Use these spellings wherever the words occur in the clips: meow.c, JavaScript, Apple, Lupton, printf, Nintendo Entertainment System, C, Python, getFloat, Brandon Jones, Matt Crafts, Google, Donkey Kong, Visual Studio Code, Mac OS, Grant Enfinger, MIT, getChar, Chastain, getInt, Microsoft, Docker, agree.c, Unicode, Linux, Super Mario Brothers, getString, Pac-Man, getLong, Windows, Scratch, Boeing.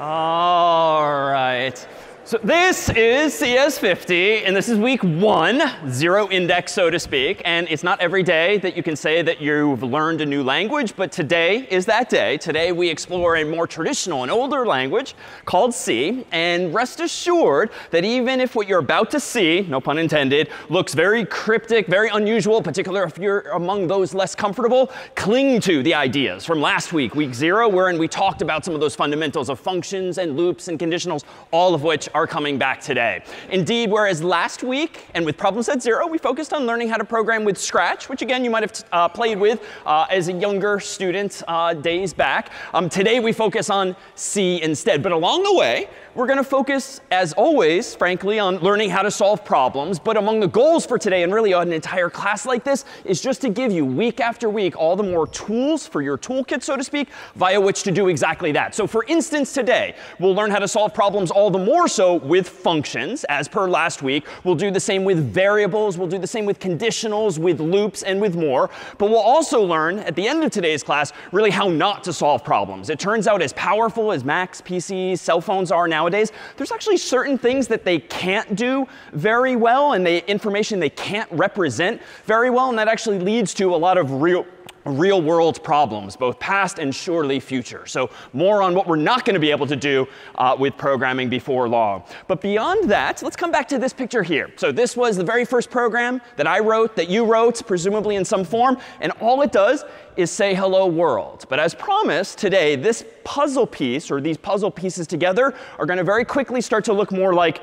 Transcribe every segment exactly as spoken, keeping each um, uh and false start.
All right. So this is C S fifty, and this is week one, zero index, so to speak. And it's not every day that you can say that you've learned a new language, but today is that day. Today we explore a more traditional and older language called C. And rest assured that even if what you're about to see, no pun intended, looks very cryptic, very unusual, particularly if you're among those less comfortable, cling to the ideas from last week, week zero, wherein we talked about some of those fundamentals of functions and loops and conditionals, all of which are are coming back today. Indeed, whereas last week, and with problem set zero, we focused on learning how to program with Scratch, which again, you might have uh, played with uh, as a younger student uh, days back. Um, today, we focus on C instead. But along the way, we're going to focus, as always, frankly, on learning how to solve problems. But among the goals for today, and really on an entire class like this, is just to give you week after week all the more tools for your toolkit, so to speak, via which to do exactly that. So for instance, today, we'll learn how to solve problems all the more so with functions, as per last week. We'll do the same with variables. We'll do the same with conditionals, with loops, and with more. But we'll also learn, at the end of today's class, really how not to solve problems. It turns out, as powerful as Macs, P Cs, cell phones are nowadays, there's actually certain things that they can't do very well, and the information they can't represent very well. And that actually leads to a lot of real real world problems, both past and surely future. So more on what we're not going to be able to do uh, with programming before long. But beyond that, let's come back to this picture here. So this was the very first program that I wrote, that you wrote, presumably in some form. And all it does is say hello world. But as promised, today this puzzle piece, or these puzzle pieces together, are going to very quickly start to look more like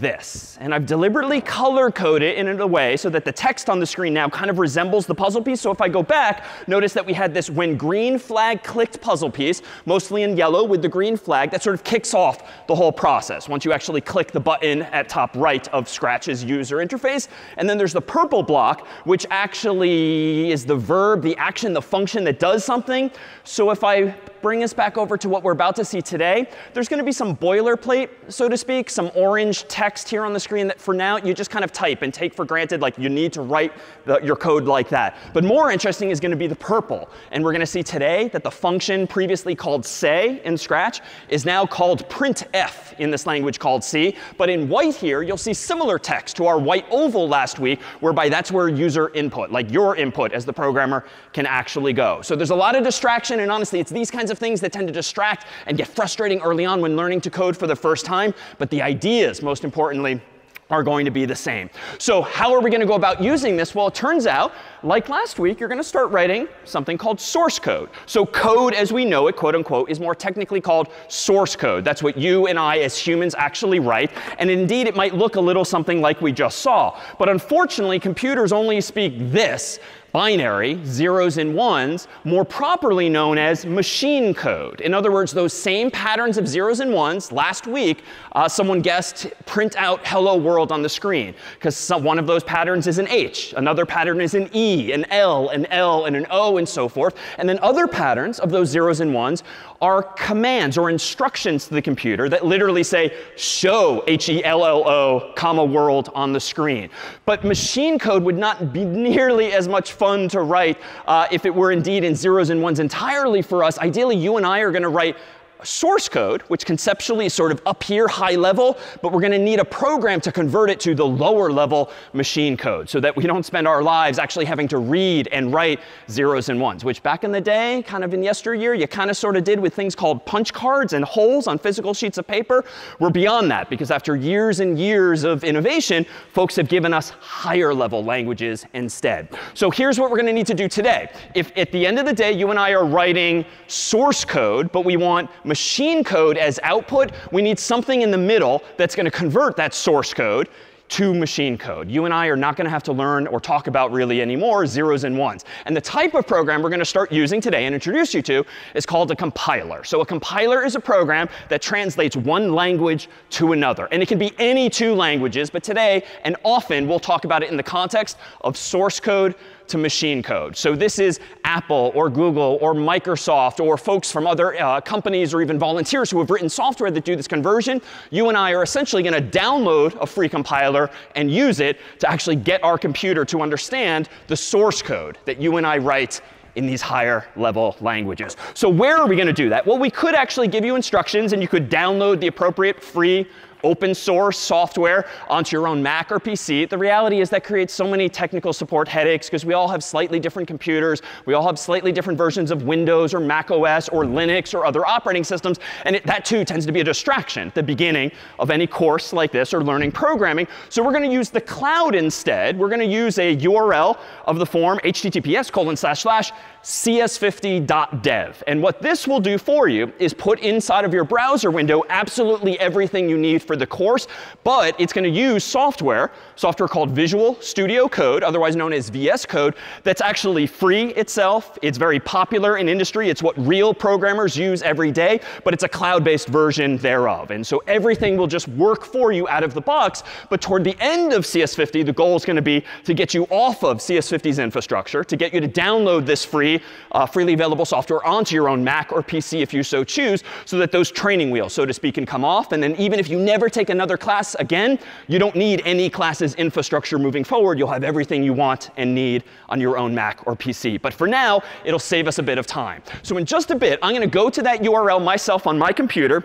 this. And I've deliberately color coded it in a way so that the text on the screen now kind of resembles the puzzle piece. So if I go back, notice that we had this when green flag clicked puzzle piece, mostly in yellow with the green flag, that sort of kicks off the whole process once you actually click the button at top right of Scratch's user interface. And then there's the purple block, which actually is the verb, the action, the function that does something. So if I bring us back over to what we're about to see today, there's going to be some boilerplate, so to speak, some orange text here on the screen that for now you just kind of type and take for granted, like you need to write the, your code like that. But more interesting is going to be the purple. And we're going to see today that the function previously called say in Scratch is now called printf in this language called C. But in white here, you'll see similar text to our white oval last week, whereby that's where user input, like your input as the programmer, can actually go. So there's a lot of distraction. And honestly, it's these kinds of things that tend to distract and get frustrating early on when learning to code for the first time. But the ideas, most importantly, are going to be the same. So how are we going to go about using this? Well, it turns out, like last week, you're going to start writing something called source code. So code as we know it, quote unquote, is more technically called source code. That's what you and I as humans actually write. And indeed, it might look a little something like we just saw. But unfortunately, computers only speak this binary, zeros and ones, more properly known as machine code. In other words, those same patterns of zeros and ones, last week, uh, someone guessed print out hello world on the screen. Because one of those patterns is an H. Another pattern is an E, an L, an L, and an O, and so forth. And then other patterns of those zeros and ones are commands or instructions to the computer that literally say show, H E L L O, comma world on the screen. But machine code would not be nearly as much fun Fun to write uh, if it were indeed in zeros and ones entirely for us. Ideally, you and I are going to write source code, which conceptually is sort of up here, high level. But we're going to need a program to convert it to the lower level machine code so that we don't spend our lives actually having to read and write zeros and ones, which back in the day, kind of in yesteryear, you kind of sort of did with things called punch cards and holes on physical sheets of paper. We're beyond that, because after years and years of innovation, folks have given us higher level languages instead. So here's what we're going to need to do today. If at the end of the day, you and I are writing source code, but we want machine code as output, we need something in the middle that's going to convert that source code to machine code. You and I are not going to have to learn or talk about really anymore zeros and ones. And the type of program we're going to start using today and introduce you to is called a compiler. So a compiler is a program that translates one language to another. And it can be any two languages. But today, and often, we'll talk about it in the context of source code to machine code. So this is Apple or Google or Microsoft or folks from other uh, companies or even volunteers who have written software that do this conversion. You and I are essentially going to download a free compiler and use it to actually get our computer to understand the source code that you and I write in these higher level languages. So where are we going to do that? Well, we could actually give you instructions, and you could download the appropriate free open source software onto your own Mac or P C. The reality is that creates so many technical support headaches because we all have slightly different computers. We all have slightly different versions of Windows or Mac O S or Linux or other operating systems. And it, that, too, tends to be a distraction at the beginning of any course like this or learning programming. So we're going to use the cloud instead. We're going to use a U R L of the form H T T P S colon slash slash C S fifty dot dev. And what this will do for you is put inside of your browser window absolutely everything you need for the course. But it's going to use software, software called Visual Studio Code, otherwise known as V S Code, that's actually free itself. It's very popular in industry. It's what real programmers use every day. But it's a cloud-based version thereof. And so everything will just work for you out of the box. But toward the end of C S fifty, the goal is going to be to get you off of C S fifty's infrastructure, to get you to download this free Uh, freely available software onto your own Mac or P C if you so choose, so that those training wheels, so to speak, can come off. And then even if you never take another class again, you don't need any class's infrastructure moving forward. You'll have everything you want and need on your own Mac or P C. But for now, it'll save us a bit of time. So in just a bit, I'm going to go to that U R L myself on my computer.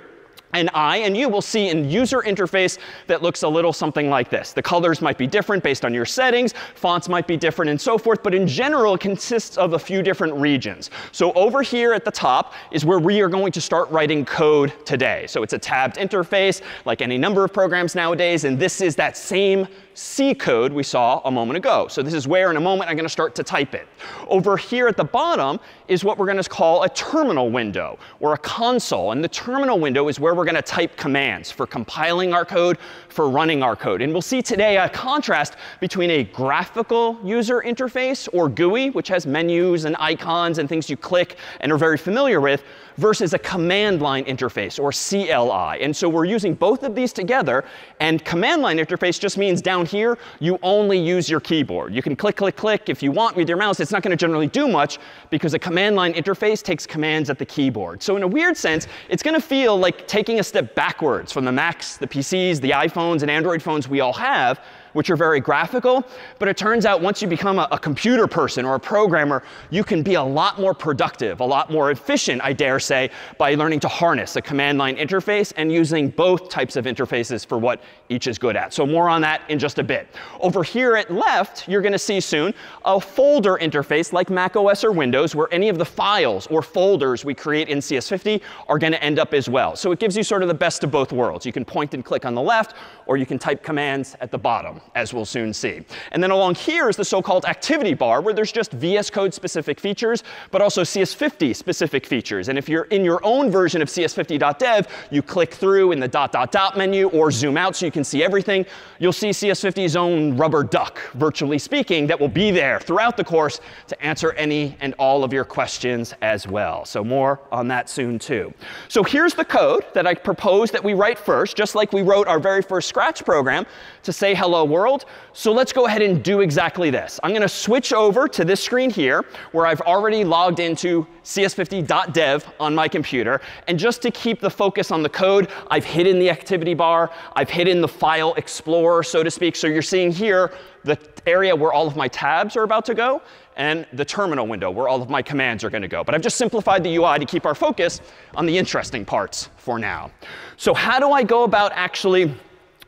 And I and you will see a user interface that looks a little something like this. The colors might be different based on your settings. Fonts might be different and so forth. But in general, it consists of a few different regions. So over here at the top is where we are going to start writing code today. So it's a tabbed interface, like any number of programs nowadays. And this is that same C code we saw a moment ago. So this is where, in a moment, I'm going to start to type it. Over here at the bottom is what we're going to call a terminal window or a console. And the terminal window is where we're going to type commands for compiling our code, for running our code. And we'll see today a contrast between a graphical user interface, or G U I, which has menus and icons and things you click and are very familiar with, versus a command line interface, or C L I. And so we're using both of these together. And command line interface just means down here, you only use your keyboard. You can click, click, click if you want with your mouse. It's not going to generally do much because a command line interface takes commands at the keyboard. So in a weird sense, it's going to feel like taking a step backwards from the Macs, the P Cs, the iPhones, and Android phones we all have, which are very graphical. But it turns out once you become a, a computer person or a programmer, you can be a lot more productive, a lot more efficient, I dare say, by learning to harness a command line interface and using both types of interfaces for what each is good at. So more on that in just a bit. Over here at left, you're going to see soon a folder interface like Mac O S or Windows, where any of the files or folders we create in C S fifty are going to end up as well. So it gives you sort of the best of both worlds. You can point and click on the left, or you can type commands at the bottom, as we'll soon see. And then along here is the so-called activity bar, where there's just V S Code specific features, but also C S fifty specific features. And if you're in your own version of C S fifty dot dev, you click through in the dot, dot, dot menu, or zoom out so you can see everything. You'll see C S fifty's own rubber duck, virtually speaking, that will be there throughout the course to answer any and all of your questions as well. So more on that soon, too. So here's the code that I propose that we write first, just like we wrote our very first Scratch program to say hello world. So let's go ahead and do exactly this. I'm going to switch over to this screen here, where I've already logged into C S fifty dot dev on my computer. And just to keep the focus on the code, I've hidden the activity bar. I've hidden the file explorer, so to speak. So you're seeing here the area where all of my tabs are about to go, and the terminal window where all of my commands are going to go. But I've just simplified the U I to keep our focus on the interesting parts for now. So how do I go about actually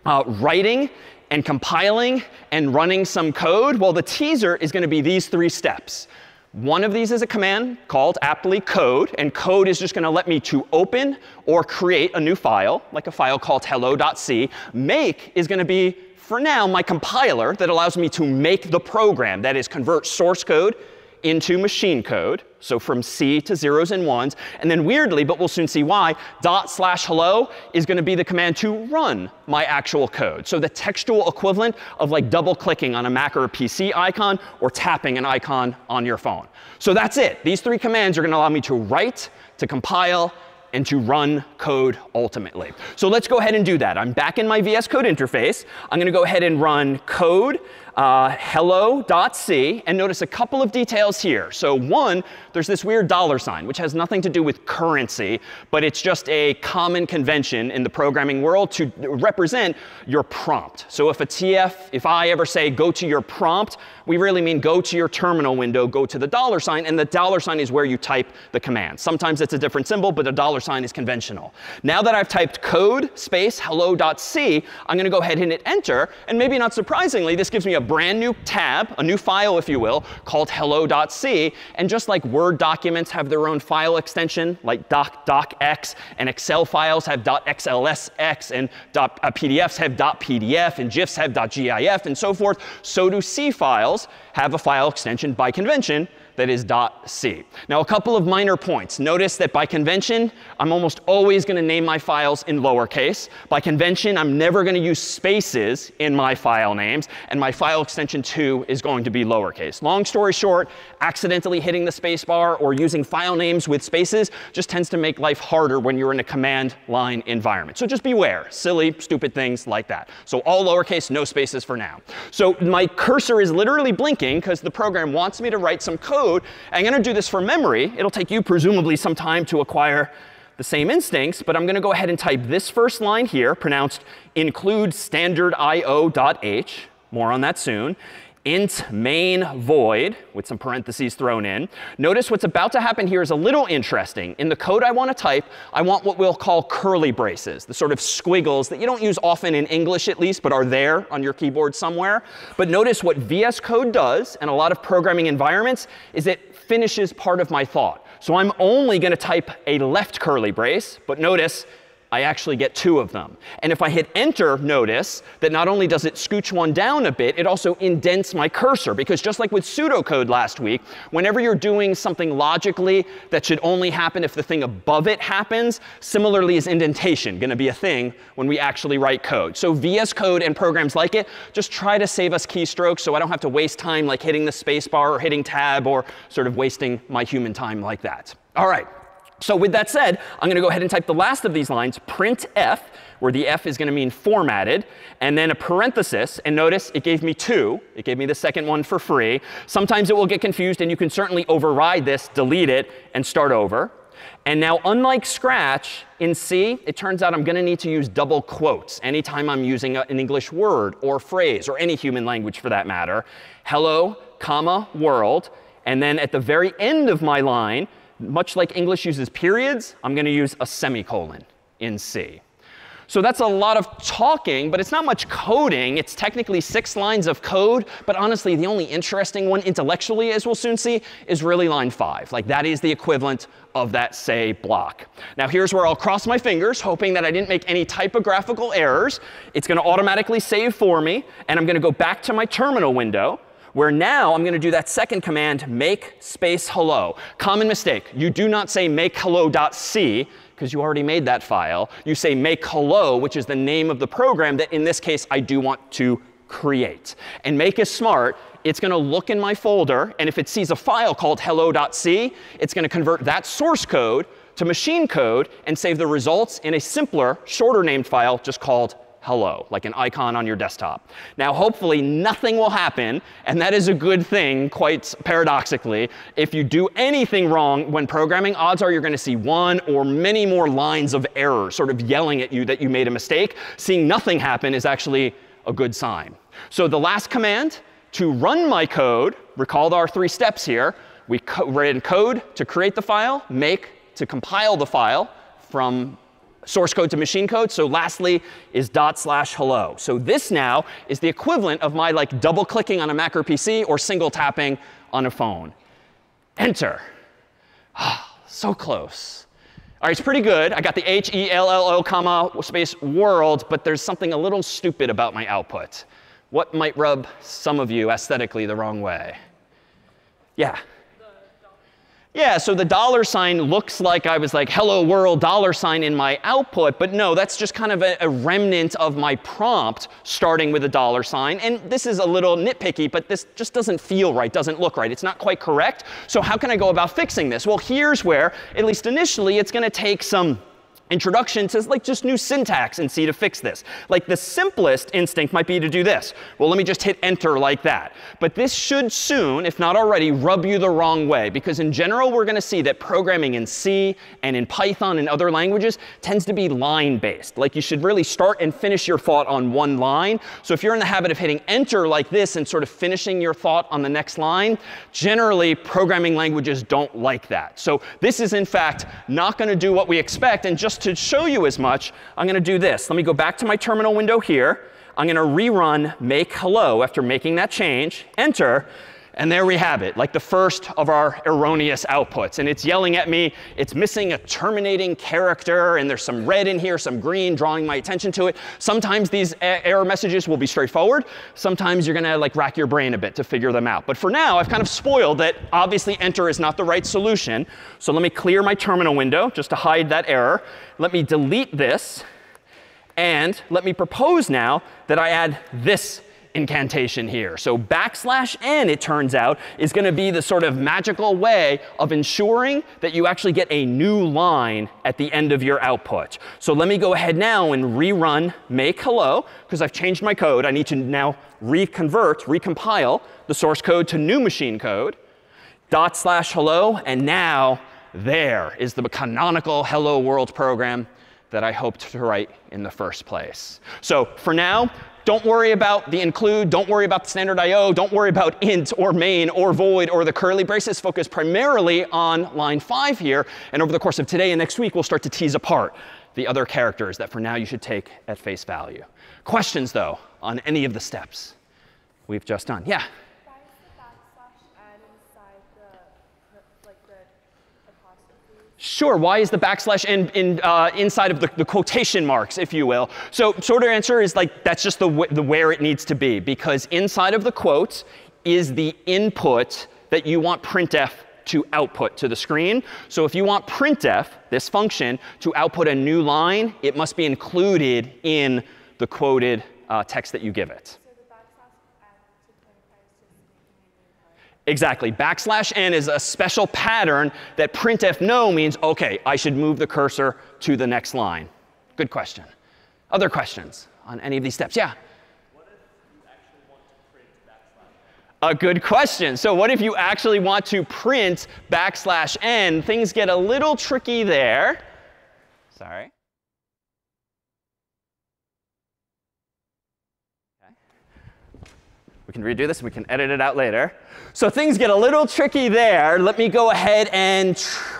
uh, writing and compiling and running some code? Well, the teaser is going to be these three steps. One of these is a command called aptly code. And code is just going to let me to open or create a new file, like a file called hello dot C. Make is going to be, for now, my compiler that allows me to make the program, that is, convert source code into machine code, so from C to zeros and ones. And then weirdly, but we'll soon see why, dot slash hello is going to be the command to run my actual code. So the textual equivalent of like double clicking on a Mac or a P C icon or tapping an icon on your phone. So that's it. These three commands are going to allow me to write, to compile, and to run code ultimately. So let's go ahead and do that. I'm back in my V S Code interface. I'm going to go ahead and run code. uh, hello.c, and notice a couple of details here. So one, there's this weird dollar sign, which has nothing to do with currency, but it's just a common convention in the programming world to represent your prompt. So if a T F, if I ever say go to your prompt, we really mean go to your terminal window, go to the dollar sign, and the dollar sign is where you type the command. Sometimes it's a different symbol, but a dollar sign is conventional. Now that I've typed code space hello.c, I'm going to go ahead and hit enter, and maybe not surprisingly, this gives me a brand new tab, a new file, if you will, called hello.c. And just like Word documents have their own file extension, like doc, docx, and Excel files have .xlsx, and dot, uh, P D Fs have .pdf, and GIFs have .gif, and so forth, so do C files have a file extension by convention that is .c. Now, a couple of minor points. Notice that by convention, I'm almost always going to name my files in lowercase. By convention, I'm never going to use spaces in my file names. And my file extension two is going to be lowercase. Long story short, accidentally hitting the space bar or using file names with spaces just tends to make life harder when you're in a command line environment. So just beware. Silly, stupid things like that. So all lowercase, no spaces for now. So my cursor is literally blinking because the program wants me to write some code. I'm going to do this for memory. It'll take you presumably some time to acquire the same instincts, but I'm going to go ahead and type this first line here, pronounced include standard I O dot h, more on that soon, int main void, with some parentheses thrown in. Notice what's about to happen here is a little interesting. In the code I want to type, I want what we'll call curly braces, the sort of squiggles that you don't use often in English at least, but are there on your keyboard somewhere. But notice what V S Code does, and a lot of programming environments, is it finishes part of my thought. So I'm only going to type a left curly brace, but notice I actually get two of them. And if I hit enter, notice that not only does it scooch one down a bit, it also indents my cursor. Because just like with pseudocode last week, whenever you're doing something logically that should only happen if the thing above it happens, similarly is indentation going to be a thing when we actually write code. So V S Code and programs like it just try to save us keystrokes so I don't have to waste time like hitting the space bar or hitting tab or sort of wasting my human time like that. All right. So with that said, I'm going to go ahead and type the last of these lines, printf, where the f is going to mean formatted, and then a parenthesis. And notice it gave me two. It gave me the second one for free. Sometimes it will get confused, and you can certainly override this, delete it, and start over. And now, unlike Scratch, in C, it turns out I'm going to need to use double quotes anytime I'm using an English word or phrase, or any human language for that matter. Hello, comma, world. And then at the very end of my line, much like English uses periods, I'm going to use a semicolon in C. So that's a lot of talking, but it's not much coding. It's technically six lines of code. But honestly, the only interesting one intellectually, as we'll soon see, is really line five. Like, that is the equivalent of that say block. Now, here's where I'll cross my fingers, hoping that I didn't make any typographical errors. It's going to automatically save for me. And I'm going to go back to my terminal window, where now I'm going to do that second command, make space hello. Common mistake. You do not say make hello.c, because you already made that file. You say make hello, which is the name of the program that, in this case, I do want to create. And make is smart. It's going to look in my folder. And if it sees a file called hello.c, it's going to convert that source code to machine code and save the results in a simpler, shorter named file just called hello, like an icon on your desktop. Now, hopefully, nothing will happen. And that is a good thing, quite paradoxically. If you do anything wrong when programming, odds are you're going to see one or many more lines of error sort of yelling at you that you made a mistake. Seeing nothing happen is actually a good sign. So the last command to run my code, recall our three steps here. We ran code to create the file, make to compile the file from source code to machine code. So lastly is dot slash hello. So this now is the equivalent of my like double clicking on a Mac or P C or single tapping on a phone. Enter. Ah, so close. All right, it's pretty good. I got the H E L L O comma space world, but there's something a little stupid about my output. What might rub some of you aesthetically the wrong way? Yeah. Yeah, so the dollar sign looks like I was like, hello world dollar sign in my output. But no, that's just kind of a, a remnant of my prompt starting with a dollar sign. And this is a little nitpicky, but this just doesn't feel right, doesn't look right. It's not quite correct. So how can I go about fixing this? Well, here's where, at least initially, it's going to take some introduction says, like, just new syntax in C to fix this. Like, the simplest instinct might be to do this. Well, let me just hit enter like that. But this should soon, if not already, rub you the wrong way. Because in general, we're going to see that programming in C and in Python and other languages tends to be line-based. Like, you should really start and finish your thought on one line. So if you're in the habit of hitting enter like this and sort of finishing your thought on the next line, generally, programming languages don't like that. So this is, in fact, not going to do what we expect. And just to show you as much, I'm going to do this. Let me go back to my terminal window here. I'm going to rerun make hello after making that change, enter. And there we have it, like the first of our erroneous outputs. And it's yelling at me. It's missing a terminating character. And there's some red in here, some green, drawing my attention to it. Sometimes these error messages will be straightforward. Sometimes you're going to like rack your brain a bit to figure them out. But for now, I've kind of spoiled that obviously enter is not the right solution. So let me clear my terminal window just to hide that error. Let me delete this. And let me propose now that I add this incantation here. So backslash n, it turns out, is going to be the sort of magical way of ensuring that you actually get a new line at the end of your output. So let me go ahead now and rerun make hello, because I've changed my code. I need to now reconvert, recompile the source code to new machine code, dot slash hello. And now there is the canonical hello world program that I hoped to write in the first place. So for now, don't worry about the include. Don't worry about the standard I O. Don't worry about int or main or void or the curly braces. Focus primarily on line five here. And over the course of today and next week, we'll start to tease apart the other characters that for now you should take at face value. Questions, though, on any of the steps we've just done? Yeah? Why is the backslash n inside the, like, the apostrophe? Sure. Why is the backslash n in, uh, inside of the, the quotation marks, if you will? So short answer is like that's just the, w the where it needs to be. Because inside of the quotes is the input that you want printf to output to the screen. So if you want printf, this function, to output a new line, it must be included in the quoted uh, text that you give it. Exactly. Backslash n is a special pattern that printf no means, OK, I should move the cursor to the next line. Good question. Other questions on any of these steps? Yeah? What if you actually want to print backslash n? A good question. So what if you actually want to print backslash n? Things get a little tricky there. Sorry. We can redo this and we can edit it out later. So things get a little tricky there. Let me go ahead and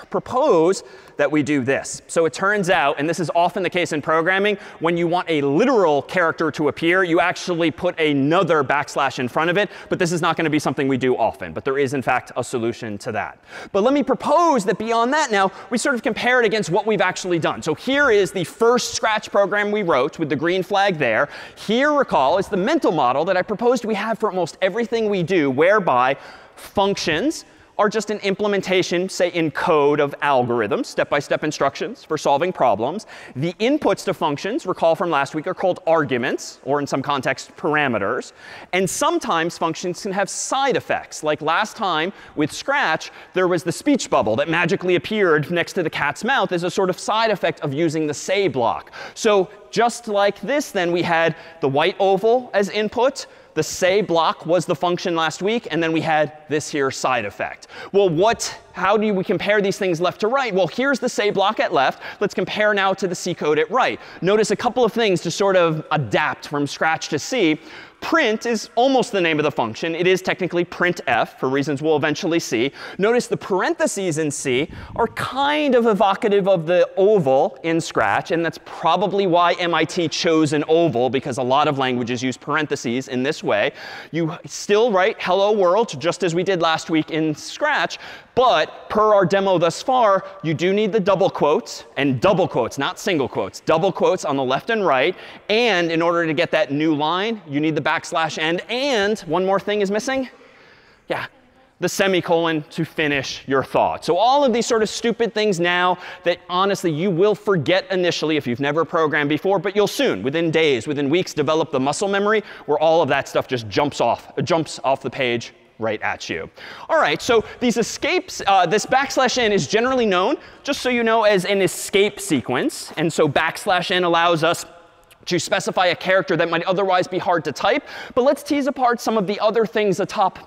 propose that we do this. So it turns out, and this is often the case in programming, when you want a literal character to appear, you actually put another backslash in front of it. But this is not going to be something we do often. But there is, in fact, a solution to that. But let me propose that beyond that now, we sort of compare it against what we've actually done. So here is the first Scratch program we wrote with the green flag there. Here, recall, is the mental model that I proposed we have for almost everything we do, whereby functions are just an implementation, say, in code of algorithms, step-by-step instructions for solving problems. The inputs to functions, recall from last week, are called arguments, or in some context, parameters. And sometimes functions can have side effects. Like last time with Scratch, there was the speech bubble that magically appeared next to the cat's mouth as a sort of side effect of using the say block. So just like this, then, we had the white oval as input. The say block was the function last week. And then we had this here side effect. Well, what, how do we compare these things left to right? Well, here's the say block at left. Let's compare now to the C code at right. Notice a couple of things to sort of adapt from Scratch to C. Print is almost the name of the function. It is technically printf for reasons we'll eventually see. Notice the parentheses in C are kind of evocative of the oval in Scratch. And that's probably why M I T chose an oval, because a lot of languages use parentheses in this way. You still write hello world, just as we did last week in Scratch. But per our demo thus far, you do need the double quotes and double quotes, not single quotes, double quotes on the left and right. And in order to get that new line, you need the backslash n. And one more thing is missing. Yeah, the semicolon to finish your thought. So all of these sort of stupid things now that honestly you will forget initially if you've never programmed before, but you'll soon, within days, within weeks, develop the muscle memory where all of that stuff just jumps off, jumps off the page right at you. All right, so these escapes, uh, this backslash n is generally known, just so you know, as an escape sequence. And so backslash n allows us to specify a character that might otherwise be hard to type. But let's tease apart some of the other things atop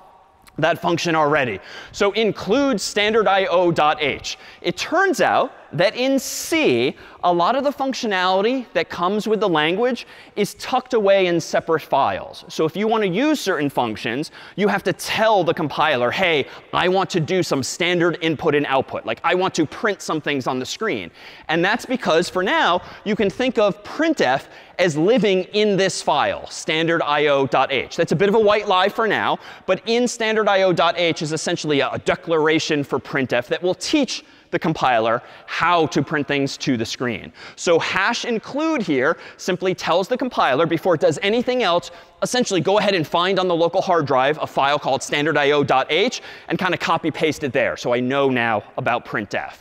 that function already. So include standard I O dot H. It turns out that in C, a lot of the functionality that comes with the language is tucked away in separate files. So if you want to use certain functions, you have to tell the compiler, hey, I want to do some standard input and output. Like, I want to print some things on the screen. And that's because, for now, you can think of printf as living in this file, standard I O dot H. That's a bit of a white lie for now. But in standard I O dot H is essentially a declaration for printf that will teach the compiler how to print things to the screen. So hash include here simply tells the compiler, before it does anything else, essentially go ahead and find on the local hard drive a file called standard I O dot H and kind of copy paste it there. So I know now about printf.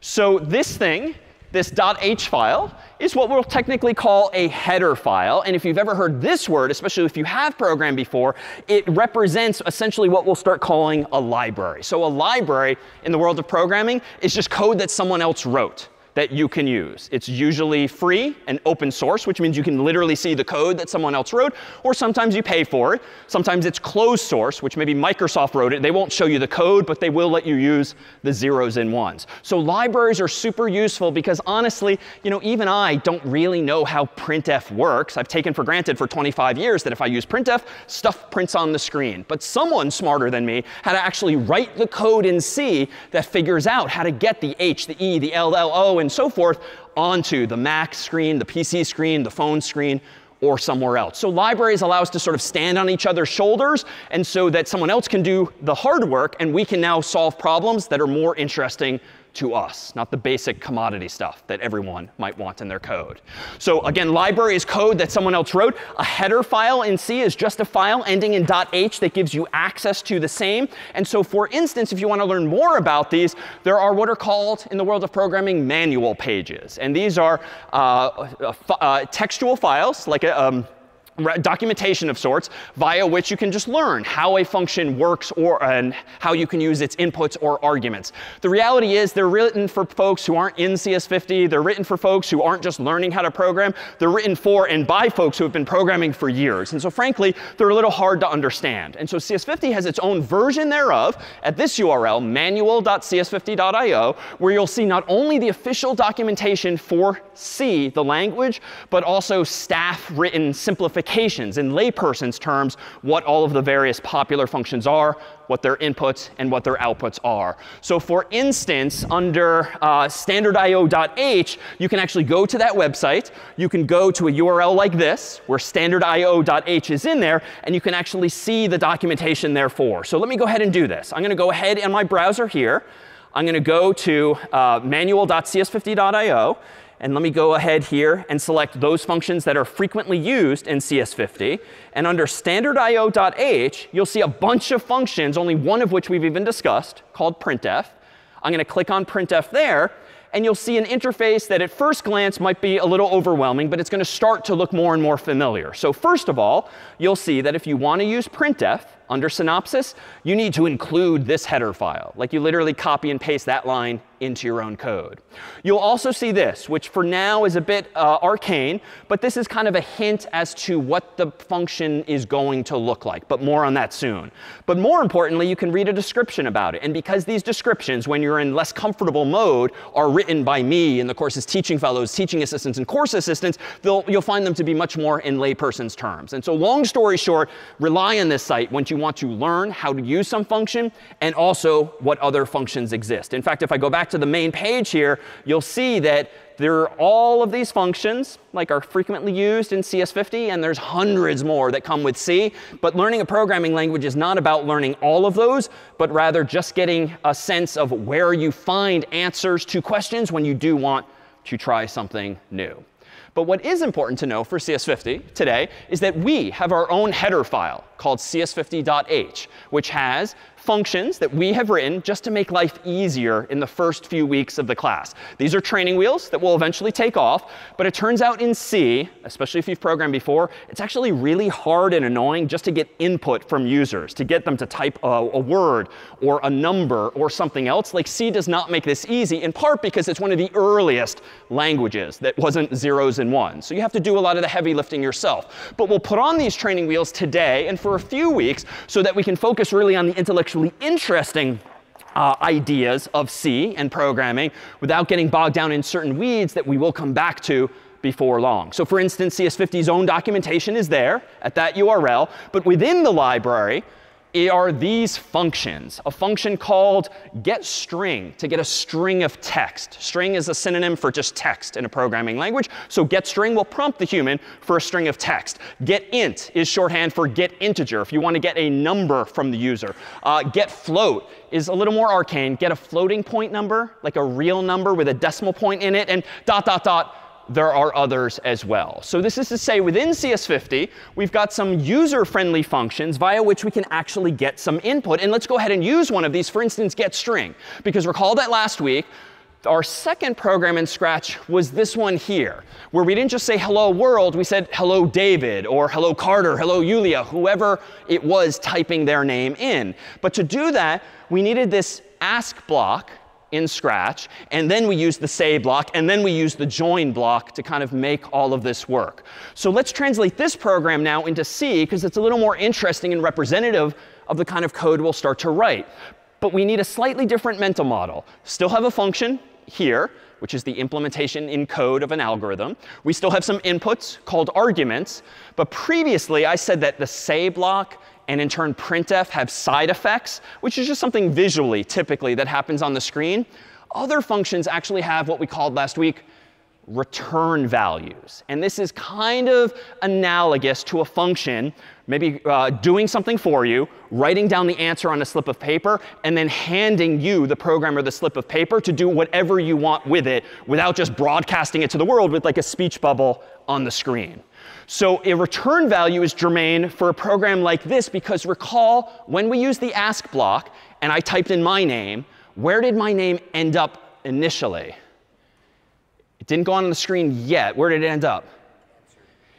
So this thing, this .h file, is what we'll technically call a header file. And if you've ever heard this word, especially if you have programmed before, it represents essentially what we'll start calling a library. So a library in the world of programming is just code that someone else wrote that you can use. It's usually free and open source, which means you can literally see the code that someone else wrote, or sometimes you pay for it. Sometimes it's closed source, which maybe Microsoft wrote it. They won't show you the code, but they will let you use the zeros and ones. So libraries are super useful because, honestly, you know, even I don't really know how printf works. I've taken for granted for twenty-five years that if I use printf, stuff prints on the screen. But someone smarter than me had to actually write the code in C that figures out how to get the H, the E, the L, L, O, and and so forth onto the Mac screen, the P C screen, the phone screen, or somewhere else. So libraries allow us to sort of stand on each other's shoulders, and so that someone else can do the hard work, and we can now solve problems that are more interesting to us, not the basic commodity stuff that everyone might want in their code. So again, library is code that someone else wrote. A header file in C is just a file ending in .h that gives you access to the same. And so, for instance, if you want to learn more about these, there are what are called in the world of programming manual pages. And these are uh, uh, uh, textual files, like a um, documentation of sorts, via which you can just learn how a function works or and how you can use its inputs or arguments. The reality is they're written for folks who aren't in C S fifty. They're written for folks who aren't just learning how to program. They're written for and by folks who have been programming for years. And so, frankly, they're a little hard to understand. And so C S fifty has its own version thereof at this U R L, manual dot C S fifty dot I O, where you'll see not only the official documentation for C, the language, but also staff-written simplifications in layperson's terms, what all of the various popular functions are, what their inputs and what their outputs are. So for instance, under uh, standard I O dot H, you can actually go to that website. You can go to a U R L like this, where standard I O dot H is in there, and you can actually see the documentation therefore. So let me go ahead and do this. I'm going to go ahead in my browser here. I'm going to go to uh, manual dot C S fifty dot I O. And let me go ahead here and select those functions that are frequently used in C S fifty. And under standard I O dot H, you'll see a bunch of functions, only one of which we've even discussed, called printf. I'm going to click on printf there. And you'll see an interface that at first glance might be a little overwhelming, but it's going to start to look more and more familiar. So first of all, you'll see that if you want to use printf under synopsis, you need to include this header file. Like, you literally copy and paste that line into your own code. You'll also see this, which for now is a bit uh, arcane, but this is kind of a hint as to what the function is going to look like. But more on that soon. But more importantly, you can read a description about it. And because these descriptions, when you're in less comfortable mode, are written by me and the course's teaching fellows, teaching assistants, and course assistants, they'll, you'll find them to be much more in layperson's terms. And so, long story short, rely on this site once you want to learn how to use some function and also what other functions exist. In fact, if I go back to the main page here, you'll see that there are all of these functions, like are frequently used in C S fifty, and there's hundreds more that come with C. But learning a programming language is not about learning all of those, but rather just getting a sense of where you find answers to questions when you do want to try something new. But what is important to know for C S fifty today is that we have our own header file called C S fifty dot H, which has functions that we have written just to make life easier in the first few weeks of the class. These are training wheels that will eventually take off. But it turns out in C, especially if you've programmed before, it's actually really hard and annoying just to get input from users, to get them to type a, a word or a number or something else. Like C does not make this easy, in part because it's one of the earliest languages that wasn't zeros and ones. So you have to do a lot of the heavy lifting yourself. But we'll put on these training wheels today and for a few weeks so that we can focus really on the intellectual interesting uh, ideas of C and programming without getting bogged down in certain weeds that we will come back to before long. So for instance, C S fifty's own documentation is there at that U R L. But within the library are these functions. A function called getString to get a string of text. String is a synonym for just text in a programming language. So getString will prompt the human for a string of text. GetInt is shorthand for getInteger if you want to get a number from the user. Uh, getFloat is a little more arcane. Get a floating point number, like a real number with a decimal point in it, and dot, dot, dot. There are others as well. So this is to say within C S fifty, we've got some user-friendly functions via which we can actually get some input. And let's go ahead and use one of these, for instance, getString. Because recall that last week, our second program in Scratch was this one here, where we didn't just say hello world. We said hello David or hello Carter, hello Yulia, whoever it was typing their name in. But to do that, we needed this ask block in Scratch, and then we use the say block, and then we use the join block to kind of make all of this work. So let's translate this program now into C, because it's a little more interesting and representative of the kind of code we'll start to write. But we need a slightly different mental model. Still have a function here, which is the implementation in code of an algorithm. We still have some inputs called arguments. But previously, I said that the say block and in turn printf have side effects, which is just something visually, typically, that happens on the screen. Other functions actually have what we called last week return values. And this is kind of analogous to a function maybe uh, doing something for you, writing down the answer on a slip of paper, and then handing you, the programmer, the slip of paper to do whatever you want with it without just broadcasting it to the world with like a speech bubble on the screen. So a return value is germane for a program like this because recall when we use the ask block and I typed in my name, where did my name end up initially? It didn't go on the screen yet. Where did it end up?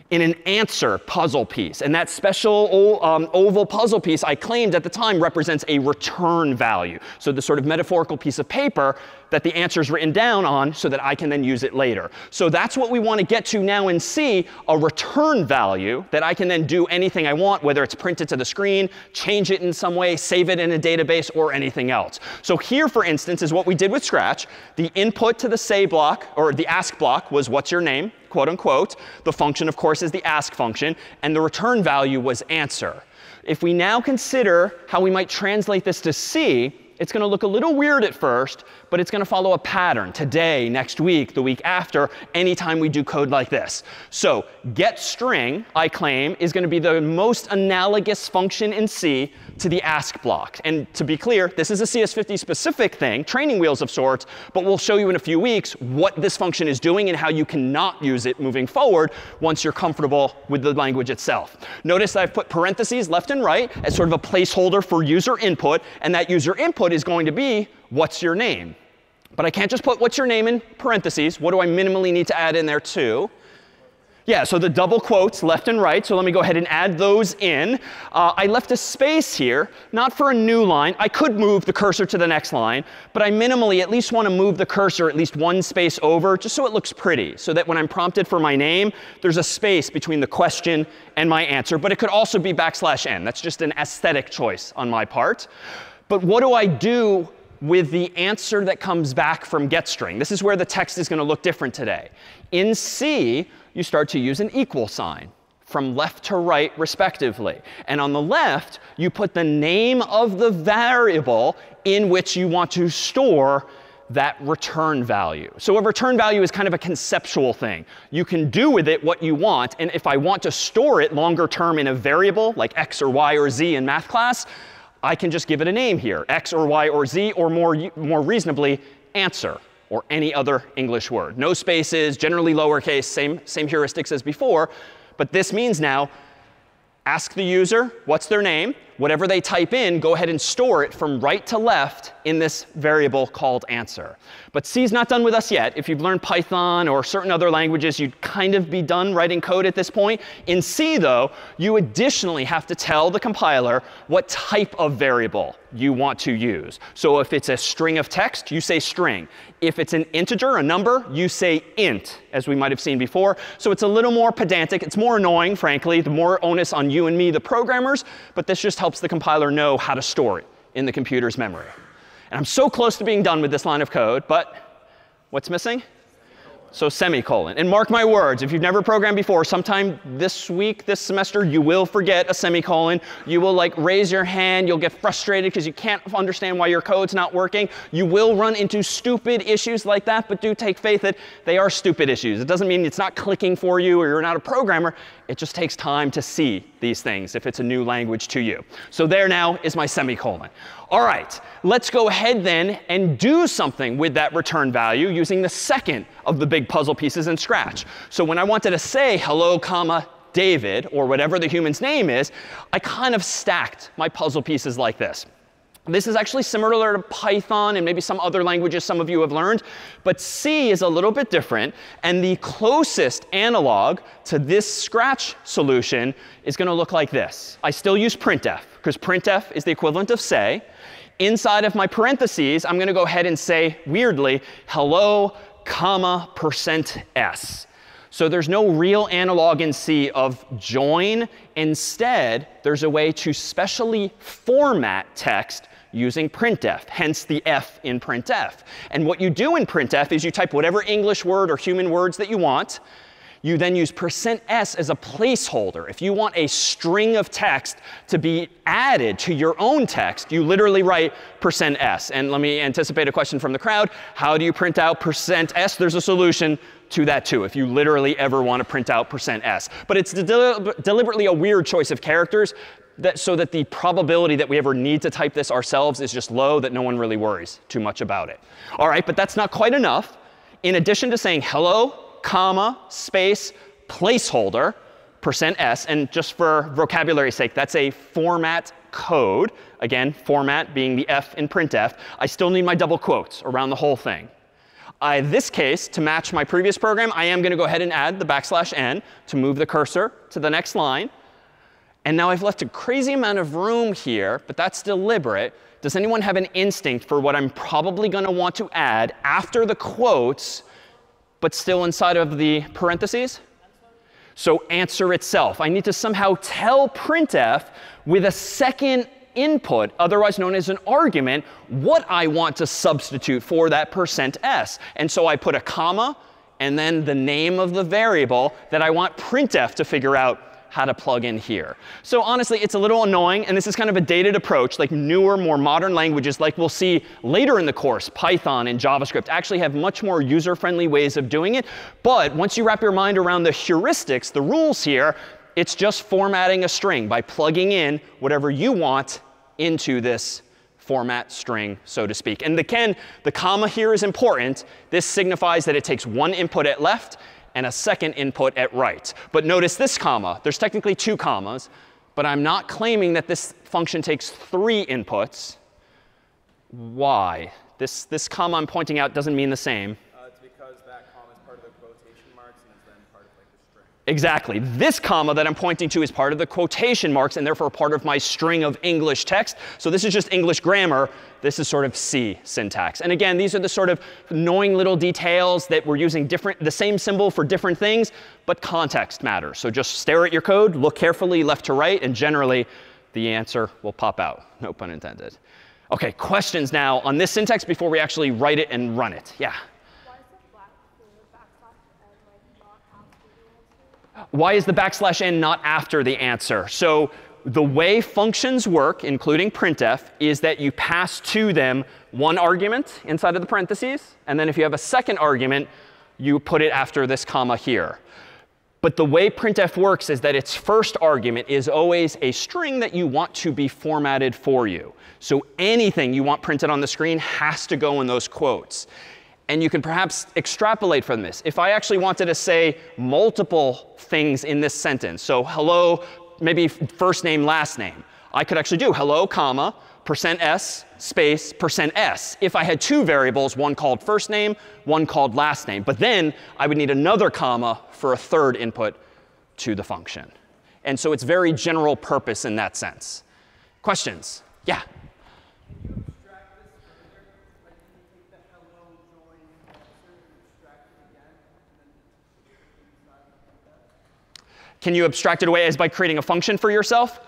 In an answer puzzle piece. And that special um, oval puzzle piece I claimed at the time represents a return value. So the sort of metaphorical piece of paper that the answer is written down on so that I can then use it later. So that's what we want to get to now in C, a return value that I can then do anything I want, whether it's print it to the screen, change it in some way, save it in a database, or anything else. So here, for instance, is what we did with Scratch. The input to the say block, or the ask block, was what's your name, quote unquote. The function, of course, is the ask function. And the return value was answer. If we now consider how we might translate this to C, it's going to look a little weird at first, but it's going to follow a pattern today, next week, the week after, anytime we do code like this. So getString, I claim, is going to be the most analogous function in C to the ask block. And to be clear, this is a C S fifty specific thing, training wheels of sorts, but we'll show you in a few weeks what this function is doing and how you cannot use it moving forward once you're comfortable with the language itself. Notice I've put parentheses left and right as sort of a placeholder for user input, and that user input is going to be what's your name. But I can't just put what's your name in parentheses. What do I minimally need to add in there too? Yeah, so the double quotes left and right. So let me go ahead and add those in. Uh, I left a space here, not for a new line. I could move the cursor to the next line. But I minimally at least want to move the cursor at least one space over just so it looks pretty, so that when I'm prompted for my name, there's a space between the question and my answer. But it could also be backslash n. That's just an aesthetic choice on my part. But what do I do with the answer that comes back from getString? This is where the text is going to look different today. In C, you start to use an equal sign from left to right, respectively. And on the left, you put the name of the variable in which you want to store that return value. So a return value is kind of a conceptual thing. You can do with it what you want. And if I want to store it longer term in a variable, like x or y or z in math class, I can just give it a name here, x or y or z, or more, more reasonably, answer. or any other English word. No spaces, generally lowercase, same, same heuristics as before. But this means now ask the user what's their name. Whatever they type in, go ahead and store it from right to left in this variable called answer. But C's not done with us yet. If you've learned Python or certain other languages, you'd kind of be done writing code at this point. In C, though, you additionally have to tell the compiler what type of variable you want to use. So if it's a string of text, you say string. If it's an integer, a number, you say int, as we might have seen before. So it's a little more pedantic. It's more annoying, frankly, the more onus on you and me, the programmers. But this just helps helps the compiler know how to store it in the computer's memory. And I'm so close to being done with this line of code, but what's missing? So semicolon. And mark my words, if you've never programmed before, sometime this week, this semester, you will forget a semicolon. You will like raise your hand. You'll get frustrated because you can't understand why your code's not working. You will run into stupid issues like that, but do take faith that they are stupid issues. It doesn't mean it's not clicking for you or you're not a programmer. It just takes time to see these things if it's a new language to you. So there now is my semicolon. All right, let's go ahead then and do something with that return value using the second of the big puzzle pieces in Scratch. So when I wanted to say hello, comma, David, or whatever the human's name is, I kind of stacked my puzzle pieces like this. This is actually similar to Python and maybe some other languages some of you have learned. But C is a little bit different. And the closest analog to this Scratch solution is going to look like this. I still use printf, because printf is the equivalent of say. Inside of my parentheses, I'm going to go ahead and say, weirdly, hello, comma, percent s. So there's no real analog in C of join. Instead, there's a way to specially format text using printf, hence the f in printf. And what you do in printf is you type whatever English word or human words that you want. You then use percent s as a placeholder. If you want a string of text to be added to your own text, you literally write percent s. And let me anticipate a question from the crowd. How do you print out percent s? There's a solution to that too, if you literally ever want to print out percent s. But it's del deliberately a weird choice of characters that, so that the probability that we ever need to type this ourselves is just low, that no one really worries too much about it. All right, but that's not quite enough. In addition to saying hello, comma, space, placeholder, percent s. And just for vocabulary's sake, that's a format code. Again, format being the f in printf. I still need my double quotes around the whole thing. I, in this case, to match my previous program, I am going to go ahead and add the backslash n to move the cursor to the next line. And now I've left a crazy amount of room here, but that's deliberate. Does anyone have an instinct for what I'm probably going to want to add after the quotes, but still inside of the parentheses? So answer itself. I need to somehow tell printf with a second input, otherwise known as an argument, what I want to substitute for that percent s. And so I put a comma and then the name of the variable that I want printf to figure out how to plug in here. So honestly, it's a little annoying. And this is kind of a dated approach. Like newer, more modern languages, like we'll see later in the course, Python and JavaScript actually have much more user-friendly ways of doing it. But once you wrap your mind around the heuristics, the rules here, it's just formatting a string by plugging in whatever you want into this format string, so to speak. And again, the comma here is important. This signifies that it takes one input at left and a second input at right. But notice this comma. There's technically two commas, but I'm not claiming that this function takes three inputs. Why? This, this comma I'm pointing out doesn't mean the same. Uh, it's because that comma is part of the quotation marks and is then part of like the string. Exactly. This comma that I'm pointing to is part of the quotation marks and therefore part of my string of English text. So this is just English grammar. This is sort of C syntax. And again, these are the sort of annoying little details that we're using different, the same symbol for different things, but context matters. So just stare at your code, look carefully left to right, and generally the answer will pop out. No pun intended. OK, questions now on this syntax before we actually write it and run it. Yeah? Why is the backslash n not after the answer? So the way functions work, including printf, is that you pass to them one argument inside of the parentheses. And then if you have a second argument, you put it after this comma here. But the way printf works is that its first argument is always a string that you want to be formatted for you. So anything you want printed on the screen has to go in those quotes. And you can perhaps extrapolate from this. If I actually wanted to say multiple things in this sentence, so hello, maybe first name, last name, I could actually do hello, comma, percent s, space, percent s, if I had two variables, one called first name, one called last name. But then I would need another comma for a third input to the function. And so it's very general purpose in that sense. Questions? Yeah? Can you abstract it away as by creating a function for yourself?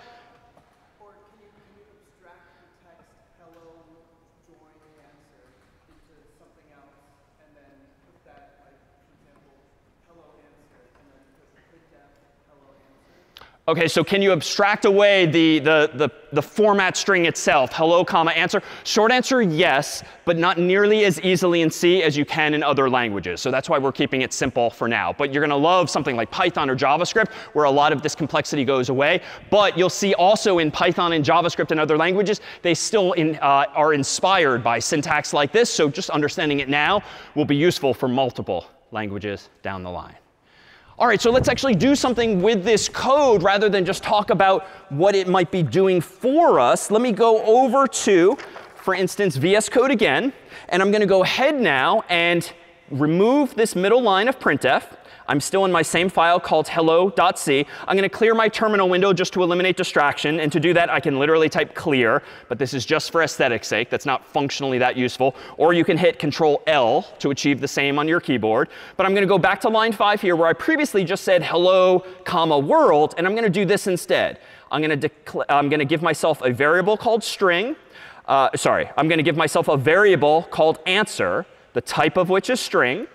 Or can you, can you abstract the text hello join answer into something else and then put that, like, for example, hello answer and then put that hello answer? OK, so can you abstract away the, the, the, the format string itself, hello comma answer? Short answer, yes, but not nearly as easily in C as you can in other languages. So that's why we're keeping it simple for now. But you're going to love something like Python or JavaScript, where a lot of this complexity goes away. But you'll see also in Python and JavaScript and other languages, they still in, uh, are inspired by syntax like this. So just understanding it now will be useful for multiple languages down the line. All right, so let's actually do something with this code rather than just talk about what it might be doing for us. Let me go over to, for instance, V S Code again. And I'm going to go ahead now and remove this middle line of printf. I'm still in my same file called hello.c. I'm going to clear my terminal window just to eliminate distraction. And to do that, I can literally type clear. But this is just for aesthetic's sake. That's not functionally that useful. Or you can hit Control L to achieve the same on your keyboard. But I'm going to go back to line five here, where I previously just said hello, comma, world. And I'm going to do this instead. I'm going to, I'm going to give myself a variable called string. Uh, sorry, I'm going to give myself a variable called answer, the type of which is string.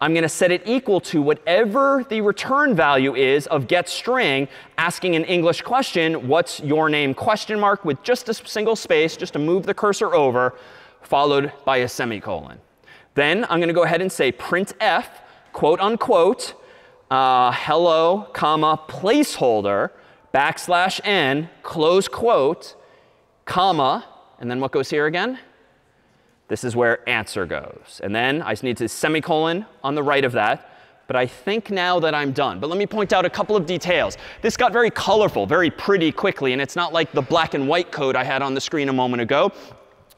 I'm going to set it equal to whatever the return value is of getString, asking an English question, what's your name, question mark, with just a single space, just to move the cursor over, followed by a semicolon. Then I'm going to go ahead and say printf, quote unquote, uh, hello, comma, placeholder, backslash n, close quote, comma, and then what goes here again? This is where answer goes. And then I just need to semicolon on the right of that. But I think now that I'm done. But let me point out a couple of details. This got very colorful, very pretty quickly. And it's not like the black and white code I had on the screen a moment ago.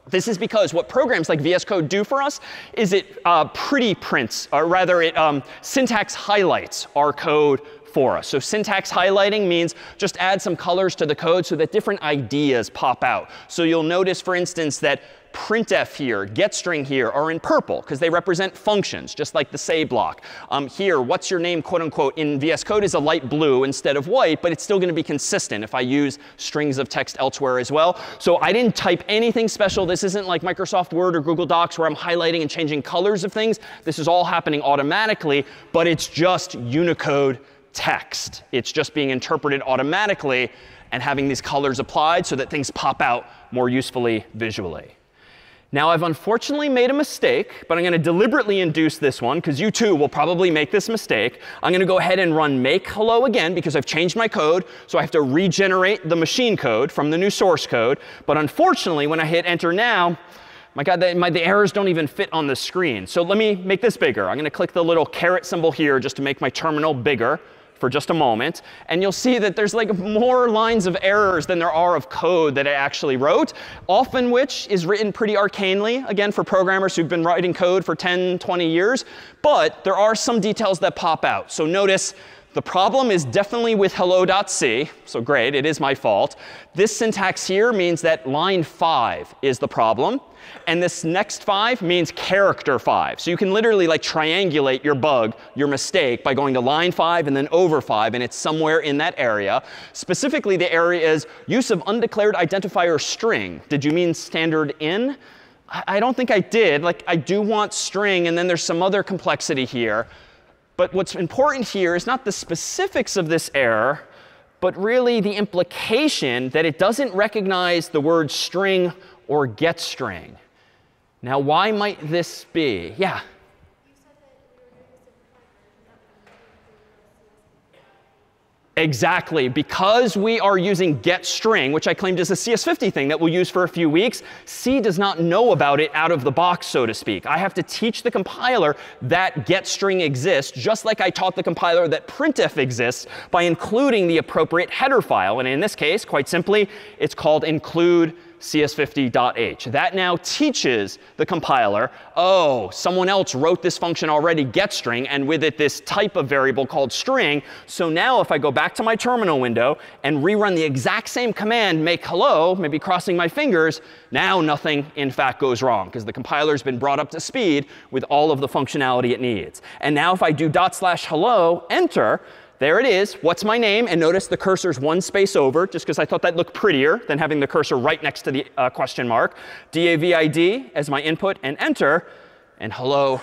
This is because what programs like V S Code do for us is it uh, pretty prints, or rather it um, syntax highlights our code for us. So syntax highlighting means just add some colors to the code so that different ideas pop out. So you'll notice, for instance, that printf here, getString here are in purple, because they represent functions, just like the say block. Um, here, what's your name, quote unquote, in V S Code is a light blue instead of white, but it's still going to be consistent if I use strings of text elsewhere as well. So I didn't type anything special. This isn't like Microsoft Word or Google Docs where I'm highlighting and changing colors of things. This is all happening automatically, but it's just Unicode text. It's just being interpreted automatically and having these colors applied so that things pop out more usefully visually. Now, I've unfortunately made a mistake, but I'm going to deliberately induce this one, because you too will probably make this mistake. I'm going to go ahead and run make hello again, because I've changed my code. So I have to regenerate the machine code from the new source code. But unfortunately, when I hit enter now, my God, they, my, the errors don't even fit on the screen. So let me make this bigger. I'm going to click the little caret symbol here just to make my terminal bigger for just a moment. And you'll see that there's like more lines of errors than there are of code that I actually wrote, often which is written pretty arcanely, again, for programmers who've been writing code for ten, twenty years. But there are some details that pop out. So notice the problem is definitely with hello.c. So great, it is my fault. This syntax here means that line five is the problem. And this next five means character five. So you can literally like triangulate your bug, your mistake, by going to line five and then over five. And it's somewhere in that area. Specifically, the area is use of undeclared identifier string. Did you mean standard in? I don't think I did. Like, I do want string. And then there's some other complexity here. But what's important here is not the specifics of this error, but really the implication that it doesn't recognize the word string or getString. Now, why might this be? Yeah? Exactly. Because we are using getString, which I claimed is a C S fifty thing that we'll use for a few weeks, C does not know about it out of the box, so to speak. I have to teach the compiler that getString exists, just like I taught the compiler that printf exists, by including the appropriate header file. And in this case, quite simply, it's called include C S fifty dot H. That now teaches the compiler, oh, someone else wrote this function already, getString, and with it this type of variable called string. So now if I go back to my terminal window and rerun the exact same command, make hello, maybe crossing my fingers, now nothing, in fact, goes wrong, because the compiler's been brought up to speed with all of the functionality it needs. And now if I do dot slash hello, enter, there it is. What's my name? And notice the cursor's one space over, just because I thought that looked prettier than having the cursor right next to the uh, question mark. D A V I D as my input, and enter. And hello,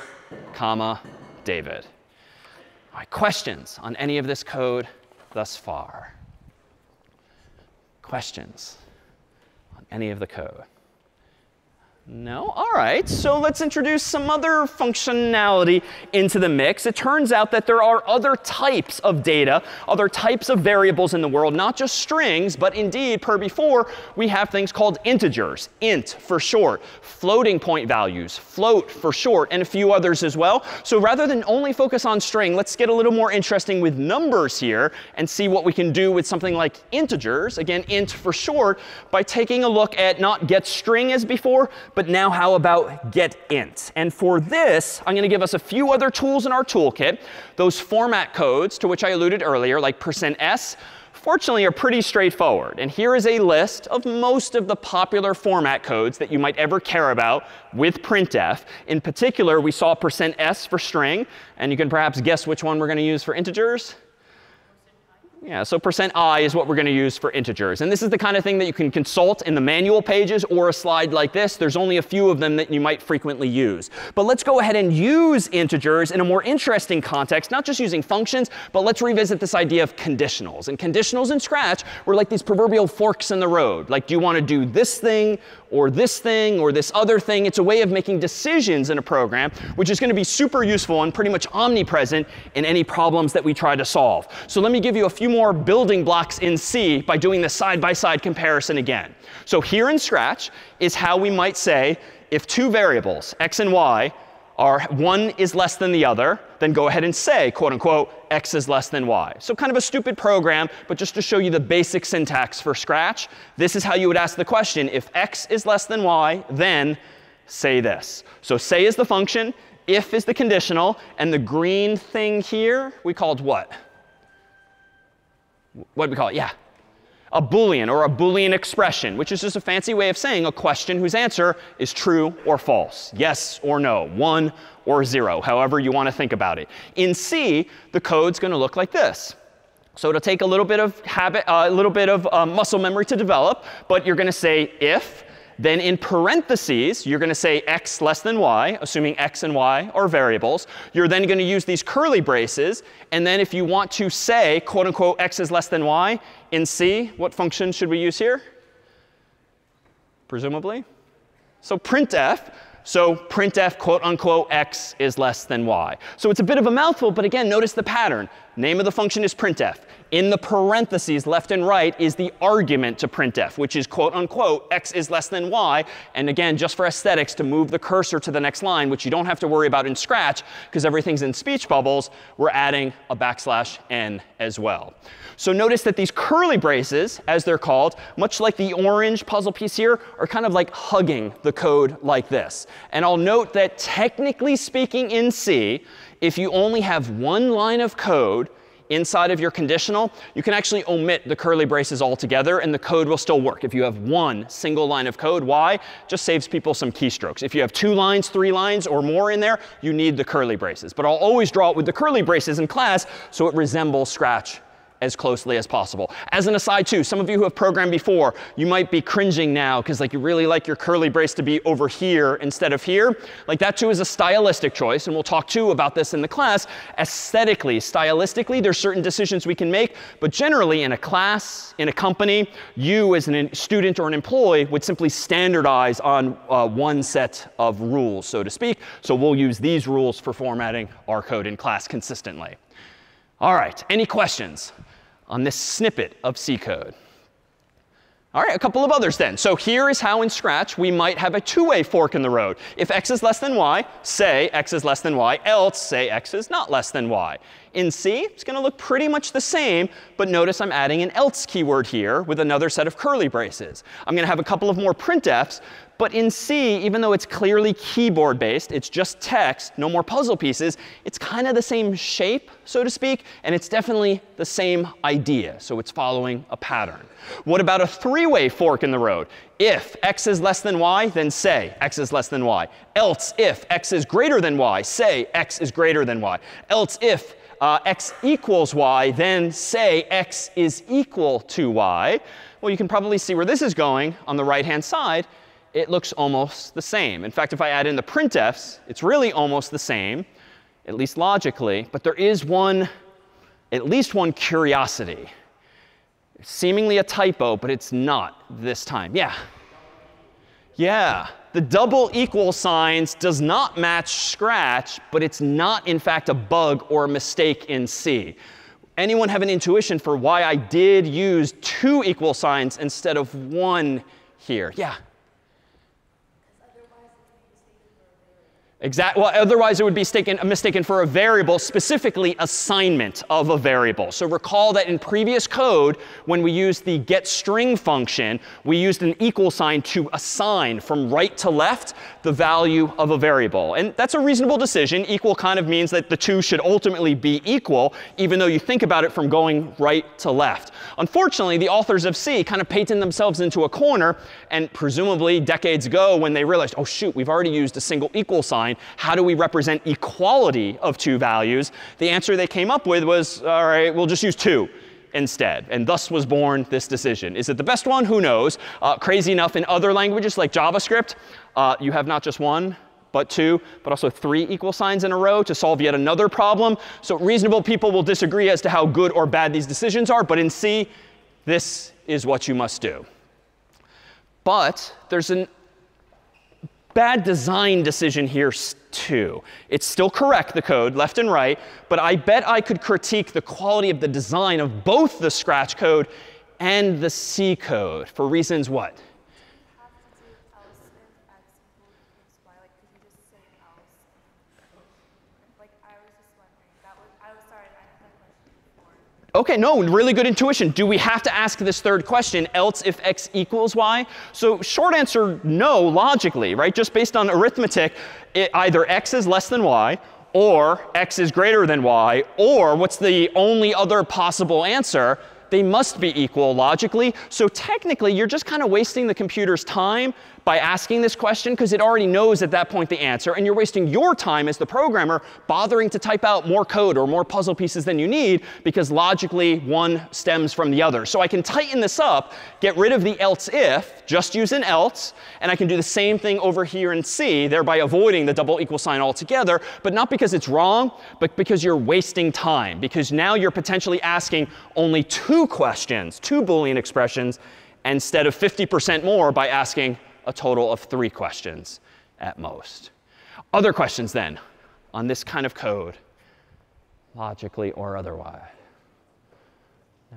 comma, David. All right, questions on any of this code thus far? Questions on any of the code? No? All right. So let's introduce some other functionality into the mix. It turns out that there are other types of data, other types of variables in the world, not just strings, but indeed, per before, we have things called integers, int for short, floating point values, float for short, and a few others as well. So rather than only focus on string, let's get a little more interesting with numbers here and see what we can do with something like integers, again, int for short, by taking a look at not getString as before, but now how about getInt? And for this, I'm going to give us a few other tools in our toolkit. Those format codes to which I alluded earlier, like percent S, fortunately are pretty straightforward. And here is a list of most of the popular format codes that you might ever care about with printf. In particular, we saw percent S for string. And you can perhaps guess which one we're going to use for integers. Yeah, so percent I is what we're going to use for integers. And this is the kind of thing that you can consult in the manual pages or a slide like this. There's only a few of them that you might frequently use. But let's go ahead and use integers in a more interesting context, not just using functions, but let's revisit this idea of conditionals. And conditionals in Scratch were like these proverbial forks in the road. Like, do you want to do this thing or this thing or this other thing? It's a way of making decisions in a program, which is going to be super useful and pretty much omnipresent in any problems that we try to solve. So let me give you a few more building blocks in C by doing the side-by-side comparison again. So here in Scratch is how we might say, if two variables, x and y, are one is less than the other, then go ahead and say, quote unquote, x is less than y. So kind of a stupid program, but just to show you the basic syntax for Scratch, this is how you would ask the question, if x is less than y, then say this. So say is the function, if is the conditional, and the green thing here we called what? What do we call it? Yeah. A Boolean or a Boolean expression, which is just a fancy way of saying a question whose answer is true or false, yes or no, one or zero, however you want to think about it. In C, the code's going to look like this. So it'll take a little bit of habit, uh, a little bit of uh, muscle memory to develop, but you're going to say if, then in parentheses, you're going to say x less than y, assuming x and y are variables. You're then going to use these curly braces. And then if you want to say, quote unquote, x is less than y in C, what function should we use here? Presumably. So printf. So printf, quote unquote, x is less than y. So it's a bit of a mouthful, but again, notice the pattern. Name of the function is printf. In the parentheses, left and right, is the argument to printf, which is, quote unquote, x is less than y. And again, just for aesthetics, to move the cursor to the next line, which you don't have to worry about in Scratch, because everything's in speech bubbles, we're adding a backslash n as well. So notice that these curly braces, as they're called, much like the orange puzzle piece here, are kind of like hugging the code like this. And I'll note that technically speaking in C, if you only have one line of code inside of your conditional, you can actually omit the curly braces altogether, and the code will still work if you have one single line of code. Why? Just saves people some keystrokes. If you have two lines, three lines, or more in there, you need the curly braces. But I'll always draw it with the curly braces in class so it resembles Scratch as closely as possible. As an aside too, some of you who have programmed before, you might be cringing now because like you really like your curly brace to be over here instead of here. Like that too is a stylistic choice, and we'll talk too about this in the class. Aesthetically, stylistically, there's certain decisions we can make, but generally in a class, in a company, you as a student or an employee would simply standardize on uh, one set of rules, so to speak. So we'll use these rules for formatting our code in class consistently. All right, any questions on this snippet of C code. All right, a couple of others then. So here is how in Scratch we might have a two-way fork in the road. If x is less than y, say x is less than y, else say x is not less than y. In C, it's going to look pretty much the same, but notice I'm adding an else keyword here with another set of curly braces. I'm going to have a couple of more printfs, but in C, even though it's clearly keyboard-based, it's just text, no more puzzle pieces, it's kind of the same shape, so to speak, and it's definitely the same idea. So it's following a pattern. What about a three-way fork in the road? If x is less than y, then say x is less than y. Else if x is greater than y, say x is greater than y. Else if uh, x equals y, then say x is equal to y. Well, you can probably see where this is going on the right-hand side. It looks almost the same. In fact, if I add in the printfs, it's really almost the same, at least logically. But there is one, at least one curiosity. Seemingly a typo, but it's not this time. Yeah. Yeah. The double equal signs does not match Scratch, but it's not, in fact, a bug or a mistake in C. Anyone have an intuition for why I did use two equal signs instead of one here? Yeah. Exactly. Well, otherwise, it would be taken, mistaken for a variable, specifically assignment of a variable. So recall that in previous code, when we used the getString function, we used an equal sign to assign from right to left the value of a variable. And that's a reasonable decision. Equal kind of means that the two should ultimately be equal, even though you think about it from going right to left. Unfortunately, the authors of C kind of painted themselves into a corner. And presumably, decades ago, when they realized, oh, shoot, we've already used a single equal sign. How do we represent equality of two values? The answer they came up with was, all right, we'll just use two instead. And thus was born this decision. Is it the best one? Who knows? Uh, crazy enough, in other languages like JavaScript, uh, you have not just one, but two, but also three equal signs in a row to solve yet another problem. So reasonable people will disagree as to how good or bad these decisions are. But in C, this is what you must do. But there's an bad design decision here too. It's still correct, the code, left and right. But I bet I could critique the quality of the design of both the Scratch code and the C code for reasons what? OK, no, really good intuition. Do we have to ask this third question, else if x equals y? So short answer, no, logically, right? Just based on arithmetic, it, either x is less than y, or x is greater than y, or what's the only other possible answer? They must be equal logically. So technically, you're just kind of wasting the computer's time by asking this question, because it already knows at that point the answer. And you're wasting your time as the programmer bothering to type out more code or more puzzle pieces than you need, because logically one stems from the other. So I can tighten this up, get rid of the else if, just use an else. And I can do the same thing over here in C, thereby avoiding the double equal sign altogether, but not because it's wrong, but because you're wasting time. Because now you're potentially asking only two questions, two Boolean expressions, instead of fifty percent more by asking a total of three questions at most. Other questions then on this kind of code, logically or otherwise?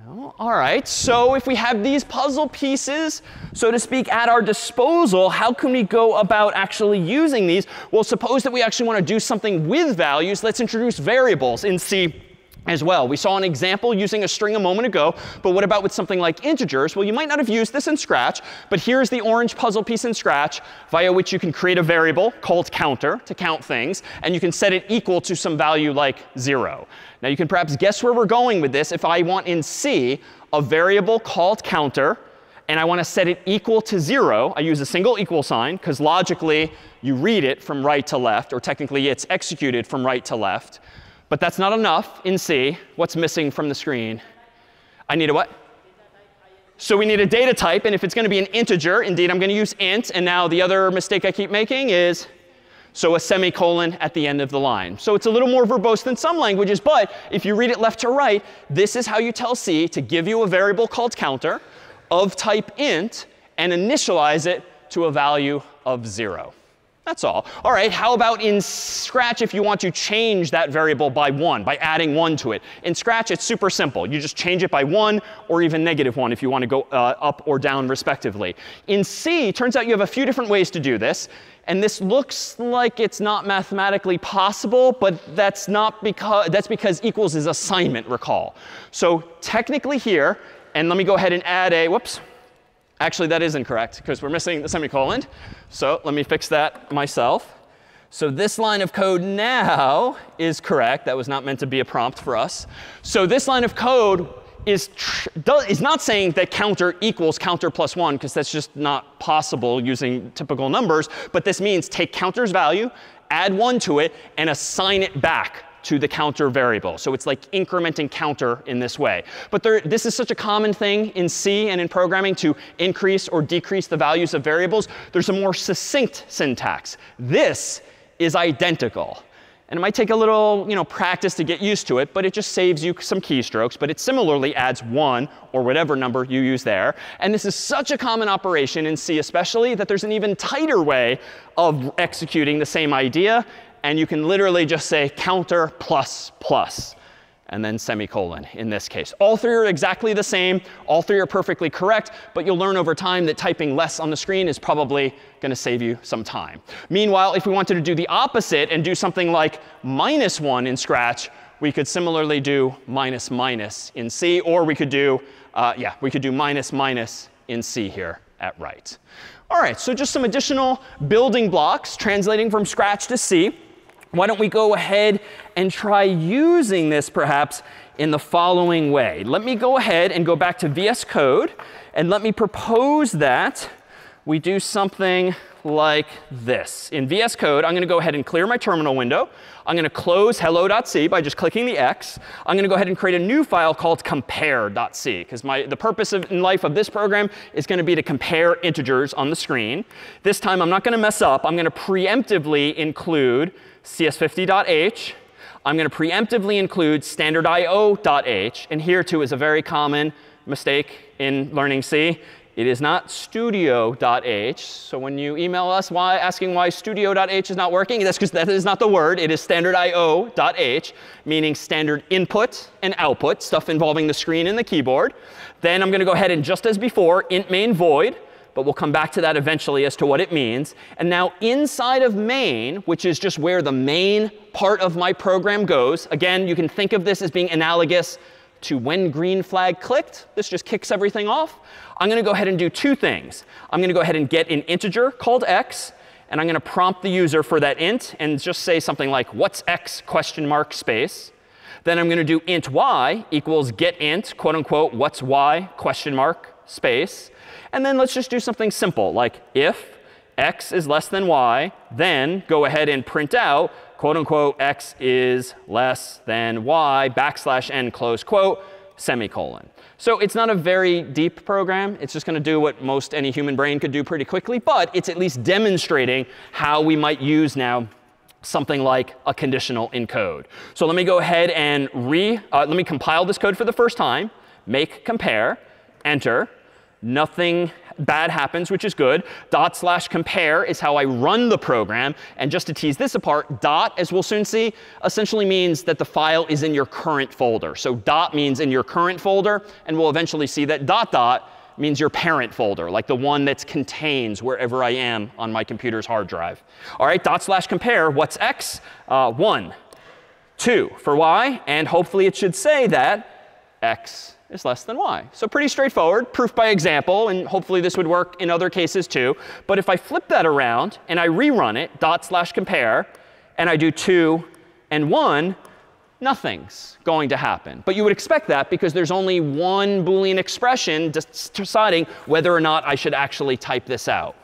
No? All right. So if we have these puzzle pieces, so to speak, at our disposal, how can we go about actually using these? Well, suppose that we actually want to do something with values. Let's introduce variables in C as well. We saw an example using a string a moment ago. But what about with something like integers? Well, you might not have used this in Scratch. But here's the orange puzzle piece in Scratch via which you can create a variable called counter to count things. And you can set it equal to some value like zero. Now, you can perhaps guess where we're going with this. If I want in C a variable called counter, and I want to set it equal to zero, I use a single equal sign, because logically, you read it from right to left. Or technically, it's executed from right to left. But that's not enough in C. What's missing from the screen? I need a what? So we need a data type. And if it's going to be an integer, indeed, I'm going to use int. And now the other mistake I keep making is so a semicolon at the end of the line. So it's a little more verbose than some languages. But if you read it left to right, this is how you tell C to give you a variable called counter of type int and initialize it to a value of zero. That's all. All right, how about in Scratch if you want to change that variable by one, by adding one to it? In Scratch, it's super simple. You just change it by one or even negative one if you want to go uh, up or down respectively. In C, turns out you have a few different ways to do this. And this looks like it's not mathematically possible, but that's not because that's because equals is assignment, recall. So technically here, and let me go ahead and add a, whoops. Actually, that is incorrect because we're missing the semicolon. So let me fix that myself. So this line of code now is correct. That was not meant to be a prompt for us. So this line of code is, tr is not saying that counter equals counter plus one, because that's just not possible using typical numbers. But this means take counter's value, add one to it, and assign it back to the counter variable. So it's like incrementing counter in this way. But there, this is such a common thing in C and in programming to increase or decrease the values of variables. There's a more succinct syntax. This is identical. And it might take a little, you know, practice to get used to it, but it just saves you some keystrokes. But it similarly adds one or whatever number you use there. And this is such a common operation in C especially that there's an even tighter way of executing the same idea. And you can literally just say counter plus plus and then semicolon in this case. All three are exactly the same. All three are perfectly correct. But you'll learn over time that typing less on the screen is probably going to save you some time. Meanwhile, if we wanted to do the opposite and do something like minus one in Scratch, we could similarly do minus minus in C. Or we could do, uh, yeah, we could do minus minus in C here at right. All right, so just some additional building blocks translating from Scratch to C. Why don't we go ahead and try using this perhaps in the following way. Let me go ahead and go back to V S Code. And let me propose that we do something like this. In V S Code, I'm going to go ahead and clear my terminal window. I'm going to close hello dot c by just clicking the X. I'm going to go ahead and create a new file called compare dot c, because my, the purpose of, in life of this program is going to be to compare integers on the screen. This time, I'm not going to mess up. I'm going to preemptively include c s fifty dot h. I'm going to preemptively include standard i o dot h. And here, too, is a very common mistake in learning C. It is not studio dot h. So when you email us why, asking why studio dot h is not working, that's because that is not the word. It is standard i o dot h, meaning standard input and output, stuff involving the screen and the keyboard. Then I'm going to go ahead and, just as before, int main void. But we'll come back to that eventually as to what it means. And now inside of main, which is just where the main part of my program goes, again, you can think of this as being analogous to when green flag clicked. This just kicks everything off. I'm going to go ahead and do two things. I'm going to go ahead and get an integer called x. And I'm going to prompt the user for that int and just say something like, what's x question mark space. Then I'm going to do int y equals get int, quote unquote, what's y question mark space. And then let's just do something simple, like if x is less than y, then go ahead and print out, quote unquote, x is less than y, backslash n, close quote, semicolon. So it's not a very deep program. It's just going to do what most any human brain could do pretty quickly. But it's at least demonstrating how we might use now something like a conditional encode. So let me go ahead and re, uh, let me compile this code for the first time, make compare, enter. Nothing bad happens, which is good. Dot slash compare is how I run the program. And just to tease this apart, dot, as we'll soon see, essentially means that the file is in your current folder. So dot means in your current folder. And we'll eventually see that dot dot means your parent folder, like the one that contains wherever I am on my computer's hard drive. All right, dot slash compare, what's x? Uh, one, two for y. And hopefully it should say that x is less than y. So pretty straightforward, proof by example. And hopefully this would work in other cases too. But if I flip that around and I rerun it, dot slash compare, and I do two and one, nothing's going to happen. But you would expect that because there's only one Boolean expression deciding whether or not I should actually type this out.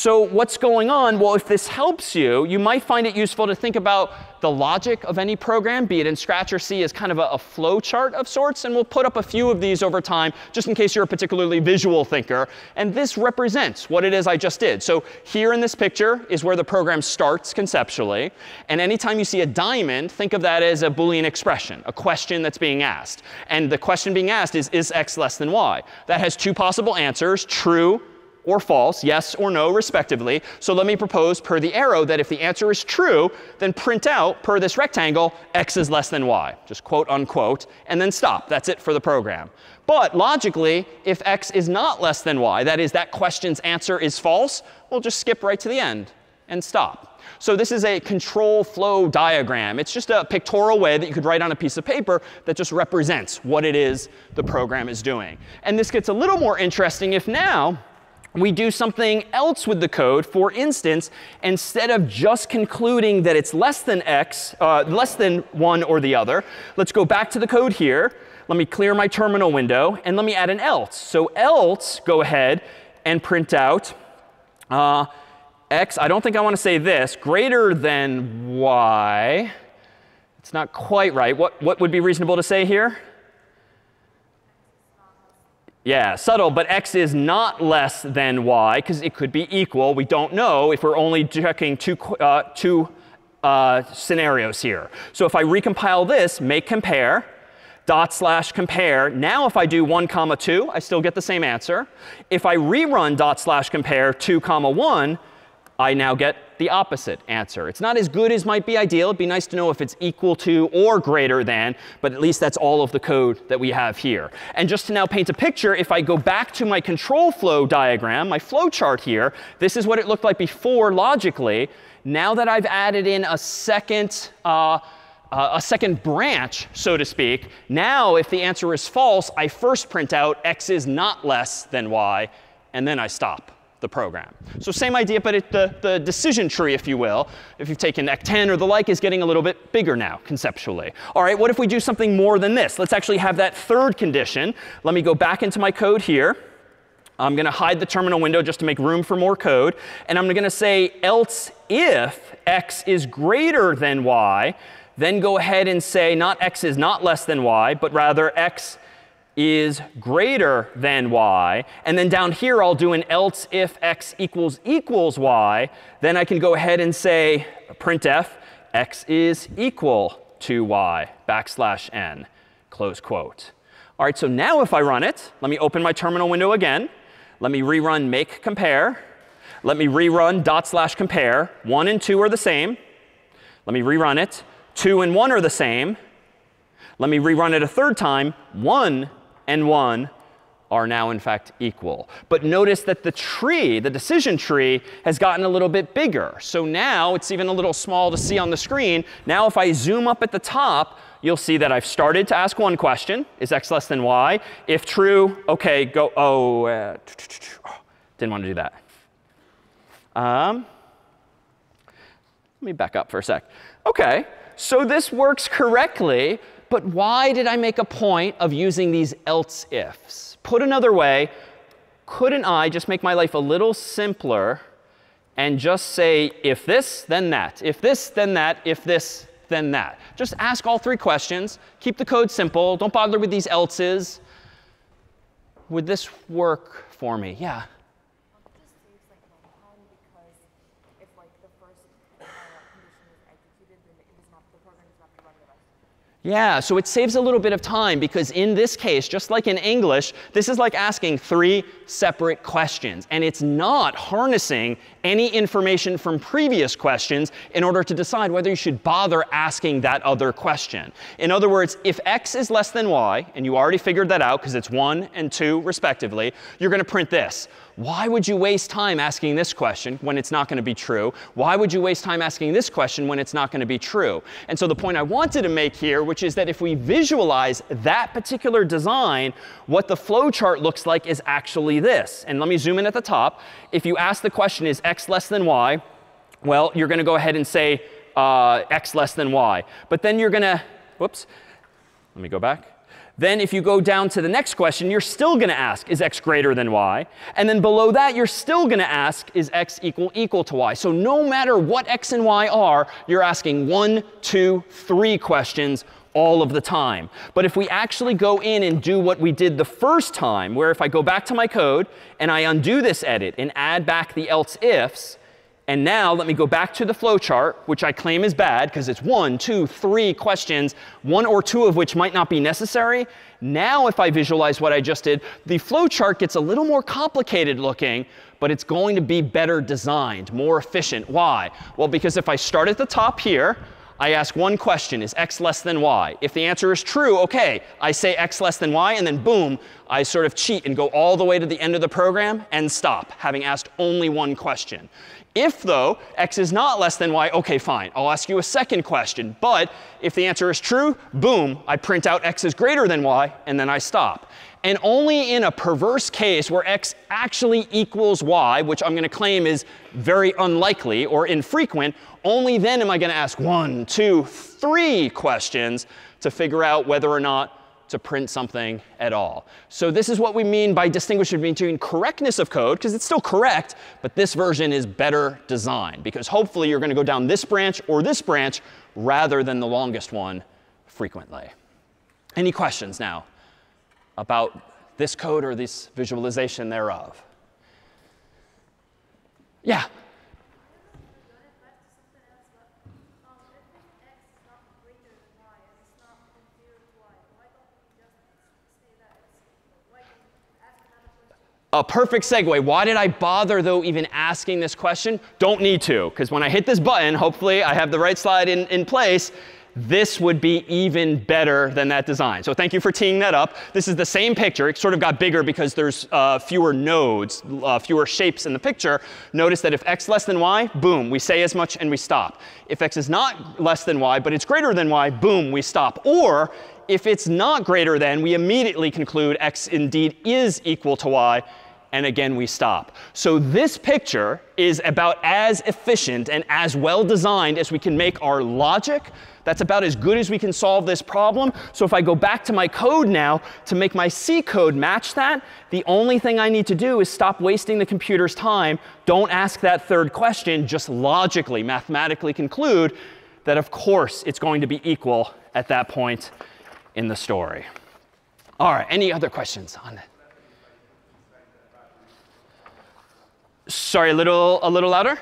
So what's going on? Well, if this helps you, you might find it useful to think about the logic of any program, be it in Scratch or C, as kind of a, a flow chart of sorts. And we'll put up a few of these over time, just in case you're a particularly visual thinker. And this represents what it is I just did. So here in this picture is where the program starts conceptually. And anytime you see a diamond, think of that as a Boolean expression, a question that's being asked. And the question being asked is, is x less than y? That has two possible answers, true or false, yes or no, respectively. So let me propose per the arrow that if the answer is true, then print out per this rectangle, x is less than y, just quote unquote, and then stop. That's it for the program. But logically, if x is not less than y, that is, that question's answer is false, we'll just skip right to the end and stop. So this is a control flow diagram. It's just a pictorial way that you could write on a piece of paper that just represents what it is the program is doing. And this gets a little more interesting if now we do something else with the code. For instance, instead of just concluding that it's less than x, uh, less than one or the other, let's go back to the code here. Let me clear my terminal window, and let me add an else. So else, go ahead and print out uh, x, I don't think I want to say this, greater than y. It's not quite right. What, what would be reasonable to say here? Yeah, subtle, but x is not less than y, because it could be equal. We don't know if we're only checking two, uh, two uh, scenarios here. So if I recompile this, make compare, dot slash compare. Now if I do one comma two, I still get the same answer. If I rerun dot slash compare two comma one, I now get the opposite answer. It's not as good as might be ideal. It'd be nice to know if it's equal to or greater than, but at least that's all of the code that we have here. And just to now paint a picture, if I go back to my control flow diagram, my flow chart here, this is what it looked like before logically. Now that I've added in a second uh, Uh, a second branch, so to speak, now if the answer is false, I first print out x is not less than y, and then I stop the program. So same idea, but it, the, the decision tree, if you will, if you've taken E C ten or the like, is getting a little bit bigger now, conceptually. All right, what if we do something more than this? Let's actually have that third condition. Let me go back into my code here. I'm going to hide the terminal window just to make room for more code. And I'm going to say else if x is greater than y, then go ahead and say not x is not less than y, but rather x is greater than y. And then down here, I'll do an else if x equals equals y. Then I can go ahead and say printf x is equal to y backslash n, close quote. All right, so now if I run it, let me open my terminal window again. Let me rerun make compare. Let me rerun dot slash compare. One and two are the same. Let me rerun it. two and one are the same. Let me rerun it a third time. one and one are now, in fact, equal. But notice that the tree, the decision tree, has gotten a little bit bigger. So now it's even a little small to see on the screen. Now if I zoom up at the top, you'll see that I've started to ask one question. Is x less than y? If true, OK, go. Oh, uh, didn't want to do that. Um, let me back up for a sec. OK. So this works correctly, but why did I make a point of using these else ifs? Put another way, couldn't I just make my life a little simpler and just say if this, then that, if this, then that, if this, then that? Just ask all three questions. Keep the code simple. Don't bother with these else's. Would this work for me? Yeah. Yeah, so it saves a little bit of time, because in this case, just like in English, this is like asking three separate questions. And it's not harnessing any information from previous questions in order to decide whether you should bother asking that other question. In other words, if x is less than y, and you already figured that out because it's one and two respectively, you're going to print this. Why would you waste time asking this question when it's not going to be true? Why would you waste time asking this question when it's not going to be true? And so the point I wanted to make here, which is that if we visualize that particular design, what the flow chart looks like is actually this. And let me zoom in at the top. If you ask the question, is x less than y? Well, you're going to go ahead and say uh, x less than y. But then you're going to, whoops, let me go back. Then if you go down to the next question, you're still going to ask, is x greater than y? And then below that, you're still going to ask, is x equal equal to y? So no matter what x and y are, you're asking one, two, three questions all of the time. But if we actually go in and do what we did the first time, where if I go back to my code and I undo this edit and add back the else ifs, And now let me go back to the flowchart, which I claim is bad because it's one, two, three questions, one or two of which might not be necessary. Now if I visualize what I just did, the flowchart gets a little more complicated looking, but it's going to be better designed, more efficient. Why? Well, because if I start at the top here, I ask one question, is x less than y? If the answer is true, OK, I say x less than y, and then boom, I sort of cheat and go all the way to the end of the program and stop, having asked only one question. If, though, x is not less than y, OK, fine. I'll ask you a second question. But if the answer is true, boom, I print out x is greater than y, and then I stop. And only in a perverse case where x actually equals y, which I'm going to claim is very unlikely or infrequent, only then am I going to ask one, two, three questions to figure out whether or not to print something at all. So this is what we mean by distinguishing between correctness of code, because it's still correct, but this version is better designed, because hopefully you're going to go down this branch or this branch rather than the longest one frequently. Any questions now about this code or this visualization thereof? Yeah? A perfect segue. Why did I bother, though, even asking this question? Don't need to, because when I hit this button, hopefully I have the right slide in, in place. This would be even better than that design. So thank you for teeing that up. This is the same picture. It sort of got bigger because there's uh, fewer nodes, uh, fewer shapes in the picture. Notice that if x less than y, boom, we say as much and we stop. If x is not less than y, but it's greater than y, boom, we stop. Or if it's not greater than, we immediately conclude x indeed is equal to y. And again, we stop. So this picture is about as efficient and as well designed as we can make our logic. That's about as good as we can solve this problem. So if I go back to my code now to make my C code match that, the only thing I need to do is stop wasting the computer's time. Don't ask that third question. Just logically, mathematically conclude that, of course, it's going to be equal at that point in the story. All right, any other questions on that? Sorry, a little, a little louder.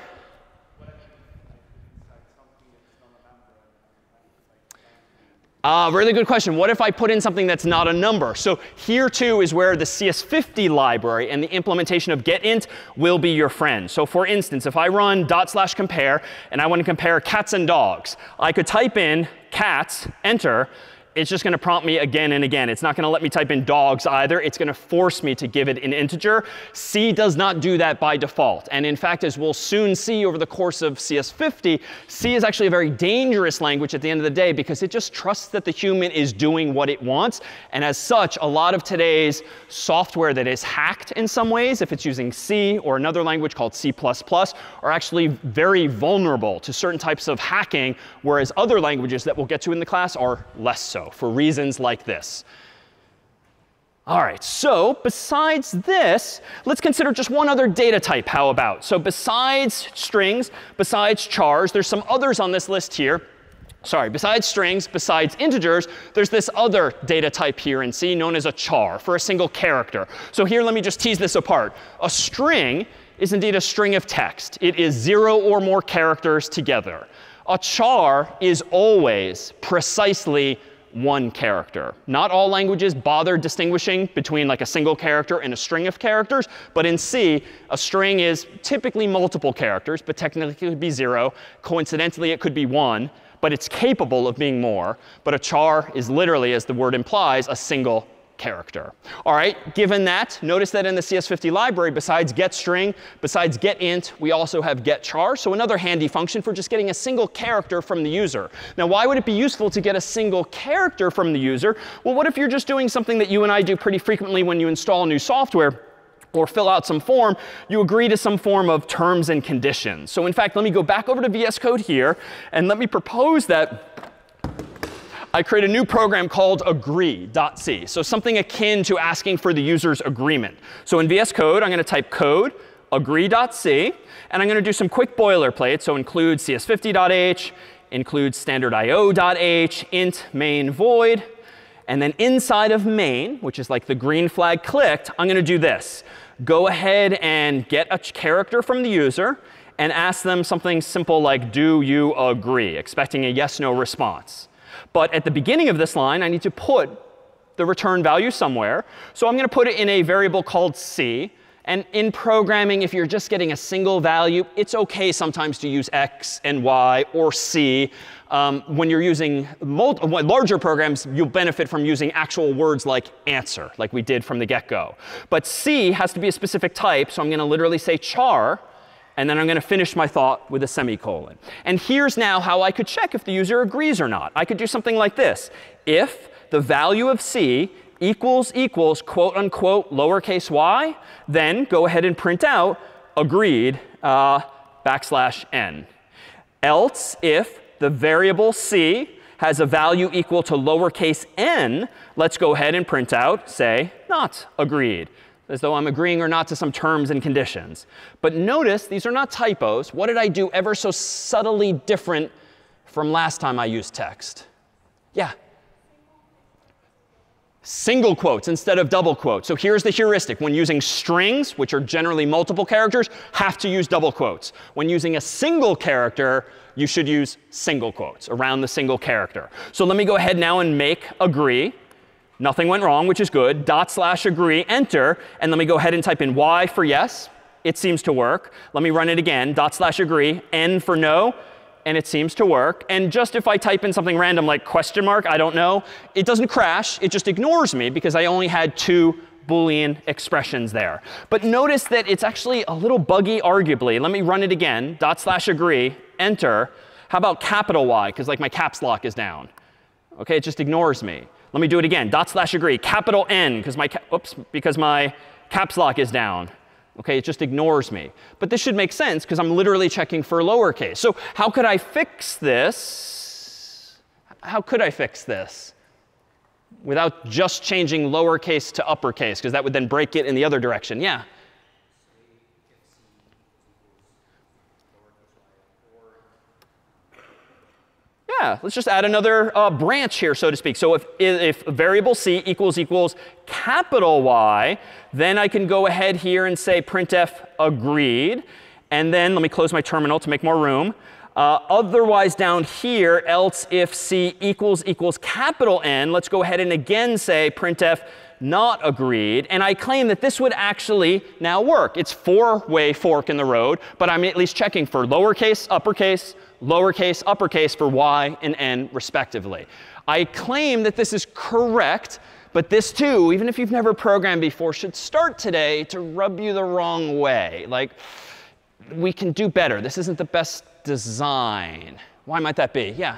Uh, really good question. What if I put in something that's not a number? So here, too, is where the C S fifty library and the implementation of getInt will be your friend. So for instance, if I run dot slash compare and I want to compare cats and dogs, I could type in cats, enter. It's just going to prompt me again and again. It's not going to let me type in dogs either. It's going to force me to give it an integer. C does not do that by default. And in fact, as we'll soon see over the course of C S fifty, C is actually a very dangerous language at the end of the day because it just trusts that the human is doing what it wants. And as such, a lot of today's software that is hacked in some ways, if it's using C or another language called C plus plus, are actually very vulnerable to certain types of hacking, whereas other languages that we'll get to in the class are less so, for reasons like this. All right, so besides this, let's consider just one other data type, how about? So besides strings, besides chars, there's some others on this list here. Sorry, besides strings, besides integers, there's this other data type here in C known as a char for a single character. So here, let me just tease this apart. A string is indeed a string of text. It is zero or more characters together. A char is always precisely one character. Not all languages bother distinguishing between like a single character and a string of characters. But in C, a string is typically multiple characters, but technically it could be zero. Coincidentally, it could be one, but it's capable of being more. But a char is literally, as the word implies, a single character. All right, given that, notice that in the C S fifty library, besides getString, besides getInt, we also have getChar. So another handy function for just getting a single character from the user. Now, why would it be useful to get a single character from the user? Well, what if you're just doing something that you and I do pretty frequently when you install new software or fill out some form? You agree to some form of terms and conditions. So in fact, let me go back over to V S Code here, and let me propose that I create a new program called agree dot C. So something akin to asking for the user's agreement. So in V S Code, I'm going to type code agree dot C. And I'm going to do some quick boilerplate. So include C S fifty dot H, include standard I O dot H, int main void. And then inside of main, which is like the green flag clicked, I'm going to do this. Go ahead and get a character from the user. and ask them something simple like, do you agree? Expecting a yes, no response. But at the beginning of this line, I need to put the return value somewhere. So I'm going to put it in a variable called C. And in programming, if you're just getting a single value, it's OK sometimes to use X and Y or C. Um, when you're using larger programs, you'll benefit from using actual words like answer, like we did from the get-go. But C has to be a specific type. So I'm going to literally say char. And then I'm going to finish my thought with a semicolon. And here's now how I could check if the user agrees or not. I could do something like this. If the value of C equals equals quote unquote lowercase y, then go ahead and print out agreed uh, backslash n. Else, if the variable C has a value equal to lowercase n, let's go ahead and print out, say, not agreed, as though I'm agreeing or not to some terms and conditions. But notice these are not typos. What did I do ever so subtly different from last time I used text? Yeah? Single quotes instead of double quotes. So here's the heuristic. When using strings, which are generally multiple characters, have to use double quotes. When using a single character, you should use single quotes around the single character. So let me go ahead now and make agree. Nothing went wrong, which is good. Dot slash agree, enter. And let me go ahead and type in Y for yes. It seems to work. Let me run it again. Dot slash agree, N for no. And it seems to work. And just if I type in something random like question mark, I don't know, it doesn't crash. It just ignores me because I only had two Boolean expressions there. But notice that it's actually a little buggy, arguably. Let me run it again. Dot slash agree, enter. How about capital Y? Because like my caps lock is down. OK, it just ignores me. Let me do it again. Dot slash agree, capital N, because my, oops, because my caps lock is down. OK, it just ignores me. But this should make sense, because I'm literally checking for lowercase. So how could I fix this? How could I fix this without just changing lowercase to uppercase, because that would then break it in the other direction? Yeah? Yeah, let's just add another uh, branch here, so to speak. So if, if variable C equals equals capital Y, then I can go ahead here and say printf agreed. And then let me close my terminal to make more room. Uh, otherwise down here, else if C equals equals capital N, let's go ahead and again say printf not agreed. And I claim that this would actually now work. It's four-way fork in the road, but I'm at least checking for lowercase, uppercase, lowercase, uppercase for Y and N respectively. I claim that this is correct, but this too, even if you've never programmed before, should start today to rub you the wrong way. Like, we can do better. This isn't the best design. Why might that be? Yeah?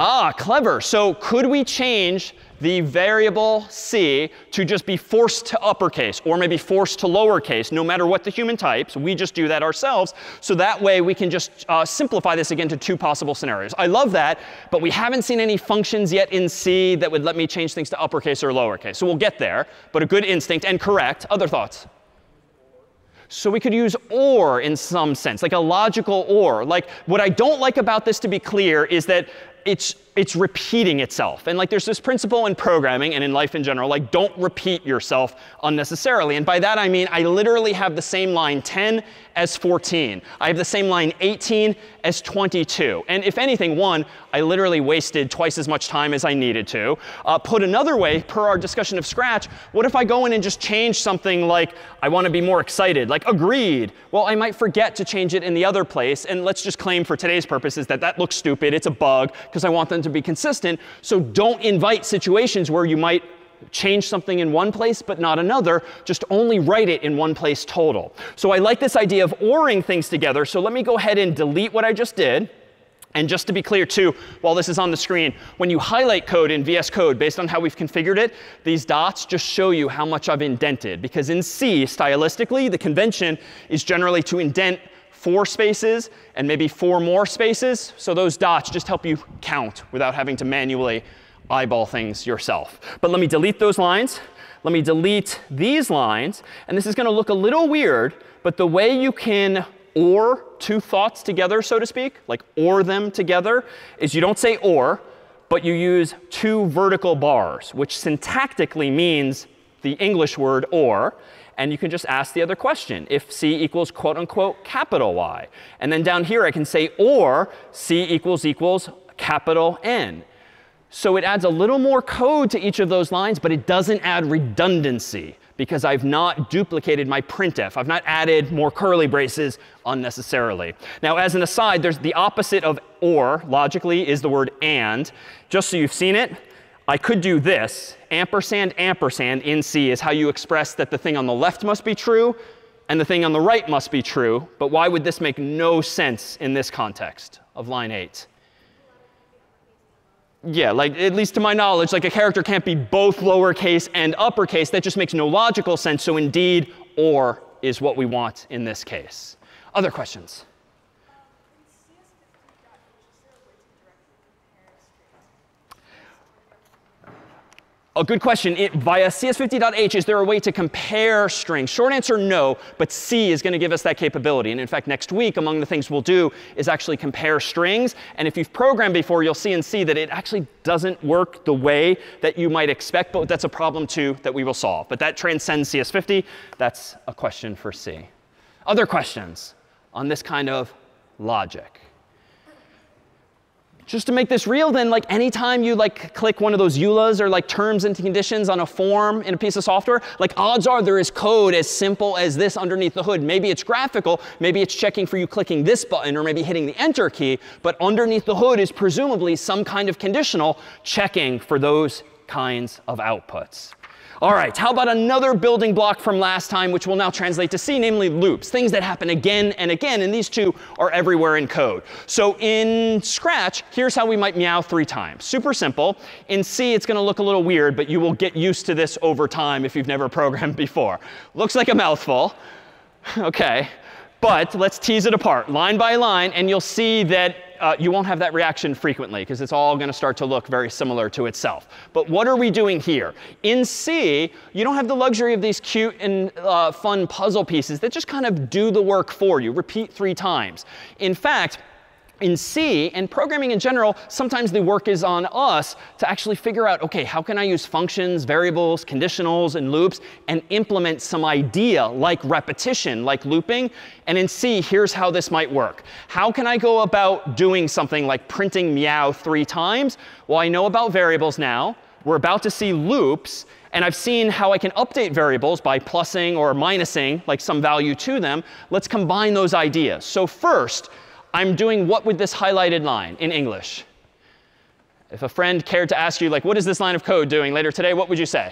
Ah, clever. So could we change the variable C to just be forced to uppercase, or maybe forced to lowercase, no matter what the human types? We just do that ourselves. So that way, we can just uh, simplify this again to two possible scenarios. I love that. But we haven't seen any functions yet in C that would let me change things to uppercase or lowercase. So we'll get there. But a good instinct and correct. Other thoughts? So we could use or in some sense, like a logical or. Like, what I don't like about this, to be clear, is that It's, it's repeating itself. And like, there's this principle in programming and in life in general, like, don't repeat yourself unnecessarily. And by that, I mean I literally have the same line ten as fourteen. I have the same line eighteen as twenty-two. And if anything, one, I literally wasted twice as much time as I needed to. Uh, put another way, per our discussion of Scratch, what if I go in and just change something like, I want to be more excited, like agreed? Well, I might forget to change it in the other place. And let's just claim for today's purposes that that looks stupid. It's a bug, because I want them to be consistent. So don't invite situations where you might change something in one place but not another. Just only write it in one place total. So I like this idea of oring things together. So let me go ahead and delete what I just did. And just to be clear, too, while this is on the screen, when you highlight code in V S Code, based on how we've configured it, these dots just show you how much I've indented. Because in C, stylistically, the convention is generally to indent four spaces and maybe four more spaces. So those dots just help you count without having to manually eyeball things yourself. But let me delete those lines. Let me delete these lines. And this is going to look a little weird, but the way you can or two thoughts together, so to speak, like or them together, is you don't say or, but you use two vertical bars, which syntactically means the English word or, and you can just ask the other question, if C equals quote unquote capital Y. And then down here I can say or C equals equals capital N. So it adds a little more code to each of those lines, but it doesn't add redundancy because I've not duplicated my printf. I've not added more curly braces unnecessarily. Now, as an aside, there's the opposite of or, logically, is the word and. Just so you've seen it, I could do this. Ampersand, ampersand in C is how you express that the thing on the left must be true and the thing on the right must be true. But why would this make no sense in this context of line eight? Yeah, like at least to my knowledge, like a character can't be both lowercase and uppercase. That just makes no logical sense. So indeed, or is what we want in this case. Other questions? A good question. It, via C S fifty dot H, is there a way to compare strings? Short answer, no. But C is going to give us that capability. And in fact, next week, among the things we'll do is actually compare strings. And if you've programmed before, you'll see in C that it actually doesn't work the way that you might expect. But that's a problem, too, that we will solve. But that transcends C S fifty. That's a question for C. Other questions on this kind of logic? Just to make this real, then, like anytime you like click one of those E U L As or like terms and conditions on a form in a piece of software, like odds are there is code as simple as this underneath the hood. Maybe it's graphical, maybe it's checking for you clicking this button or maybe hitting the enter key, but underneath the hood is presumably some kind of conditional checking for those kinds of outputs. All right, how about another building block from last time, which will now translate to C, namely loops, things that happen again and again. And these two are everywhere in code. So in Scratch, here's how we might meow three times. Super simple. In C, it's going to look a little weird, but you will get used to this over time if you've never programmed before. Looks like a mouthful. OK. But let's tease it apart line by line, and you'll see that Uh, you won't have that reaction frequently because it's all going to start to look very similar to itself. But what are we doing here? In C, you don't have the luxury of these cute and uh, fun puzzle pieces that just kind of do the work for you. Repeat three times. In fact, in C and programming in general, sometimes the work is on us to actually figure out, OK, how can I use functions, variables, conditionals, and loops and implement some idea like repetition, like looping? And in C, here's how this might work. How can I go about doing something like printing meow three times? Well, I know about variables now. We're about to see loops. And I've seen how I can update variables by plusing or minusing like some value to them. Let's combine those ideas. So first, I'm doing what with this highlighted line in English? If a friend cared to ask you, like, what is this line of code doing later today, what would you say?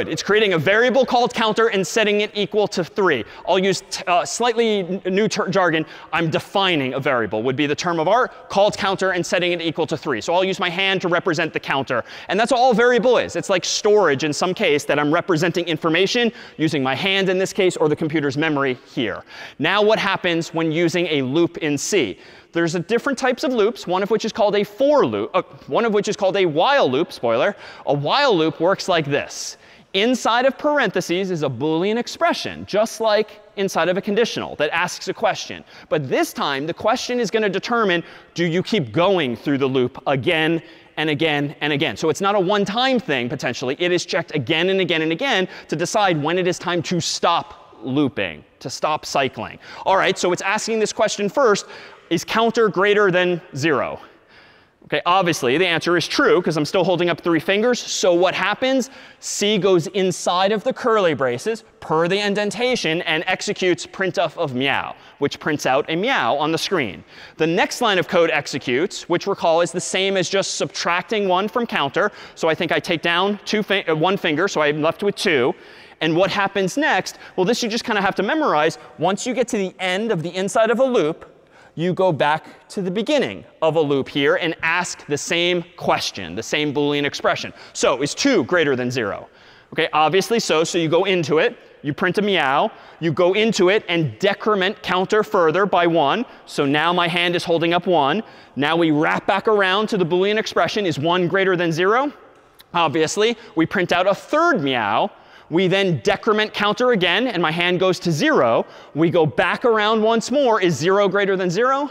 Good. It's creating a variable called counter and setting it equal to three. I'll use uh, slightly new jargon. I'm defining a variable would be the term of art, called counter and setting it equal to three. So I'll use my hand to represent the counter. And that's all variable is. It's like storage in some case that I'm representing information using my hand in this case or the computer's memory here. Now what happens when using a loop in C? There's a different types of loops, one of which is called a for loop, uh, one of which is called a while loop, spoiler. A while loop works like this. Inside of parentheses is a Boolean expression, just like inside of a conditional that asks a question. But this time, the question is going to determine, do you keep going through the loop again and again and again? So it's not a one-time thing, potentially. It is checked again and again and again to decide when it is time to stop looping, to stop cycling. All right, so it's asking this question first, is counter greater than zero? OK, obviously, the answer is true, because I'm still holding up three fingers. So what happens? C goes inside of the curly braces, per the indentation, and executes printf of meow, which prints out a meow on the screen. The next line of code executes, which recall is the same as just subtracting one from counter. So I think I take down two fi uh, one finger, so I'm left with two. And what happens next? Well, this you just kind of have to memorize. Once you get to the end of the inside of a loop, you go back to the beginning of a loop here and ask the same question, the same Boolean expression. So is two greater than zero? OK, obviously so. So you go into it. You print a meow. You go into it and decrement counter further by one. So now my hand is holding up one. Now we wrap back around to the Boolean expression. Is one greater than zero? Obviously. We print out a third meow. We then decrement counter again, and my hand goes to zero. We go back around once more. Is zero greater than zero?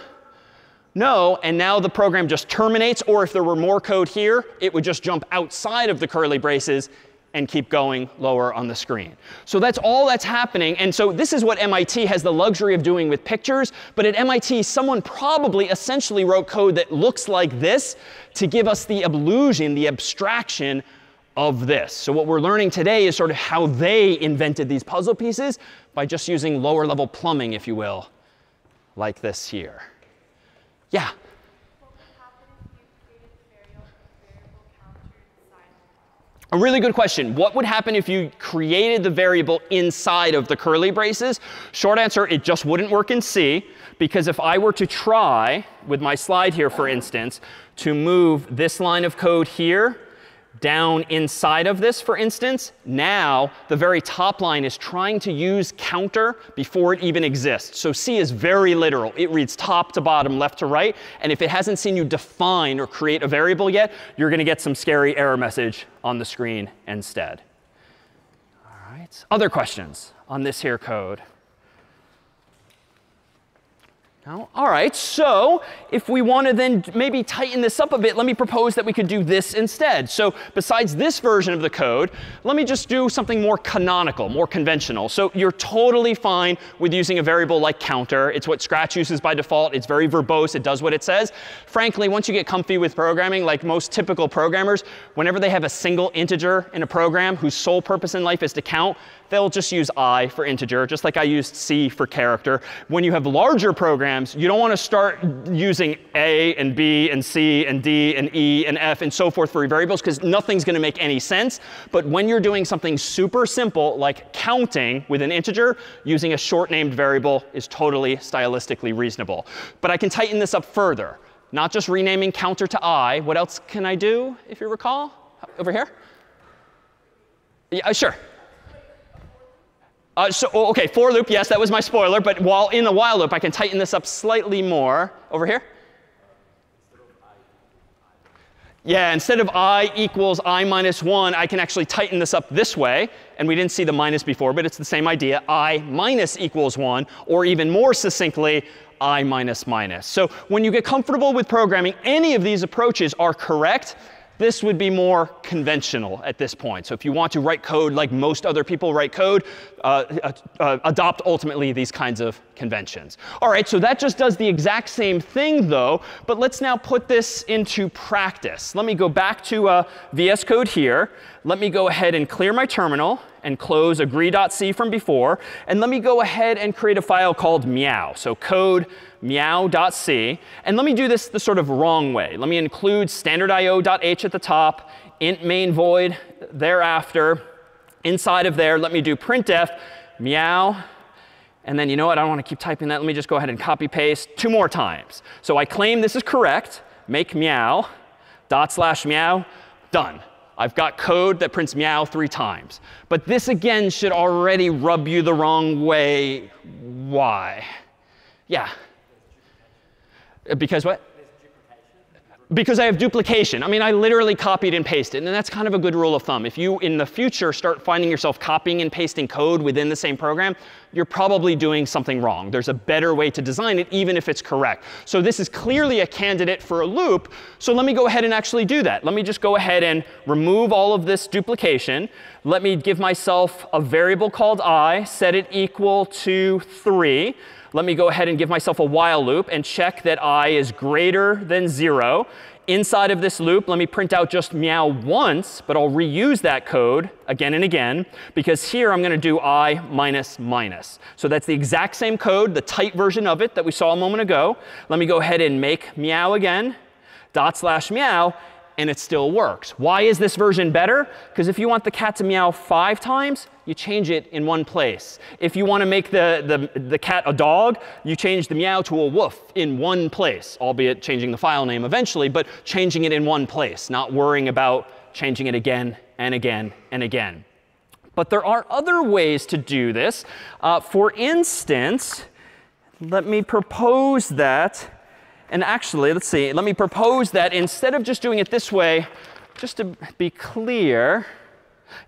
no, and now the program just terminates. Or if there were more code here, it would just jump outside of the curly braces and keep going lower on the screen. So that's all that's happening. And so this is what M I T has the luxury of doing with pictures. But at M I T, someone probably essentially wrote code that looks like this to give us the illusion, the abstraction of this. So what we're learning today is sort of how they invented these puzzle pieces by just using lower level plumbing, if you will, like this here. Yeah? A really good question. What would happen if you created the variable inside of the curly braces? Short answer, it just wouldn't work in C. Because if I were to try, with my slide here, for instance, to move this line of code here down inside of this, for instance, now the very top line is trying to use counter before it even exists. So C is very literal. It reads top to bottom, left to right. And if it hasn't seen you define or create a variable yet, you're going to get some scary error message on the screen instead. All right. Other questions on this here code? No? All right. So if we want to then maybe tighten this up a bit, let me propose that we could do this instead. So besides this version of the code, let me just do something more canonical, more conventional. So you're totally fine with using a variable like counter. It's what Scratch uses by default. It's very verbose. It does what it says. Frankly, once you get comfy with programming, like most typical programmers, whenever they have a single integer in a program whose sole purpose in life is to count, they'll just use I for integer, just like I used C for character. When you have larger programs, you don't want to start using A and B and C and D and E and F and so forth for your variables, because nothing's going to make any sense. But when you're doing something super simple, like counting with an integer, using a short-named variable is totally stylistically reasonable. But I can tighten this up further, not just renaming counter to I. What else can I do, if you recall? Over here? Yeah, sure. Uh, so OK, for loop, yes, that was my spoiler. But while in the while loop, I can tighten this up slightly more. Over here? Yeah, instead of I equals I minus one, I can actually tighten this up this way. And we didn't see the minus before, but it's the same idea. I minus equals one, or even more succinctly, I minus minus. So when you get comfortable with programming, any of these approaches are correct. This would be more conventional at this point. So if you want to write code like most other people write code, uh, uh, adopt ultimately these kinds of conventions. All right, so that just does the exact same thing, though. But let's now put this into practice. Let me go back to uh, V S Code here. Let me go ahead and clear my terminal and close agree.c from before. And let me go ahead and create a file called meow. So code meow.c. And let me do this the sort of wrong way. Let me include standard I O dot h at the top, int main void thereafter. Inside of there, let me do printf meow. And then you know what? I don't want to keep typing that. Let me just go ahead and copy paste two more times. So I claim this is correct. Make meow dot slash meow. Done. I've got code that prints meow three times. But this, again, should already rub you the wrong way. Why? Yeah. Because what? Because I have duplication. I mean, I literally copied and pasted. And that's kind of a good rule of thumb. If you, in the future, start finding yourself copying and pasting code within the same program, you're probably doing something wrong. There's a better way to design it, even if it's correct. So this is clearly a candidate for a loop. So let me go ahead and actually do that. Let me just go ahead and remove all of this duplication. Let me give myself a variable called I, set it equal to three. Let me go ahead and give myself a while loop and check that I is greater than zero. Inside of this loop, let me print out just meow once, but I'll reuse that code again and again, because here I'm going to do I minus minus. So that's the exact same code, the tight version of it that we saw a moment ago. Let me go ahead and make meow again, dot slash meow, and it still works. Why is this version better? Because if you want the cat to meow five times, you change it in one place. If you want to make the, the, the cat a dog, you change the meow to a woof in one place, albeit changing the file name eventually, but changing it in one place, not worrying about changing it again and again and again. But there are other ways to do this. Uh, for instance, let me propose that. And actually, let's see. Let me propose that instead of just doing it this way, just to be clear,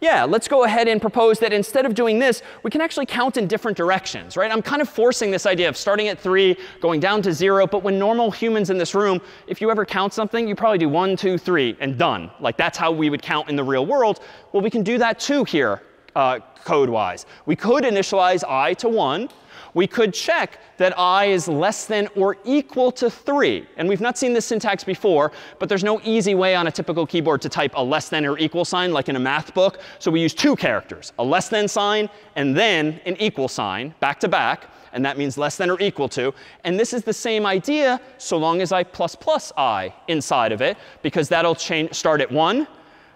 Yeah, let's go ahead and propose that instead of doing this, we can actually count in different directions, right? I'm kind of forcing this idea of starting at three, going down to zero. But when normal humans in this room, if you ever count something, you probably do one, two, three, and done. Like, that's how we would count in the real world. Well, we can do that too here, uh, code-wise. We could initialize I to one. We could check that I is less than or equal to three. And we've not seen this syntax before, but there's no easy way on a typical keyboard to type a less than or equal sign like in a math book. So we use two characters, a less than sign and then an equal sign back to back. And that means less than or equal to. And this is the same idea so long as I plus plus I inside of it, because that'll change, start at one,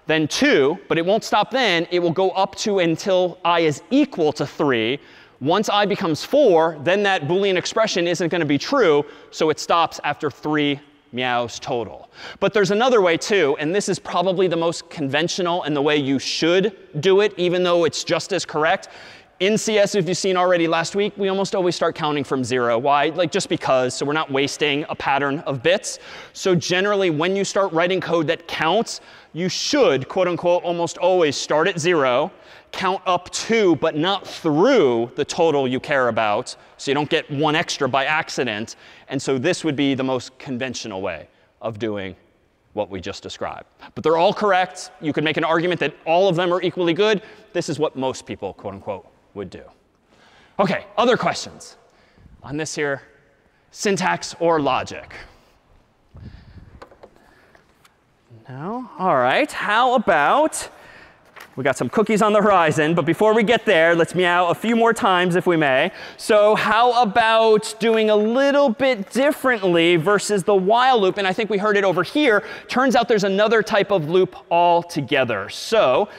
then two. But it won't stop then. It will go up to until I is equal to three. Once I becomes four, then that Boolean expression isn't going to be true. So it stops after three meows total. But there's another way too. And this is probably the most conventional and the way you should do it, even though it's just as correct. In C S, if you've seen already last week, we almost always start counting from zero. Why? Like, just because. So we're not wasting a pattern of bits. So generally, when you start writing code that counts, you should, quote unquote, almost always start at zero, count up to, but not through the total you care about. So you don't get one extra by accident. And so this would be the most conventional way of doing what we just described. But they're all correct. You could make an argument that all of them are equally good. This is what most people, quote unquote, would do. OK, other questions on this here syntax or logic? No? All right. How about we got some cookies on the horizon. But before we get there, let's meow a few more times if we may. So how about doing a little bit differently versus the while loop? And I think we heard it over here. Turns out there's another type of loop altogether. So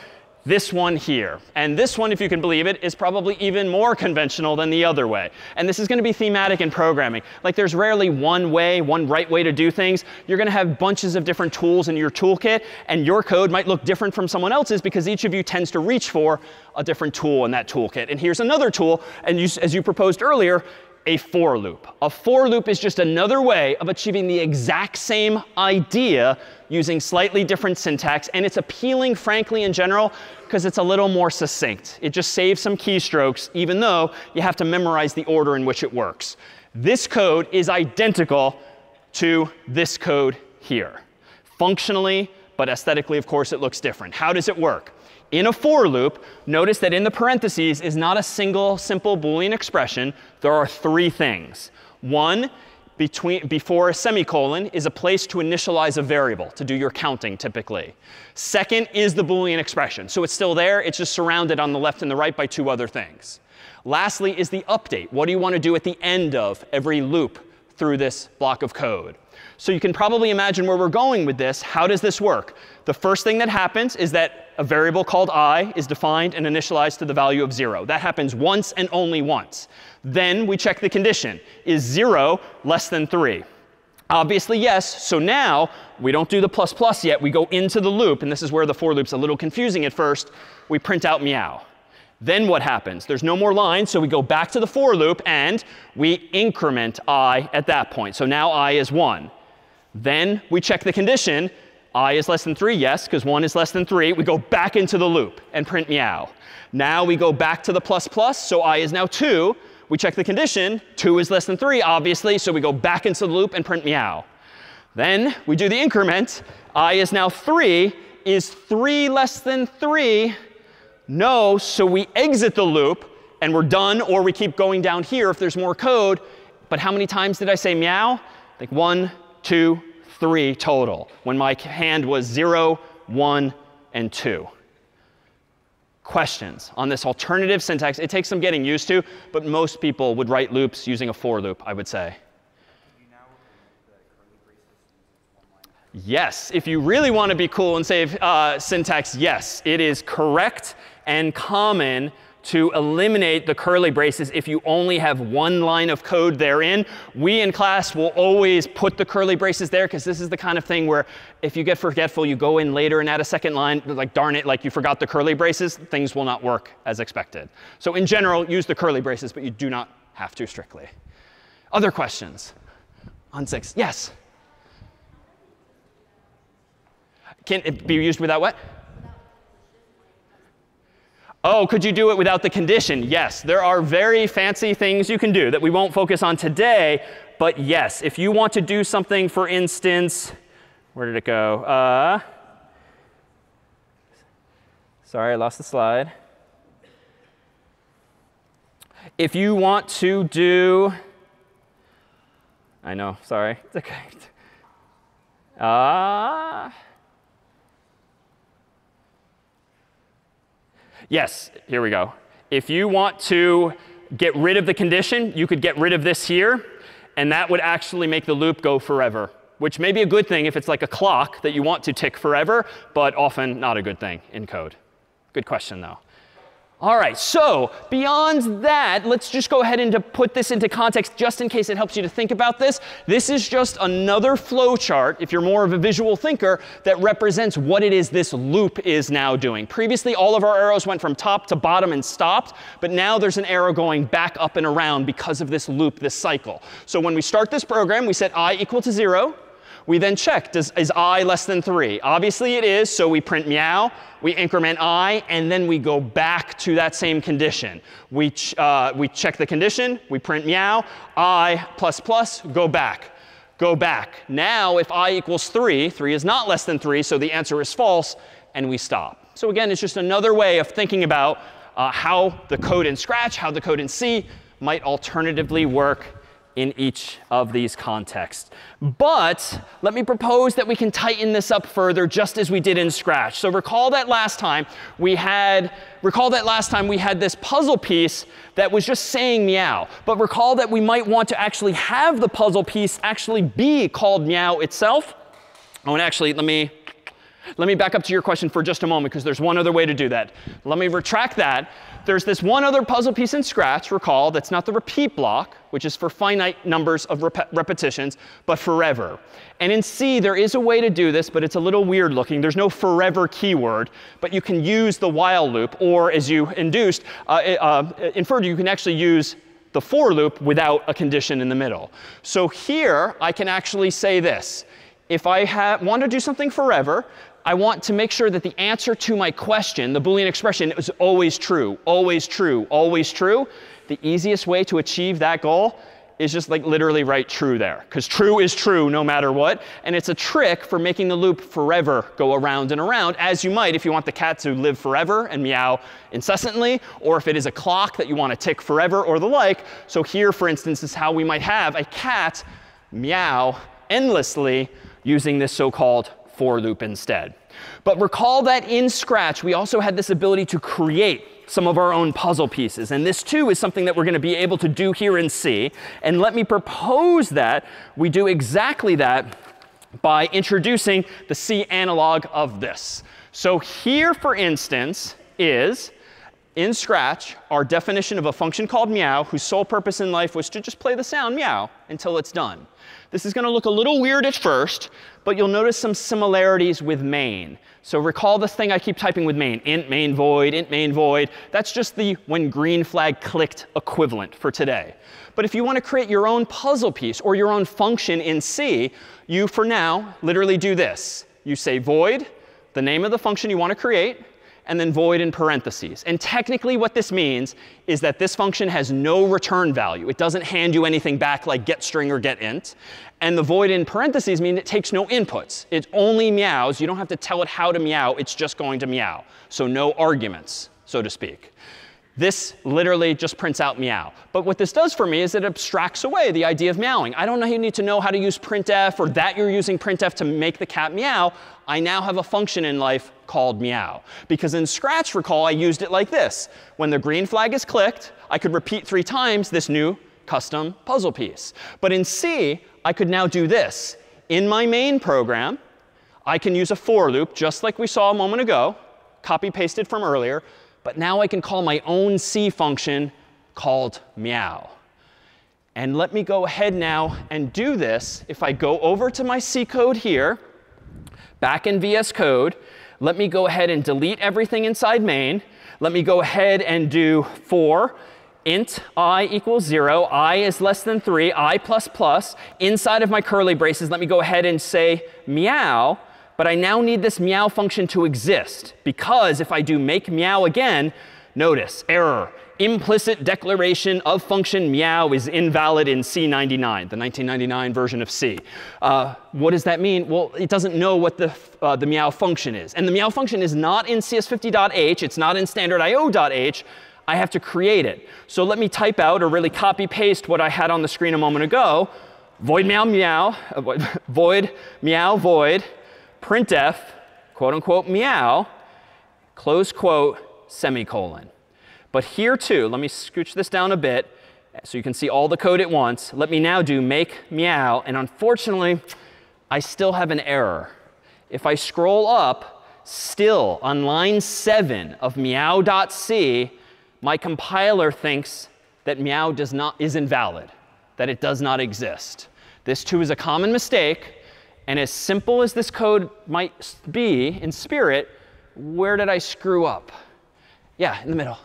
this one here. And this one, if you can believe it, is probably even more conventional than the other way. And this is going to be thematic in programming. Like, there's rarely one way, one right way to do things. You're going to have bunches of different tools in your toolkit. And your code might look different from someone else's because each of you tends to reach for a different tool in that toolkit. And here's another tool. And you, as you proposed earlier, a for loop. A for loop is just another way of achieving the exact same idea using slightly different syntax. And it's appealing, frankly, in general, because it's a little more succinct. It just saves some keystrokes, even though you have to memorize the order in which it works. This code is identical to this code here, functionally, but aesthetically, of course, it looks different. How does it work? In a for loop, notice that in the parentheses is not a single simple Boolean expression. There are three things. One, between, before a semicolon is a place to initialize a variable, to do your counting typically. Second is the Boolean expression. So it's still there. It's just surrounded on the left and the right by two other things. Lastly is the update. What do you want to do at the end of every loop through this block of code? So you can probably imagine where we're going with this. How does this work? The first thing that happens is that a variable called I is defined and initialized to the value of zero. That happens once and only once. Then we check the condition. Is zero less than three? Obviously, yes. So now we don't do the plus plus yet. We go into the loop. And this is where the for loop's a little confusing at first. We print out meow. Then what happens? There's no more lines. So we go back to the for loop, and we increment I at that point. So now I is one. Then we check the condition. I is less than three, yes, because one is less than three. We go back into the loop and print meow. Now we go back to the plus plus. So I is now two. We check the condition. two is less than three, obviously. So we go back into the loop and print meow. Then we do the increment. I is now three. Is three less than three? No. So we exit the loop, and we're done. Or we keep going down here if there's more code. But how many times did I say meow? Like one, two, three total, when my hand was zero, one, and two. Questions on this alternative syntax? It takes some getting used to, but most people would write loops using a for loop, I would say. Yes. If you really want to be cool and save uh, syntax, yes, it is correct and common to eliminate the curly braces if you only have one line of code therein. We in class will always put the curly braces there, because this is the kind of thing where if you get forgetful, you go in later and add a second line. Like, darn it, like you forgot the curly braces. Things will not work as expected. So in general, use the curly braces, but you do not have to strictly. Other questions on six? Yes? Can it be used without what? Oh, could you do it without the condition? Yes, there are very fancy things you can do that we won't focus on today. But yes, if you want to do something, for instance, where did it go? Uh, sorry, I lost the slide. If you want to do, I know, sorry, it's OK. Ah. Uh, Yes, here we go. If you want to get rid of the condition, you could get rid of this here. And that would actually make the loop go forever, which may be a good thing if it's like a clock that you want to tick forever, but often not a good thing in code. Good question, though. All right, so beyond that, let's just go ahead and to put this into context just in case it helps you to think about this. This is just another flowchart, if you're more of a visual thinker, that represents what it is this loop is now doing. Previously, all of our arrows went from top to bottom and stopped. But now there's an arrow going back up and around because of this loop, this cycle. So when we start this program, we set I equal to zero. We then check, does, is I less than three? Obviously, it is. So we print meow. We increment I. And then we go back to that same condition. We, ch uh, we check the condition. We print meow. I plus plus. Go back. Go back. Now, if I equals three, three is not less than three. So the answer is false. And we stop. So again, it's just another way of thinking about uh, how the code in Scratch, how the code in C might alternatively work in each of these contexts. But let me propose that we can tighten this up further just as we did in Scratch. So recall that last time we had recall that last time we had this puzzle piece that was just saying meow. But recall that we might want to actually have the puzzle piece actually be called meow itself. Oh, and actually, let me let me back up to your question for just a moment, because there's one other way to do that. Let me retract that. There's this one other puzzle piece in Scratch, recall, that's not the repeat block, which is for finite numbers of rep repetitions, but forever. And in C, there is a way to do this, but it's a little weird looking. There's no forever keyword, but you can use the while loop. Or as you induced, uh, uh, inferred, you can actually use the for loop without a condition in the middle. So here, I can actually say this. If I want to do something forever, I want to make sure that the answer to my question, the Boolean expression, is always true, always true, always true. The easiest way to achieve that goal is just like literally write true there, because true is true no matter what. And it's a trick for making the loop forever go around and around, as you might if you want the cat to live forever and meow incessantly, or if it is a clock that you want to tick forever or the like. So here, for instance, is how we might have a cat meow endlessly using this so-called for loop instead. But recall that in Scratch, we also had this ability to create some of our own puzzle pieces. And this, too, is something that we're going to be able to do here in C. And let me propose that we do exactly that by introducing the C analog of this. So here, for instance, is, in Scratch, our definition of a function called meow, whose sole purpose in life was to just play the sound meow until it's done. This is going to look a little weird at first, but you'll notice some similarities with main. So recall this thing I keep typing with main, int main void, int main void. That's just the when green flag clicked equivalent for today. But if you want to create your own puzzle piece or your own function in C, you, for now, literally do this. You say void, the name of the function you want to create, and then void in parentheses. And technically what this means is that this function has no return value. It doesn't hand you anything back like getString or getInt. And the void in parentheses means it takes no inputs. It only meows. You don't have to tell it how to meow. It's just going to meow. So no arguments, so to speak. This literally just prints out meow. But what this does for me is it abstracts away the idea of meowing. I don't need to know how to use printf or that you're using printf to make the cat meow. I now have a function in life called meow. Because in Scratch, recall, I used it like this. When the green flag is clicked, I could repeat three times this new custom puzzle piece. But in C, I could now do this. In my main program, I can use a for loop, just like we saw a moment ago, copy pasted from earlier. But now I can call my own C function called meow. And let me go ahead now and do this. If I go over to my C code here, back in V S Code, let me go ahead and delete everything inside main. Let me go ahead and do for int I equals zero, I is less than three, I plus plus. Inside of my curly braces, let me go ahead and say meow. But I now need this meow function to exist, because if I do make meow again, Notice, error. Implicit declaration of function meow is invalid in C ninety-nine, the nineteen ninety-nine version of C. Uh, what does that mean? Well, it doesn't know what the, uh, the meow function is. And the meow function is not in C S fifty dot h. It's not in standard I O dot h. I have to create it. So let me type out or really copy paste what I had on the screen a moment ago. Void meow meow, uh, void meow void, printf, quote unquote meow, close quote, semicolon. But here too, let me scooch this down a bit so you can see all the code at once. Let me now do make meow. And unfortunately, I still have an error. If I scroll up, still on line seven of meow.c, my compiler thinks that meow does not, is invalid, that it does not exist. This too is a common mistake. And as simple as this code might be in spirit, where did I screw up? Yeah, in the middle.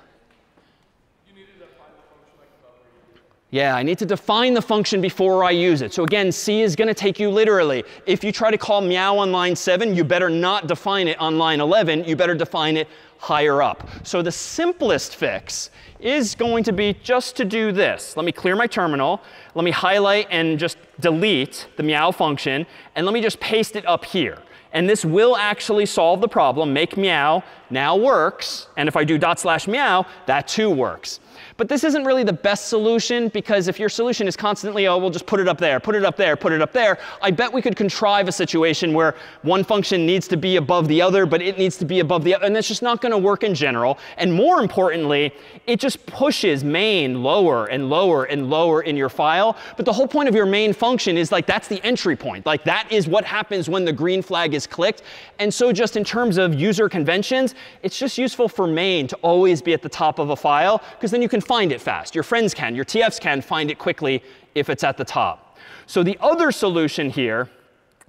Yeah, I need to define the function before I use it. So again, C is going to take you literally. If you try to call meow on line seven, you better not define it on line eleven. You better define it higher up. So the simplest fix is going to be just to do this. Let me clear my terminal. Let me highlight and just delete the meow function. And let me just paste it up here. And this will actually solve the problem. Make meow now works. And if I do dot slash meow, that too works. But this isn't really the best solution, because if your solution is constantly, oh, we'll just put it up there, put it up there, put it up there, I bet we could contrive a situation where one function needs to be above the other, but it needs to be above the other. And that's just not going to work in general. And more importantly, it just pushes main lower and lower and lower in your file. But the whole point of your main function is like that's the entry point. Like that is what happens when the green flag is clicked. And so just in terms of user conventions, it's just useful for main to always be at the top of a file, because then you can find it fast. Your friends can. Your T Fs can find it quickly if it's at the top. So the other solution here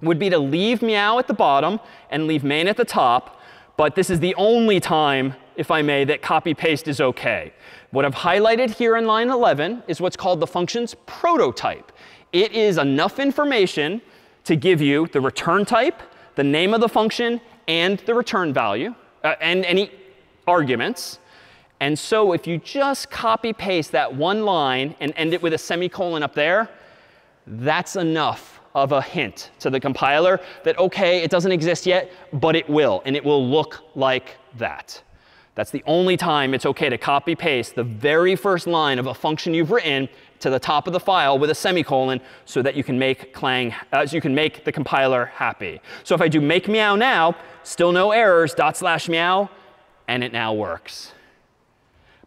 would be to leave meow at the bottom and leave main at the top. But this is the only time, if I may, that copy paste is OK. What I've highlighted here in line eleven is what's called the function's prototype. It is enough information to give you the return type, the name of the function, and the return value, uh, and any arguments. And so if you just copy paste that one line and end it with a semicolon up there, that's enough of a hint to the compiler that, OK, it doesn't exist yet, but it will. And it will look like that. That's the only time it's OK to copy paste the very first line of a function you've written to the top of the file with a semicolon so that you can make Clang, as you can make the compiler happy. So if I do make meow now, still no errors, dot slash meow, and it now works.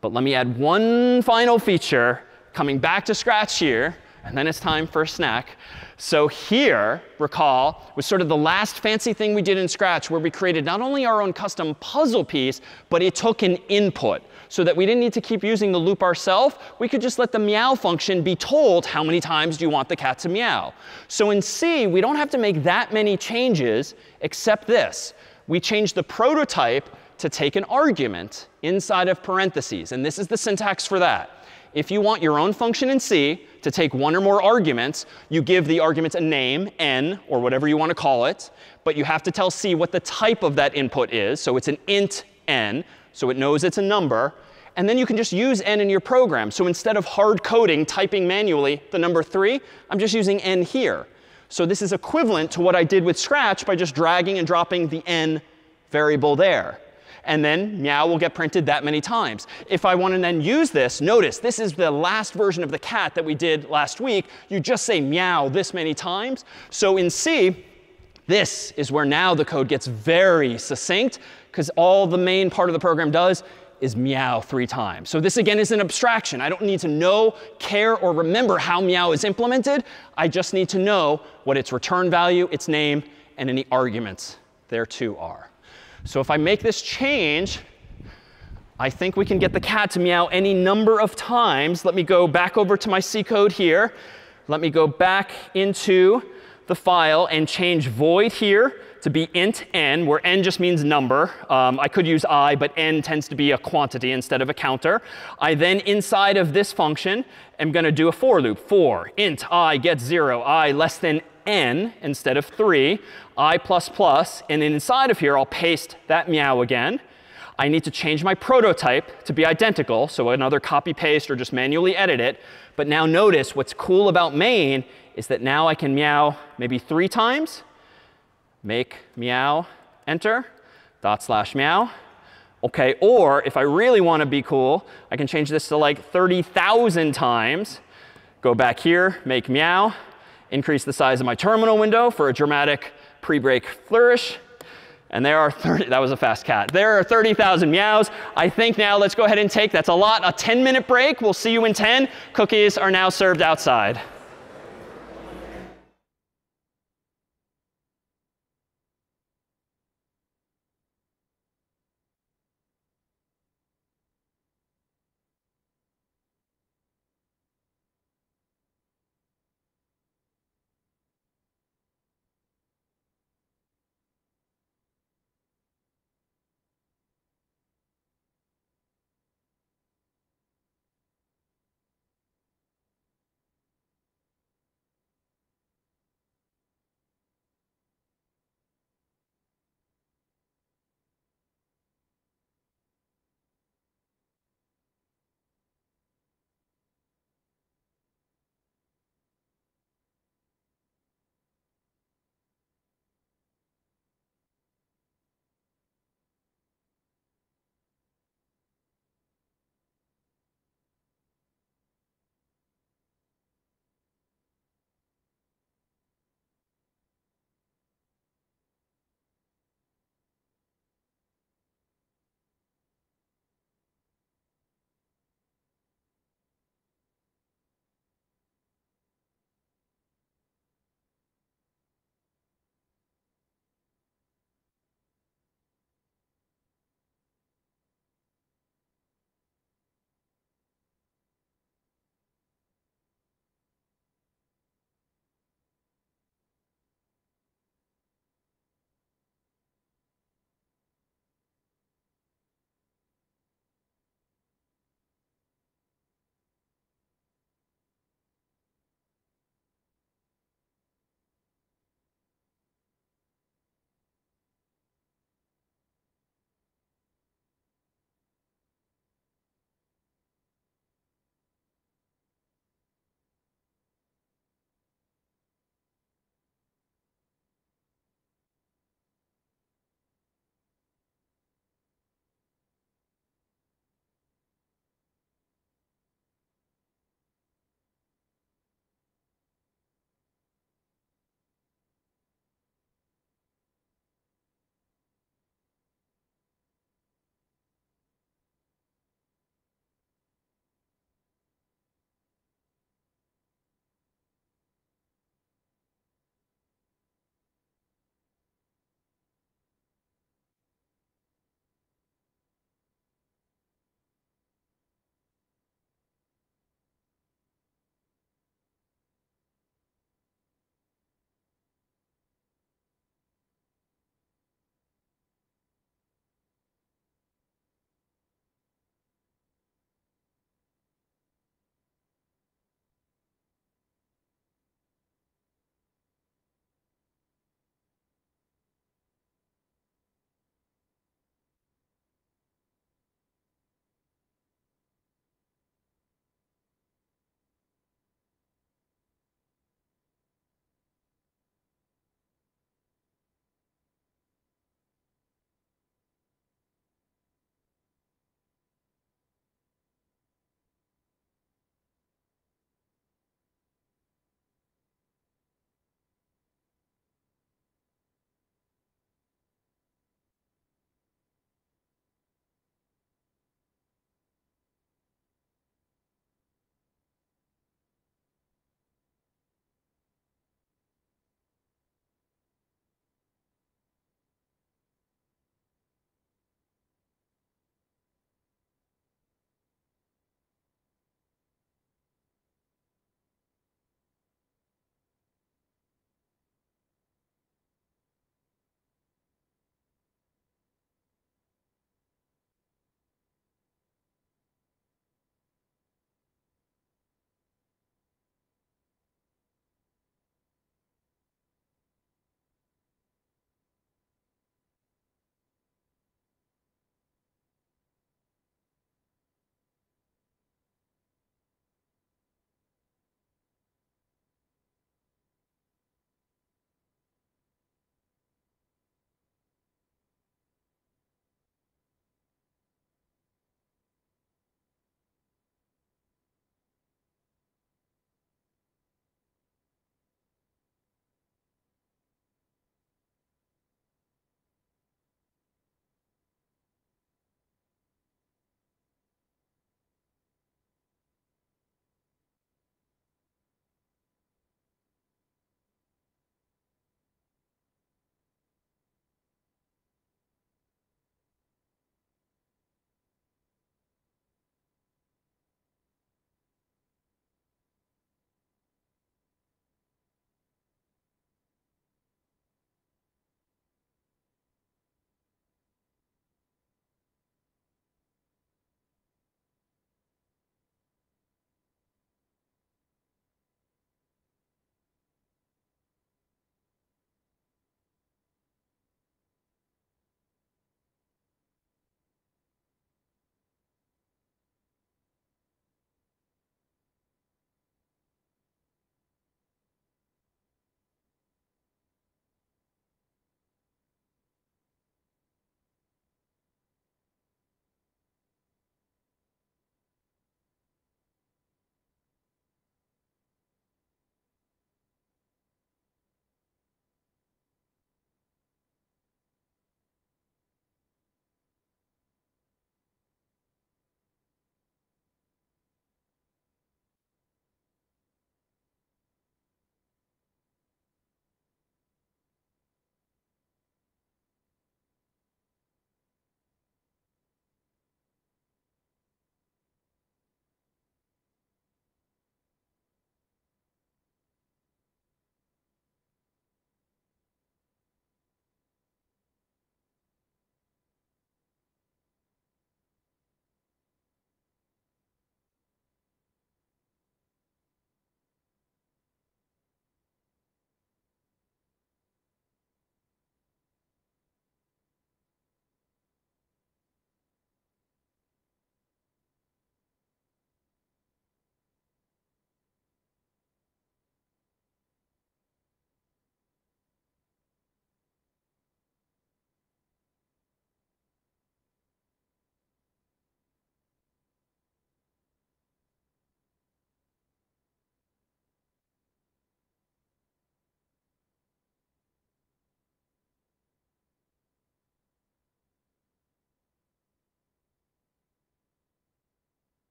But let me add one final feature, coming back to Scratch here, and then it's time for a snack. So here, recall, was sort of the last fancy thing we did in Scratch, where we created not only our own custom puzzle piece, but it took an input so that we didn't need to keep using the loop ourselves. We could just let the meow function be told how many times do you want the cat to meow. So in C, we don't have to make that many changes except this. We change the prototype to take an argument inside of parentheses. And this is the syntax for that. If you want your own function in C to take one or more arguments, you give the arguments a name, n, or whatever you want to call it. But you have to tell C what the type of that input is. So it's an int n, so it knows it's a number. And then you can just use n in your program. So instead of hard coding, typing manually the number three, I'm just using n here. So this is equivalent to what I did with Scratch by just dragging and dropping the n variable there. And then meow will get printed that many times. If I want to then use this, notice this is the last version of the cat that we did last week. You just say meow this many times. So in C, this is where now the code gets very succinct, because all the main part of the program does is meow three times. So this, again, is an abstraction. I don't need to know, care, or remember how meow is implemented. I just need to know what its return value, its name, and any arguments there too are. So if I make this change, I think we can get the cat to meow any number of times. Let me go back over to my C code here. Let me go back into the file and change void here to be int n, where n just means number. Um, I could use I, but n tends to be a quantity instead of a counter. I then, inside of this function, am going to do a for loop. For int I gets zero, I less than n instead of three, I plus plus. And inside of here, I'll paste that meow again. I need to change my prototype to be identical, so another copy paste or just manually edit it. But now notice what's cool about main is that now I can meow maybe three times, make meow, enter, dot slash meow. OK, or if I really want to be cool, I can change this to like thirty thousand times, go back here, make meow, increase the size of my terminal window for a dramatic pre-break flourish. And there are thirty, that was a fast cat. There are thirty thousand meows. I think now let's go ahead and take, that's a lot, a ten minute break. We'll see you in ten. Cookies are now served outside.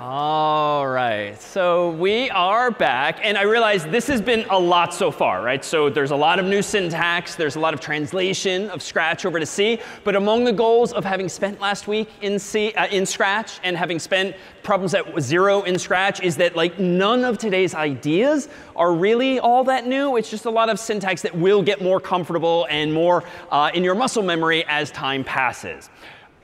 All right, so we are back. And I realize this has been a lot so far, right? So there's a lot of new syntax. There's a lot of translation of Scratch over to C. But among the goals of having spent last week in C, uh, in Scratch and having spent problems at zero in Scratch is that like none of today's ideas are really all that new. It's just a lot of syntax that will get more comfortable and more uh, in your muscle memory as time passes.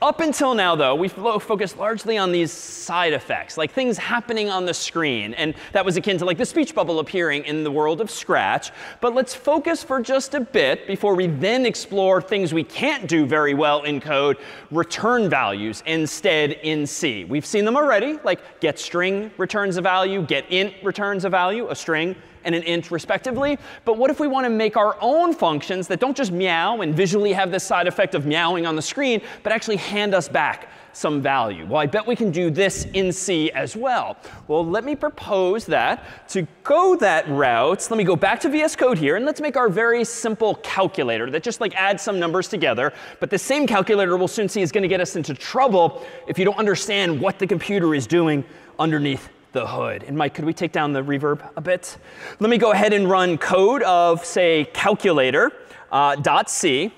Up until now, though, we've focused largely on these side effects, like things happening on the screen. And that was akin to like the speech bubble appearing in the world of Scratch. But let's focus for just a bit before we then explore things we can't do very well in code, return values instead in C. We've seen them already, like getString returns a value, getInt returns a value, a string and an int respectively. But what if we want to make our own functions that don't just meow and visually have this side effect of meowing on the screen, but actually hand us back some value? Well, I bet we can do this in C as well. Well, let me propose that to go that route, let me go back to V S Code here, and let's make our very simple calculator that just like adds some numbers together. But the same calculator we'll soon see is going to get us into trouble if you don't understand what the computer is doing underneath the hood. And Mike, could we take down the reverb a bit? Let me go ahead and run code of, say, calculator uh, dot C.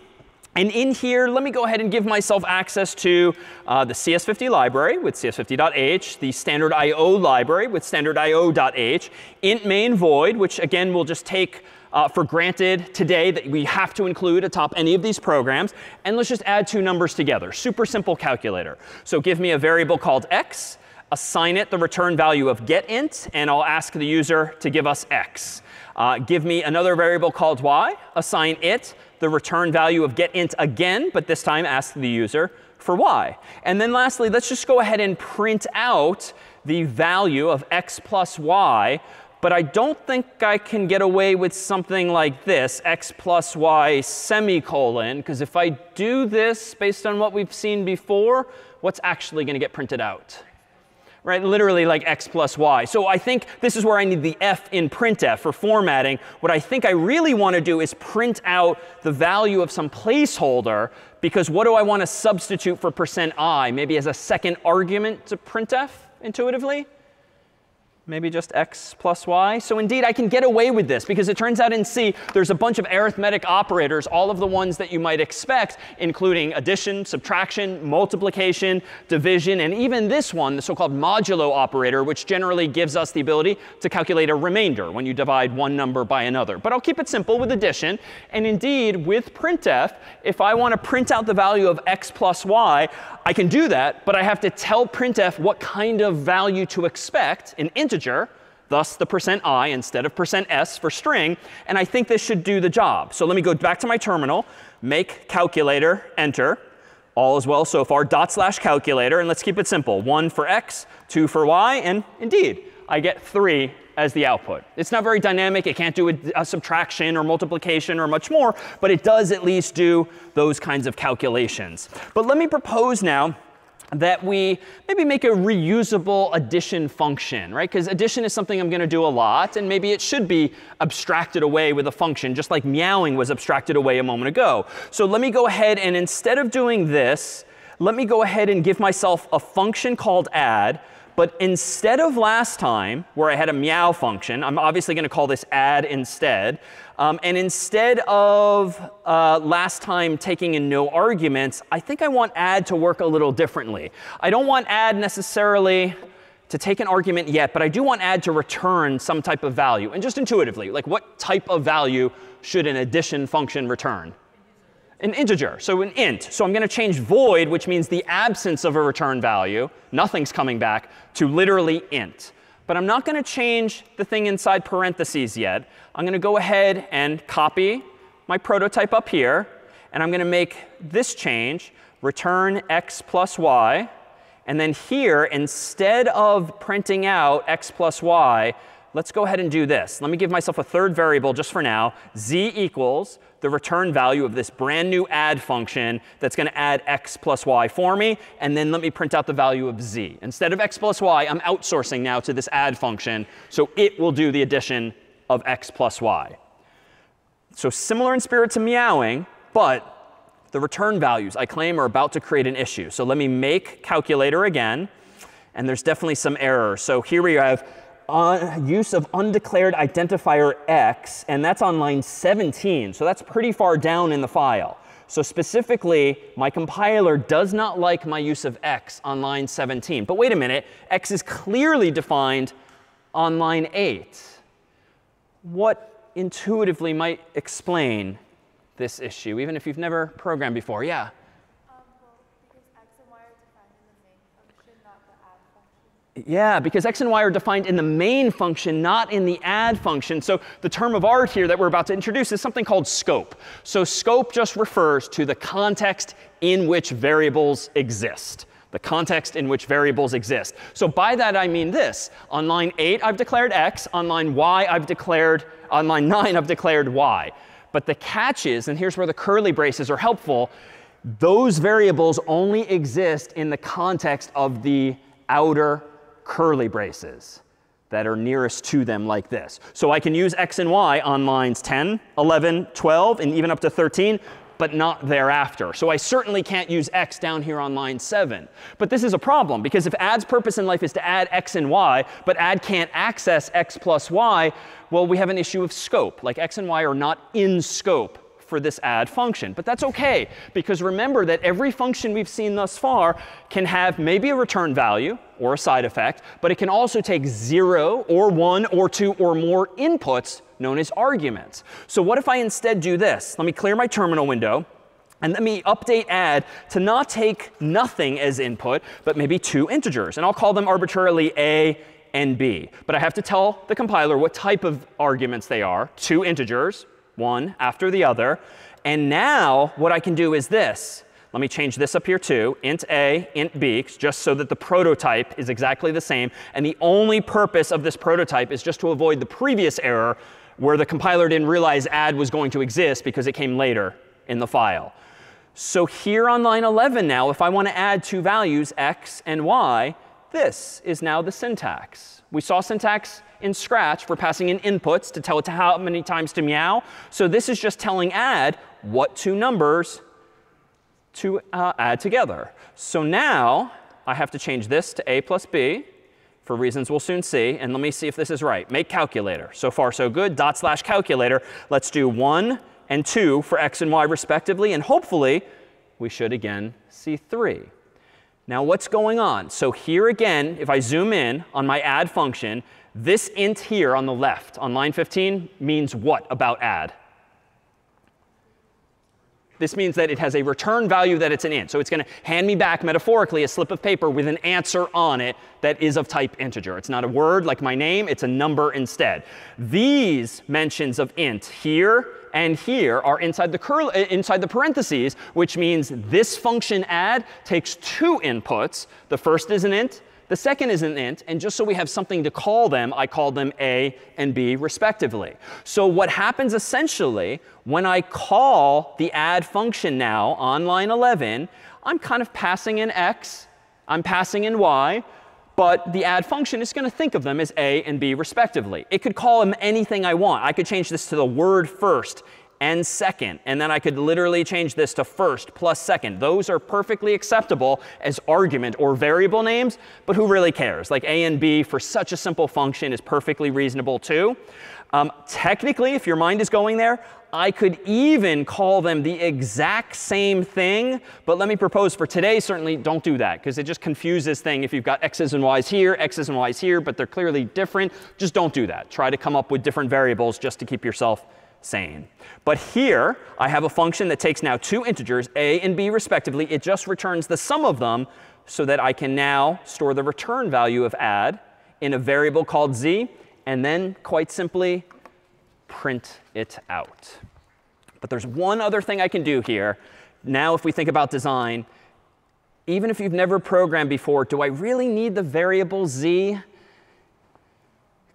And in here, let me go ahead and give myself access to uh, the C S fifty library with C S fifty dot H, the standard I O library with standard I O dot H, int main void, which again we'll just take uh, for granted today that we have to include atop any of these programs. And let's just add two numbers together. Super simple calculator. So give me a variable called x. Assign it the return value of getInt, and I'll ask the user to give us x. Uh, give me another variable called y. Assign it the return value of getInt again, but this time ask the user for y. And then lastly, let's just go ahead and print out the value of x plus y. But I don't think I can get away with something like this, x plus y semicolon, because if I do this based on what we've seen before, what's actually going to get printed out? Right, literally like x plus y. So I think this is where I need the f in printf for formatting. What I think I really want to do is print out the value of some placeholder, because what do I want to substitute for percent i? Maybe as a second argument to printf intuitively? Maybe just x plus y. So indeed, I can get away with this, because it turns out in C, there's a bunch of arithmetic operators, all of the ones that you might expect, including addition, subtraction, multiplication, division, and even this one, the so-called modulo operator, which generally gives us the ability to calculate a remainder when you divide one number by another. But I'll keep it simple with addition. And indeed, with printf, if I want to print out the value of x plus y, I can do that. But I have to tell printf what kind of value to expect, an integer. Thus the percent I instead of percent s for string. And I think this should do the job. So let me go back to my terminal, make calculator, enter. All is well so far, dot slash calculator. And let's keep it simple. one for x, two for y. And indeed, I get three as the output. It's not very dynamic. It can't do a, a subtraction or multiplication or much more. But it does at least do those kinds of calculations. But let me propose now that we maybe make a reusable addition function, right? Because addition is something I'm going to do a lot. And maybe it should be abstracted away with a function, just like meowing was abstracted away a moment ago. So let me go ahead and instead of doing this, let me go ahead and give myself a function called add. But instead of last time, where I had a meow function, I'm obviously going to call this add instead. Um, and instead of uh, last time taking in no arguments, I think I want add to work a little differently. I don't want add necessarily to take an argument yet, but I do want add to return some type of value. And just intuitively, like what type of value should an addition function return? An integer, so an int. So I'm going to change void, which means the absence of a return value, nothing's coming back, to literally int. But I'm not going to change the thing inside parentheses yet. I'm going to go ahead and copy my prototype up here. And I'm going to make this change, return x plus y. And then here, instead of printing out x plus y, let's go ahead and do this. Let me give myself a third variable just for now, z equals the return value of this brand new add function that's going to add x plus y for me. And then let me print out the value of z. Instead of x plus y, I'm outsourcing now to this add function. So it will do the addition of x plus y. So similar in spirit to meowing, but the return values I claim are about to create an issue. So let me make calculator again. and there's definitely some error. So here we have uh, use of undeclared identifier X, and that's on line seventeen. So that's pretty far down in the file. So specifically, my compiler does not like my use of X on line seventeen. But wait a minute, X is clearly defined on line eight. What intuitively might explain this issue, even if you've never programmed before? Yeah? Yeah, because x and y are defined in the main function, not in the add function. So the term of art here that we're about to introduce is something called scope. So scope just refers to the context in which variables exist. The context in which variables exist. So by that, I mean this. On line eight, I've declared x. On line y, I've declared, on line nine, I've declared y. But the catch is, and here's where the curly braces are helpful, those variables only exist in the context of the outer curly braces that are nearest to them like this. So I can use x and y on lines ten, eleven, twelve, and even up to thirteen, but not thereafter. So I certainly can't use x down here on line seven. But this is a problem, because if add's purpose in life is to add x and y, but add can't access x plus y, well, we have an issue of scope. Like x and y are not in scope for this add function. But that's OK, because remember that every function we've seen thus far can have maybe a return value or a side effect, but it can also take zero or one or two or more inputs known as arguments. So what if I instead do this? Let me clear my terminal window. And let me update add to not take nothing as input, but maybe two integers. And I'll call them arbitrarily a and b. But I have to tell the compiler what type of arguments they are, two integers, one after the other. And now what I can do is this. Let me change this up here too, int a, int b, just so that the prototype is exactly the same. And the only purpose of this prototype is just to avoid the previous error where the compiler didn't realize add was going to exist because it came later in the file. So here on line eleven now, if I want to add two values, x and y, this is now the syntax. We saw syntax in Scratch for passing in inputs to tell it how many times to meow. So this is just telling add what two numbers to uh, add together. So now I have to change this to a plus b for reasons we'll soon see. And let me see if this is right. Make calculator. So far, so good. Dot slash calculator. Let's do one and two for x and y respectively. And hopefully, we should again see three. Now what's going on? So here again, if I zoom in on my add function, this int here on the left on line fifteen means what about add? This means that it has a return value that it's an int. So it's going to hand me back metaphorically a slip of paper with an answer on it that is of type integer. It's not a word like my name. It's a number instead. These mentions of int here and here are inside the curl, inside the parentheses, which means this function add takes two inputs. The first is an int. The second is an int. And just so we have something to call them, I call them a and b respectively. So what happens essentially when I call the add function now on line eleven, I'm kind of passing in x. I'm passing in y. But the add function is going to think of them as a and b respectively. It could call them anything I want. I could change this to the word first and second. And then I could literally change this to first plus second. Those are perfectly acceptable as argument or variable names. But who really cares? Like a and b for such a simple function is perfectly reasonable too. Um, technically, if your mind is going there, I could even call them the exact same thing. But let me propose for today, certainly don't do that, because it just confuses things if you've got x's and y's here, x's and y's here, but they're clearly different. Just don't do that. Try to come up with different variables just to keep yourself sane. But here, I have a function that takes now two integers, a and b respectively. It just returns the sum of them so that I can now store the return value of add in a variable called z, and then quite simply print it out. But there's one other thing I can do here. Now if we think about design, even if you've never programmed before, do I really need the variable z?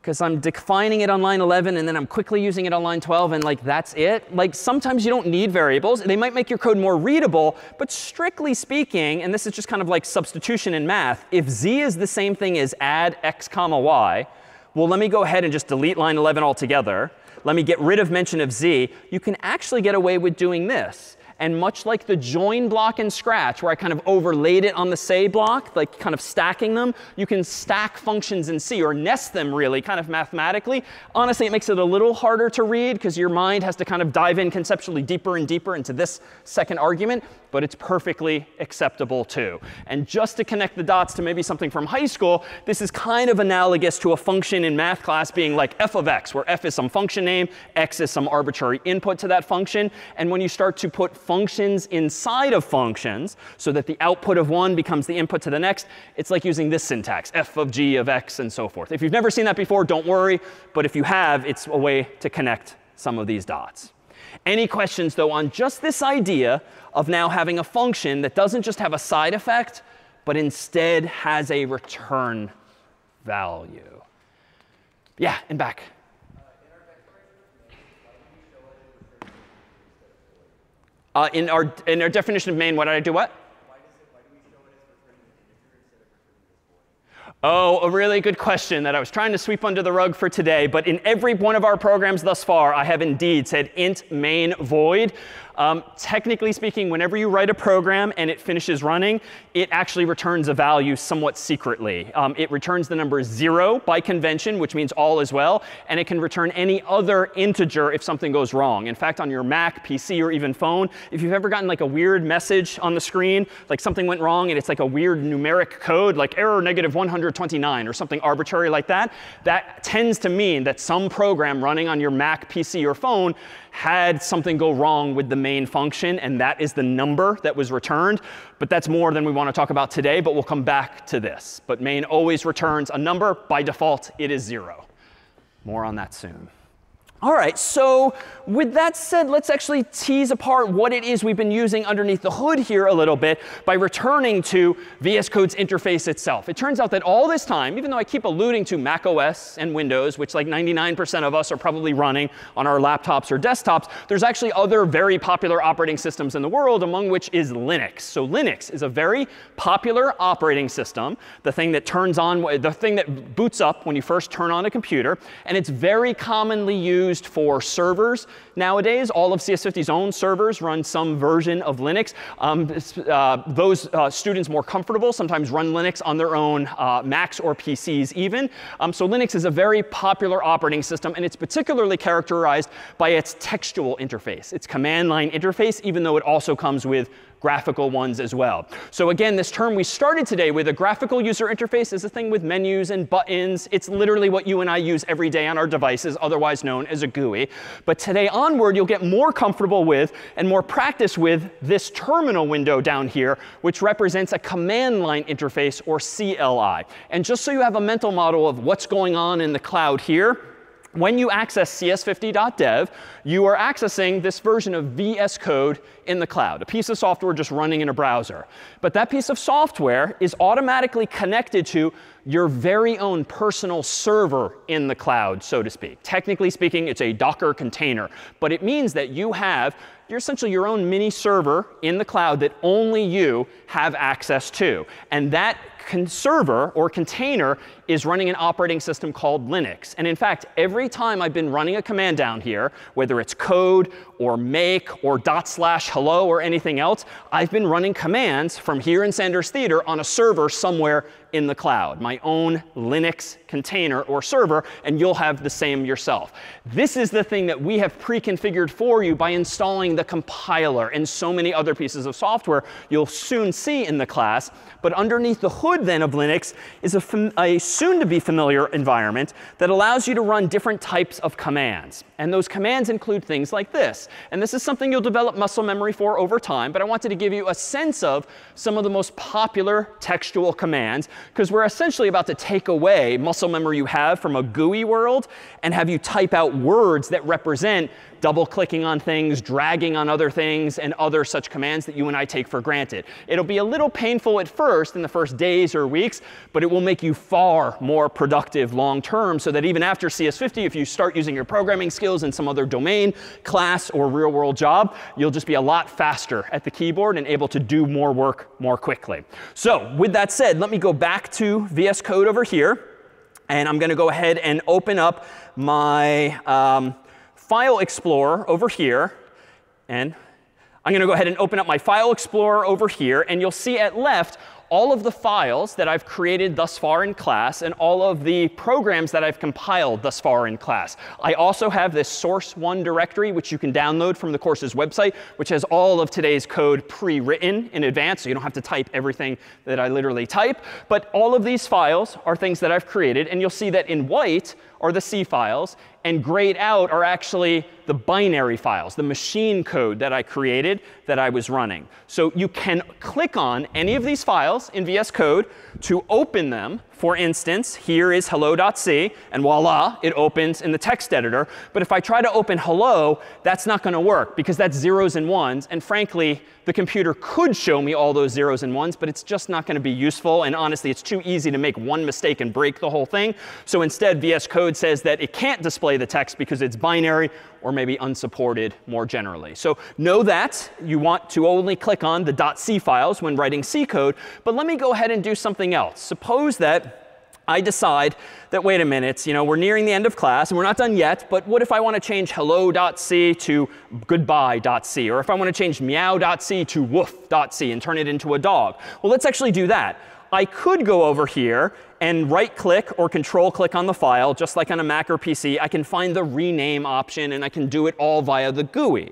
Because I'm defining it on line eleven, and then I'm quickly using it on line twelve, and like that's it. Like sometimes you don't need variables. They might make your code more readable. But strictly speaking, and this is just kind of like substitution in math, if z is the same thing as add x comma y, well, let me go ahead and just delete line eleven altogether. Let me get rid of mention of z. You can actually get away with doing this. And much like the join block in Scratch, where I kind of overlaid it on the say block, like kind of stacking them, you can stack functions in C, or nest them really, kind of mathematically. Honestly, it makes it a little harder to read because your mind has to kind of dive in conceptually deeper and deeper into this second argument. But it's perfectly acceptable too. And just to connect the dots to maybe something from high school, this is kind of analogous to a function in math class being like f of x, where f is some function name, x is some arbitrary input to that function. And when you start to put functions inside of functions so that the output of one becomes the input to the next, it's like using this syntax, f of g of x and so forth. If you've never seen that before, don't worry. But if you have, it's a way to connect some of these dots. Any questions, though, on just this idea of now having a function that doesn't just have a side effect, but instead has a return value? Yeah, and back. Uh, in our in our definition of main, what did I do? What? Oh, a really good question that I was trying to sweep under the rug for today. But in every one of our programs thus far, I have indeed said int main void. Um, technically speaking, whenever you write a program and it finishes running, it actually returns a value somewhat secretly. Um, it returns the number zero by convention, which means all is well. And it can return any other integer if something goes wrong. In fact, on your Mac, P C, or even phone, if you've ever gotten like a weird message on the screen, like something went wrong and it's like a weird numeric code, like error negative one hundred twenty-nine or something arbitrary like that, that tends to mean that some program running on your Mac, P C, or phone had something go wrong with the main function. And that is the number that was returned. But that's more than we want to talk about today. But we'll come back to this. But main always returns a number. By default, it is zero. More on that soon. All right, so with that said, let's actually tease apart what it is we've been using underneath the hood here a little bit by returning to V S Code's interface itself. It turns out that all this time, even though I keep alluding to Mac O S and Windows, which like ninety-nine percent of us are probably running on our laptops or desktops, there's actually other very popular operating systems in the world, among which is Linux. So Linux is a very popular operating system, the thing that turns on, the thing that boots up when you first turn on a computer. And it's very commonly used for servers nowadays. All of C S fifty's own servers run some version of Linux. Um, uh, those uh, students more comfortable sometimes run Linux on their own uh, Macs or P Cs even. Um, so Linux is a very popular operating system. And it's particularly characterized by its textual interface, its command line interface, even though it also comes with graphical ones as well. So again, this term we started today with, a graphical user interface, is a thing with menus and buttons. It's literally what you and I use every day on our devices, otherwise known as a G U I. But today onward, you'll get more comfortable with and more practice with this terminal window down here, which represents a command line interface, or C L I. And just so you have a mental model of what's going on in the cloud here, when you access C S fifty dot dev, you are accessing this version of V S Code in the cloud, a piece of software just running in a browser. But that piece of software is automatically connected to your very own personal server in the cloud, so to speak. Technically speaking, it's a Docker container. But it means that you have You're essentially your own mini server in the cloud that only you have access to. And that server or container is running an operating system called Linux. And in fact, every time I've been running a command down here, whether it's code or make or dot slash hello or anything else, I've been running commands from here in Sanders Theater on a server somewhere in the cloud, my own Linux container or server. And you'll have the same yourself. This is the thing that we have pre-configured for you by installing the the compiler and so many other pieces of software you'll soon see in the class. But underneath the hood then of Linux is a, a soon-to-be familiar environment that allows you to run different types of commands. And those commands include things like this. And this is something you'll develop muscle memory for over time. But I wanted to give you a sense of some of the most popular textual commands, because we're essentially about to take away muscle memory you have from a G U I world and have you type out words that represent double-clicking on things, dragging on other things, and other such commands that you and I take for granted. It'll be a little painful at first in the first days or weeks, but it will make you far more productive long term, so that even after C S fifty, if you start using your programming skills in some other domain, class, or real-world job, you'll just be a lot faster at the keyboard and able to do more work more quickly. So with that said, let me go back to V S Code over here. And I'm going to go ahead and open up my um, File Explorer over here. And I'm going to go ahead and open up my File Explorer over here. And you'll see at left all of the files that I've created thus far in class and all of the programs that I've compiled thus far in class. I also have this source one directory, which you can download from the course's website, which has all of today's code pre-written in advance. So you don't have to type everything that I literally type. But all of these files are things that I've created. And you'll see that in white are the C files. And grayed out are actually the binary files, the machine code that I created that I was running. So you can click on any of these files in V S Code to open them. For instance, here is hello.c. And voila, it opens in the text editor. But if I try to open hello, that's not going to work, because that's zeros and ones. And frankly, the computer could show me all those zeros and ones, but it's just not going to be useful. And honestly, it's too easy to make one mistake and break the whole thing. So instead, V S Code says that it can't display the text because it's binary or maybe unsupported more generally. So know that you want to only click on the .c files when writing C code. But let me go ahead and do something else. Suppose that I decide that, wait a minute, you know, we're nearing the end of class and we're not done yet. But what if I want to change hello.c to goodbye.c? Or if I want to change meow.c to woof.c and turn it into a dog? Well, let's actually do that. I could go over here and right click or control click on the file, just like on a Mac or P C. I can find the rename option, and I can do it all via the G U I.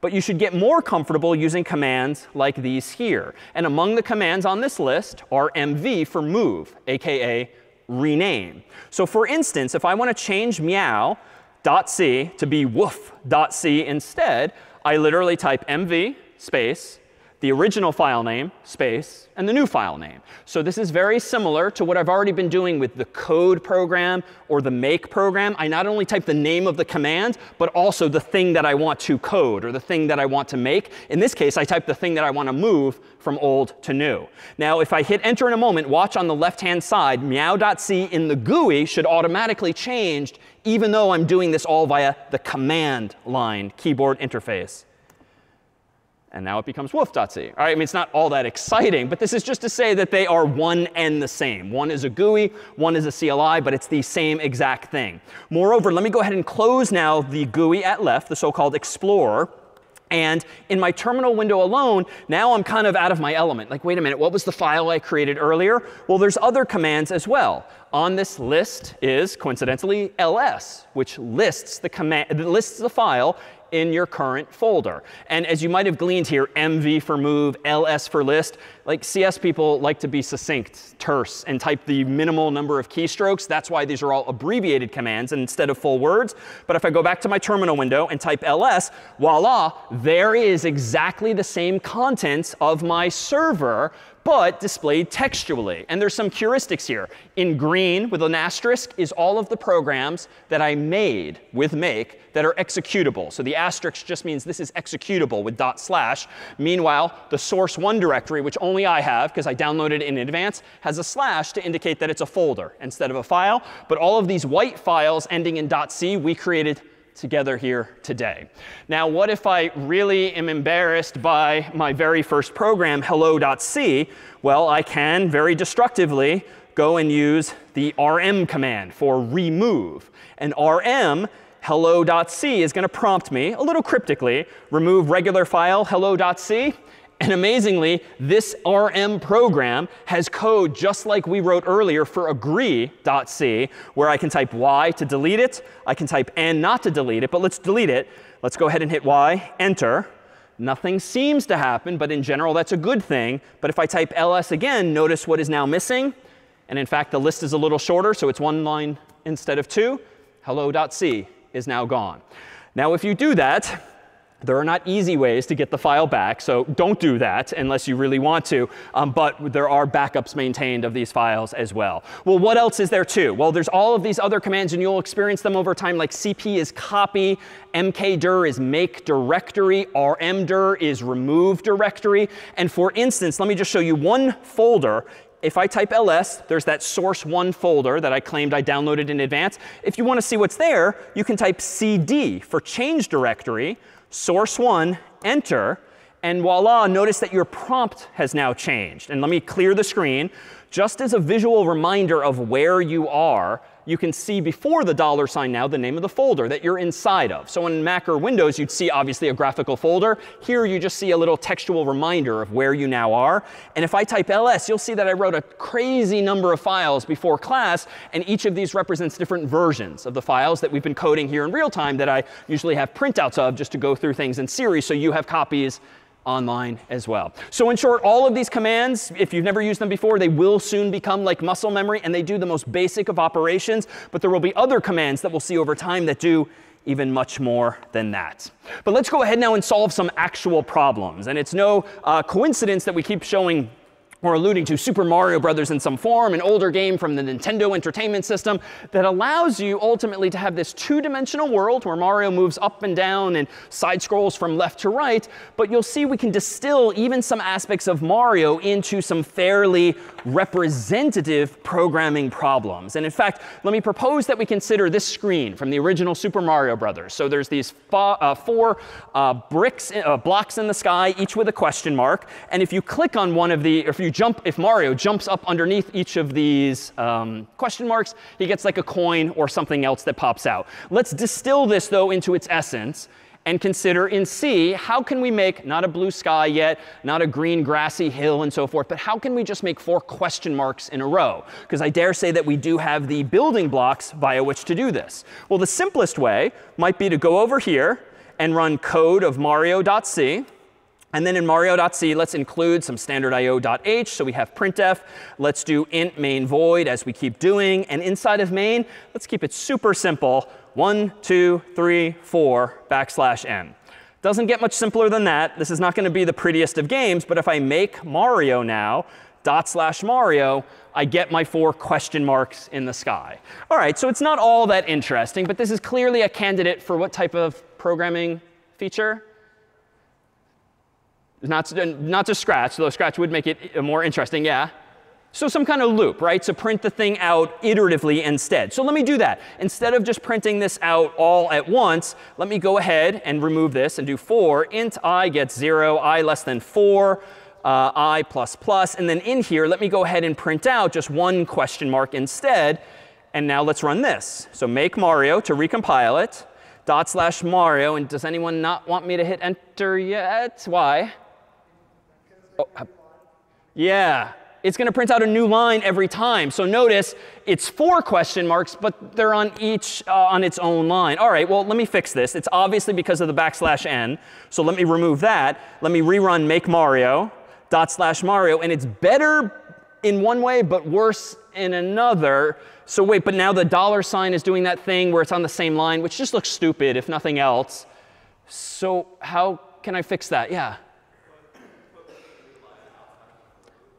But you should get more comfortable using commands like these here. And among the commands on this list are M V for move, a k a rename. So for instance, if I want to change meow.c to be woof.c instead, I literally type M V space, the original file name, space, and the new file name. So this is very similar to what I've already been doing with the code program or the make program. I not only type the name of the command, but also the thing that I want to code or the thing that I want to make. In this case, I type the thing that I want to move from old to new. Now, if I hit enter in a moment, watch on the left-hand side, meow.c in the G U I should automatically change, even though I'm doing this all via the command line keyboard interface. And now it becomes woof.c. All right, I mean, it's not all that exciting. But this is just to say that they are one and the same. One is a G U I, one is a C L I, but it's the same exact thing. Moreover, let me go ahead and close now the G U I at left, the so-called Explorer. And in my terminal window alone, now I'm kind of out of my element. Like, wait a minute, what was the file I created earlier? Well, there's other commands as well. On this list is, coincidentally, ls, which lists the command, lists the file in your current folder. And as you might have gleaned here, M V for move, L S for list. Like C S people like to be succinct, terse, and type the minimal number of keystrokes. That's why these are all abbreviated commands instead of full words. But if I go back to my terminal window and type L S, voila, there is exactly the same contents of my server, but displayed textually. And there's some heuristics here. In green with an asterisk is all of the programs that I made with make that are executable. So the asterisk just means this is executable with dot slash. Meanwhile, the source one directory, which only I have because I downloaded it in advance, has a slash to indicate that it's a folder instead of a file. But all of these white files ending in dot c we created together here today. Now, what if I really am embarrassed by my very first program, hello.c? Well, I can very destructively go and use the rm command for remove. And rm hello.c is going to prompt me, a little cryptically, remove regular file hello.c. And amazingly, this rm program has code just like we wrote earlier for agree.c, where I can type y to delete it. I can type n not to delete it. But let's delete it. Let's go ahead and hit y, enter. Nothing seems to happen. But in general, that's a good thing. But if I type ls again, notice what is now missing. And in fact, the list is a little shorter. So it's one line instead of two. Hello.c is now gone. Now, if you do that, there are not easy ways to get the file back. So don't do that unless you really want to. Um, but there are backups maintained of these files as well. Well, what else is there too? Well, there's all of these other commands, and you'll experience them over time, like cp is copy, mkdir is make directory, rmdir is remove directory. And for instance, let me just show you one folder. If I type ls, there's that source one folder that I claimed I downloaded in advance. If you want to see what's there, you can type cd for change directory, source one, enter. And voila, notice that your prompt has now changed. And let me clear the screen. Just as a visual reminder of where you are, you can see before the dollar sign now the name of the folder that you're inside of. So in Mac or Windows, you'd see obviously a graphical folder. Here you just see a little textual reminder of where you now are. And if I type L S, you'll see that I wrote a crazy number of files before class. And each of these represents different versions of the files that we've been coding here in real time that I usually have printouts of just to go through things in series. So you have copies online as well. So in short, all of these commands, if you've never used them before, they will soon become like muscle memory. And they do the most basic of operations. But there will be other commands that we'll see over time that do even much more than that. But let's go ahead now and solve some actual problems. And it's no uh, coincidence that we keep showing or alluding to Super Mario Brothers in some form, an older game from the Nintendo Entertainment System that allows you ultimately to have this two-dimensional world where Mario moves up and down and side scrolls from left to right. But you'll see we can distill even some aspects of Mario into some fairly representative programming problems. And in fact, let me propose that we consider this screen from the original Super Mario Brothers. So there's these uh, four uh, bricks, uh, blocks in the sky, each with a question mark. And if you click on one of the, or if you jump, if Mario jumps up underneath each of these um, question marks, he gets like a coin or something else that pops out. Let's distill this, though, into its essence and consider in C, how can we make not a blue sky yet, not a green grassy hill and so forth, but how can we just make four question marks in a row? Because I dare say that we do have the building blocks via which to do this. Well, the simplest way might be to go over here and run code of mario.c. And then in mario.c, let's include some standard I O.h. So we have printf. Let's do int main void as we keep doing. And inside of main, let's keep it super simple. One, two, three, four, backslash m. Doesn't get much simpler than that. This is not going to be the prettiest of games. But if I make Mario now, dot slash Mario, I get my four question marks in the sky. All right, so it's not all that interesting. But this is clearly a candidate for what type of programming feature? Not, not to Scratch, though Scratch would make it more interesting, yeah? So some kind of loop, right? So print the thing out iteratively instead. So let me do that. Instead of just printing this out all at once, let me go ahead and remove this and do for int I gets zero, I less than four, uh, I plus plus. And then in here, let me go ahead and print out just one question mark instead. And now let's run this. So make Mario to recompile it, dot slash Mario. And does anyone not want me to hit enter yet? Why? Oh, yeah, it's going to print out a new line every time. So notice it's four question marks, but they're on each uh, on its own line. All right, well, let me fix this. It's obviously because of the backslash n. So let me remove that. Let me rerun make Mario dot slash Mario. And it's better in one way, but worse in another. So wait, but now the dollar sign is doing that thing where it's on the same line, which just looks stupid, if nothing else. So how can I fix that? Yeah.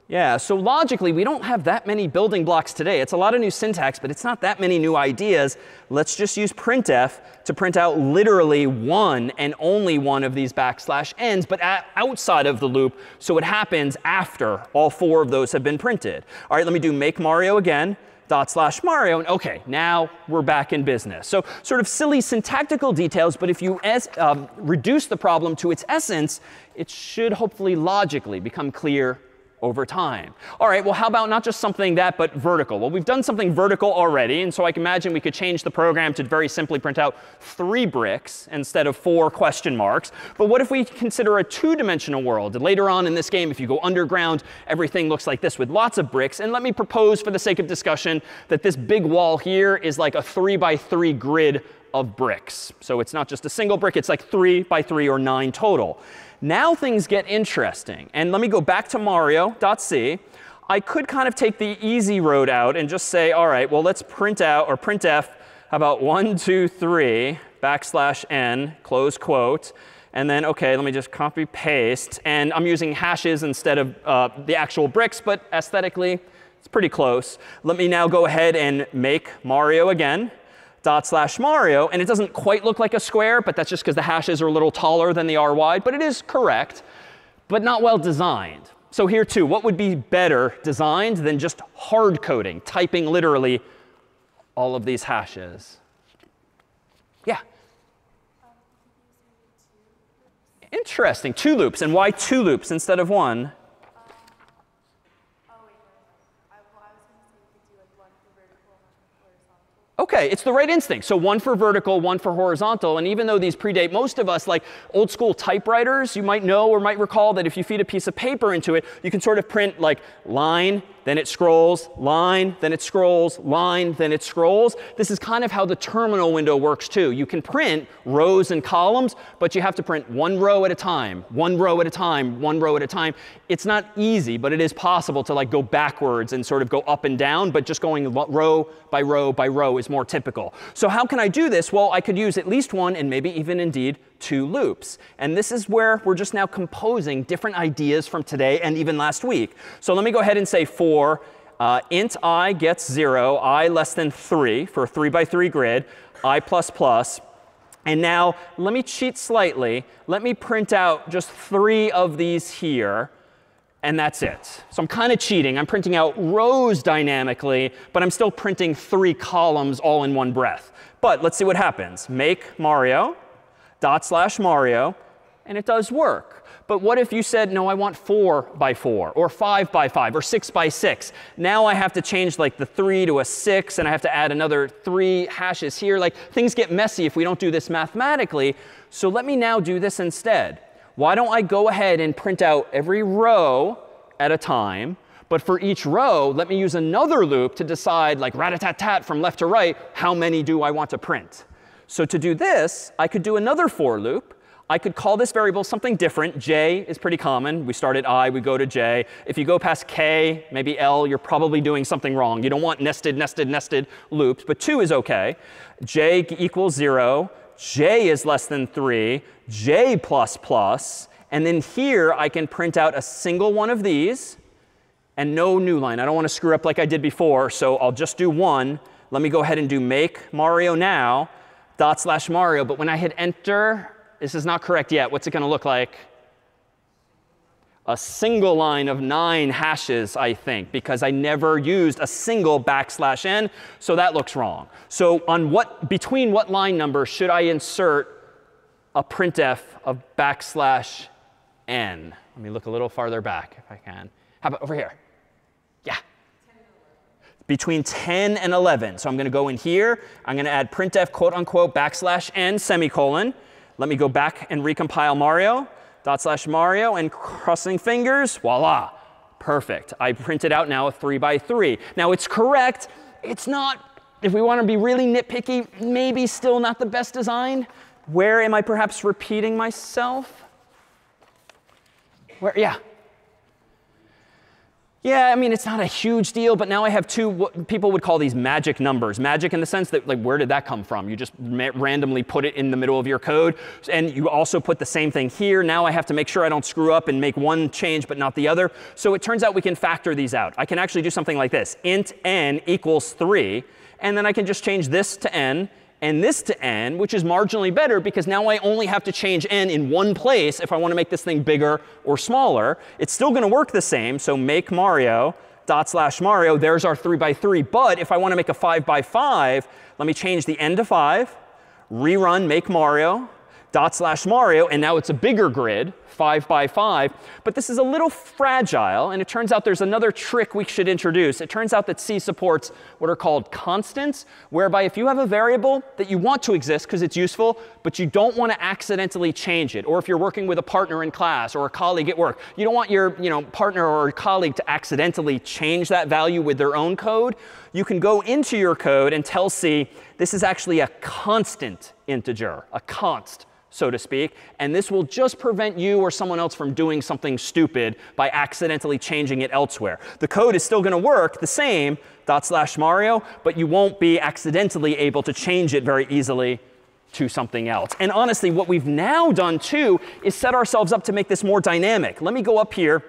Yeah, so logically, we don't have that many building blocks today. It's a lot of new syntax, but it's not that many new ideas. Let's just use printf to print out literally one and only one of these backslash n's, but outside of the loop, so it happens after all four of those have been printed. All right, let me do make Mario again, dot slash Mario. And OK, now we're back in business. So sort of silly syntactical details, but if you es um, reduce the problem to its essence, it should hopefully logically become clear over time. All right, well, how about not just something that, but vertical? Well, we've done something vertical already. And so I can imagine we could change the program to very simply print out three bricks instead of four question marks. But what if we consider a two-dimensional world? And later on in this game, if you go underground, everything looks like this with lots of bricks. And let me propose, for the sake of discussion, that this big wall here is like a three by three grid of bricks. So it's not just a single brick. It's like three by three or nine total. Now things get interesting. And let me go back to mario.c. I could kind of take the easy road out and just say, all right, well, let's print out or printf, how about one, two, three, backslash n, close quote. And then, OK, let me just copy paste. And I'm using hashes instead of uh, the actual bricks, but aesthetically, it's pretty close. Let me now go ahead and make Mario again, dot slash Mario. And it doesn't quite look like a square, but that's just because the hashes are a little taller than they are wide. But it is correct, but not well designed. So here, too, what would be better designed than just hard coding, typing literally all of these hashes? Yeah. Interesting. Two loops. And why two loops instead of one? Oh, wait. I was going to say you could do like one for vertical, one for horizontal. OK, it's the right instinct. So one for vertical, one for horizontal. And even though these predate most of us, like old school typewriters, you might know or might recall that if you feed a piece of paper into it, you can sort of print like line, then it scrolls, line, then it scrolls, line, then it scrolls. This is kind of how the terminal window works too. You can print rows and columns, but you have to print one row at a time, one row at a time, one row at a time. It's not easy, but it is possible to like go backwards and sort of go up and down, but just going row by row by row is more typical. So how can I do this? Well, I could use at least one and maybe even indeed two loops. And this is where we're just now composing different ideas from today and even last week. So let me go ahead and say for uh, int I gets zero, I less than three for a three by three grid, I plus plus. And now let me cheat slightly. Let me print out just three of these here. And that's it. So I'm kind of cheating. I'm printing out rows dynamically, but I'm still printing three columns all in one breath. But let's see what happens. Make Mario. Dot slash Mario, and it does work. But what if you said, no, I want four by four, or five by five, or six by six? Now I have to change like the three to a six, and I have to add another three hashes here. Like things get messy if we don't do this mathematically. So let me now do this instead. Why don't I go ahead and print out every row at a time? But for each row, let me use another loop to decide, like rat-a-tat-tat from left to right, how many do I want to print? So to do this, I could do another for loop. I could call this variable something different. J is pretty common. We start at I, we go to J. If you go past K, maybe L, you're probably doing something wrong. You don't want nested, nested, nested loops. But two is OK. J equals zero. J is less than three. J plus plus. And then here, I can print out a single one of these and no new line. I don't want to screw up like I did before. So I'll just do one. Let me go ahead and do make Mario now. Dot slash Mario. But when I hit enter, this is not correct yet. What's it going to look like? A single line of nine hashes, I think, because I never used a single backslash n. So that looks wrong. So on what between what line number should I insert a printf of backslash n? Let me look a little farther back if I can. How about over here? Yeah. Between ten and eleven. So I'm going to go in here. I'm going to add printf quote unquote backslash n semicolon. Let me go back and recompile Mario. Dot slash Mario and crossing fingers. Voila. Perfect. I printed out now a three by three. Now it's correct. It's not, if we want to be really nitpicky, maybe still not the best design. Where am I perhaps repeating myself? Where? Yeah. Yeah, I mean, it's not a huge deal, but now I have two what people would call these magic numbers. Magic in the sense that, like, where did that come from? You just randomly put it in the middle of your code. And you also put the same thing here. Now I have to make sure I don't screw up and make one change but not the other. So it turns out we can factor these out. I can actually do something like this. Int n equals three. And then I can just change this to n and this to n, which is marginally better because now I only have to change n in one place if I want to make this thing bigger or smaller. It's still going to work the same. So make Mario dot slash Mario. There's our three by three. But if I want to make a five by five, let me change the n to five, rerun make Mario dot slash Mario. And now it's a bigger grid, five by five. But this is a little fragile. And it turns out there's another trick we should introduce. It turns out that C supports what are called constants, whereby if you have a variable that you want to exist because it's useful, but you don't want to accidentally change it, or if you're working with a partner in class or a colleague at work, you don't want your you know, partner or colleague to accidentally change that value with their own code, you can go into your code and tell C, this is actually a constant integer, a const, so to speak. And this will just prevent you or someone else from doing something stupid by accidentally changing it elsewhere. The code is still going to work the same, dot slash Mario, but you won't be accidentally able to change it very easily to something else. And honestly, what we've now done too is set ourselves up to make this more dynamic. Let me go up here.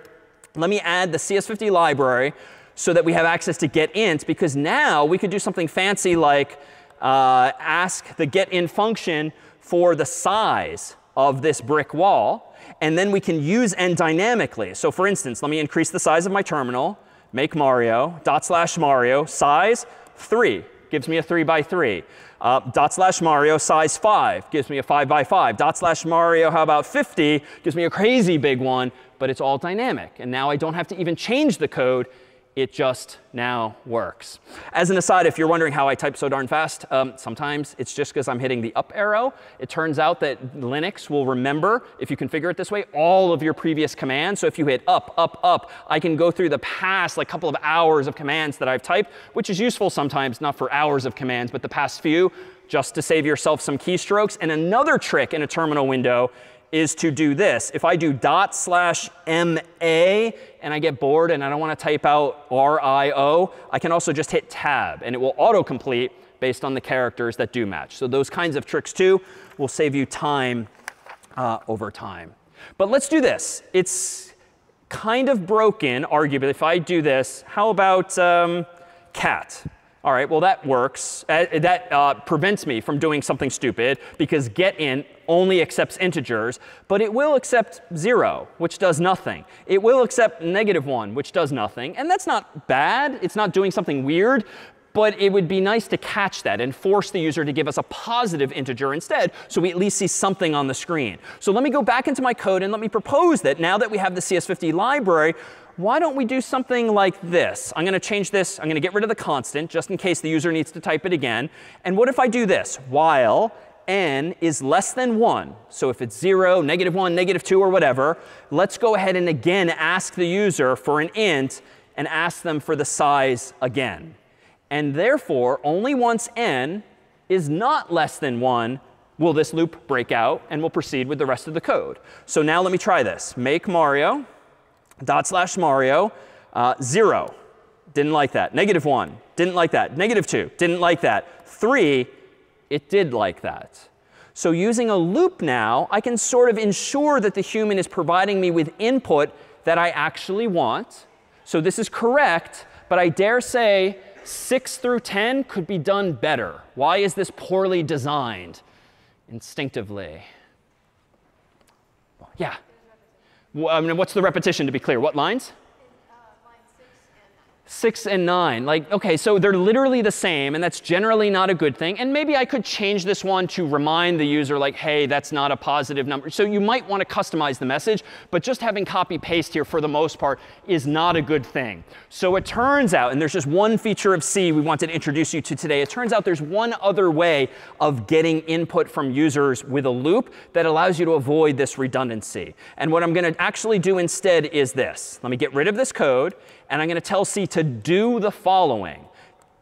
Let me add the C S fifty library so that we have access to getInt, because now we could do something fancy like uh, ask the getInt function for the size of this brick wall. And then we can use n dynamically. So for instance, let me increase the size of my terminal. Make Mario, dot slash Mario, size three. Gives me a three by three. Uh, dot slash Mario, size five. Gives me a five by five. Dot slash Mario, how about fifty? Gives me a crazy big one. But it's all dynamic. And now I don't have to even change the code It just now works. As an aside, if you're wondering how I type so darn fast, um, sometimes it's just because I'm hitting the up arrow. It turns out that Linux will remember, if you configure it this way, all of your previous commands. So if you hit up, up, up, I can go through the past like couple of hours of commands that I've typed, which is useful sometimes, not for hours of commands, but the past few, just to save yourself some keystrokes. And another trick in a terminal window is to do this. If I do dot slash M A and I get bored and I don't want to type out R I O, I can also just hit tab. And it will autocomplete based on the characters that do match. So those kinds of tricks, too, will save you time uh, over time. But let's do this. It's kind of broken, arguably. If I do this, how about um, cat? All right, well, that works. Uh, that uh, prevents me from doing something stupid, because getInt only accepts integers. But it will accept zero, which does nothing. It will accept negative one, which does nothing. And that's not bad. It's not doing something weird. But it would be nice to catch that and force the user to give us a positive integer instead, so we at least see something on the screen. So let me go back into my code and let me propose that now that we have the C S fifty library, why don't we do something like this? I'm going to change this. I'm going to get rid of the constant just in case the user needs to type it again. And what if I do this? While n is less than one. So if it's zero, negative one, negative two, or whatever, let's go ahead and again ask the user for an int and ask them for the size again. And therefore, only once n is not less than one will this loop break out, and we'll proceed with the rest of the code. So now let me try this. Make Mario. Dot slash Mario, uh, zero, didn't like that. Negative one, didn't like that. Negative two, didn't like that. Three, it did like that. So using a loop now, I can sort of ensure that the human is providing me with input that I actually want. So this is correct, but I dare say six through ten could be done better. Why is this poorly designed? Instinctively. Yeah. I mean, what's the repetition, to be clear? What lines? Uh, line six and nine. Like, OK, so they're literally the same. And that's generally not a good thing. And maybe I could change this one to remind the user, like, hey, that's not a positive number. So you might want to customize the message. But just having copy paste here, for the most part, is not a good thing. So it turns out, and there's just one feature of C we wanted to introduce you to today. It turns out there's one other way of getting input from users with a loop that allows you to avoid this redundancy. And what I'm going to actually do instead is this. Let me get rid of this code, and I'm going to tell C to do the following.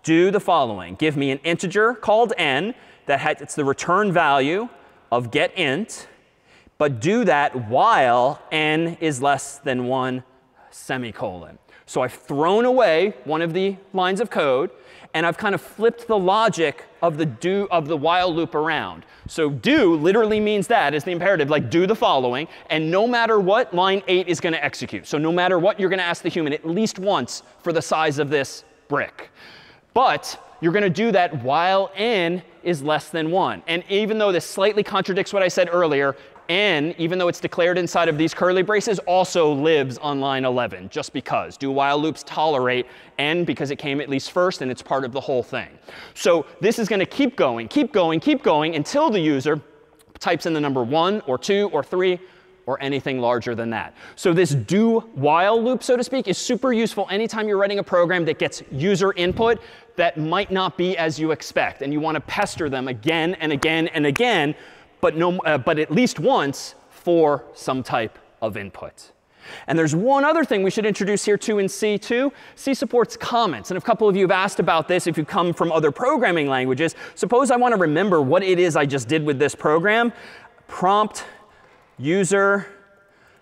Do the following. Give me an integer called n that has, it's the return value of getInt, but do that while n is less than one, semicolon. So I've thrown away one of the lines of code, and I've kind of flipped the logic of the do of the while loop around. So do literally means that is the imperative, like do the following. And no matter what, line eight is going to execute. So no matter what, you're going to ask the human at least once for the size of this brick. But you're going to do that while n is less than one. And even though this slightly contradicts what I said earlier, n, even though it's declared inside of these curly braces, also lives on line eleven, just because. Do while loops tolerate n because it came at least first, and it's part of the whole thing. So this is going to keep going, keep going, keep going until the user types in the number one or two or three or anything larger than that. So this do while loop, so to speak, is super useful anytime you're writing a program that gets user input that might not be as you expect. And you want to pester them again and again and again. But, no, uh, but at least once for some type of input. And there's one other thing we should introduce here too in C too. C supports comments. And a couple of you have asked about this if you come from other programming languages. Suppose I want to remember what it is I just did with this program. Prompt user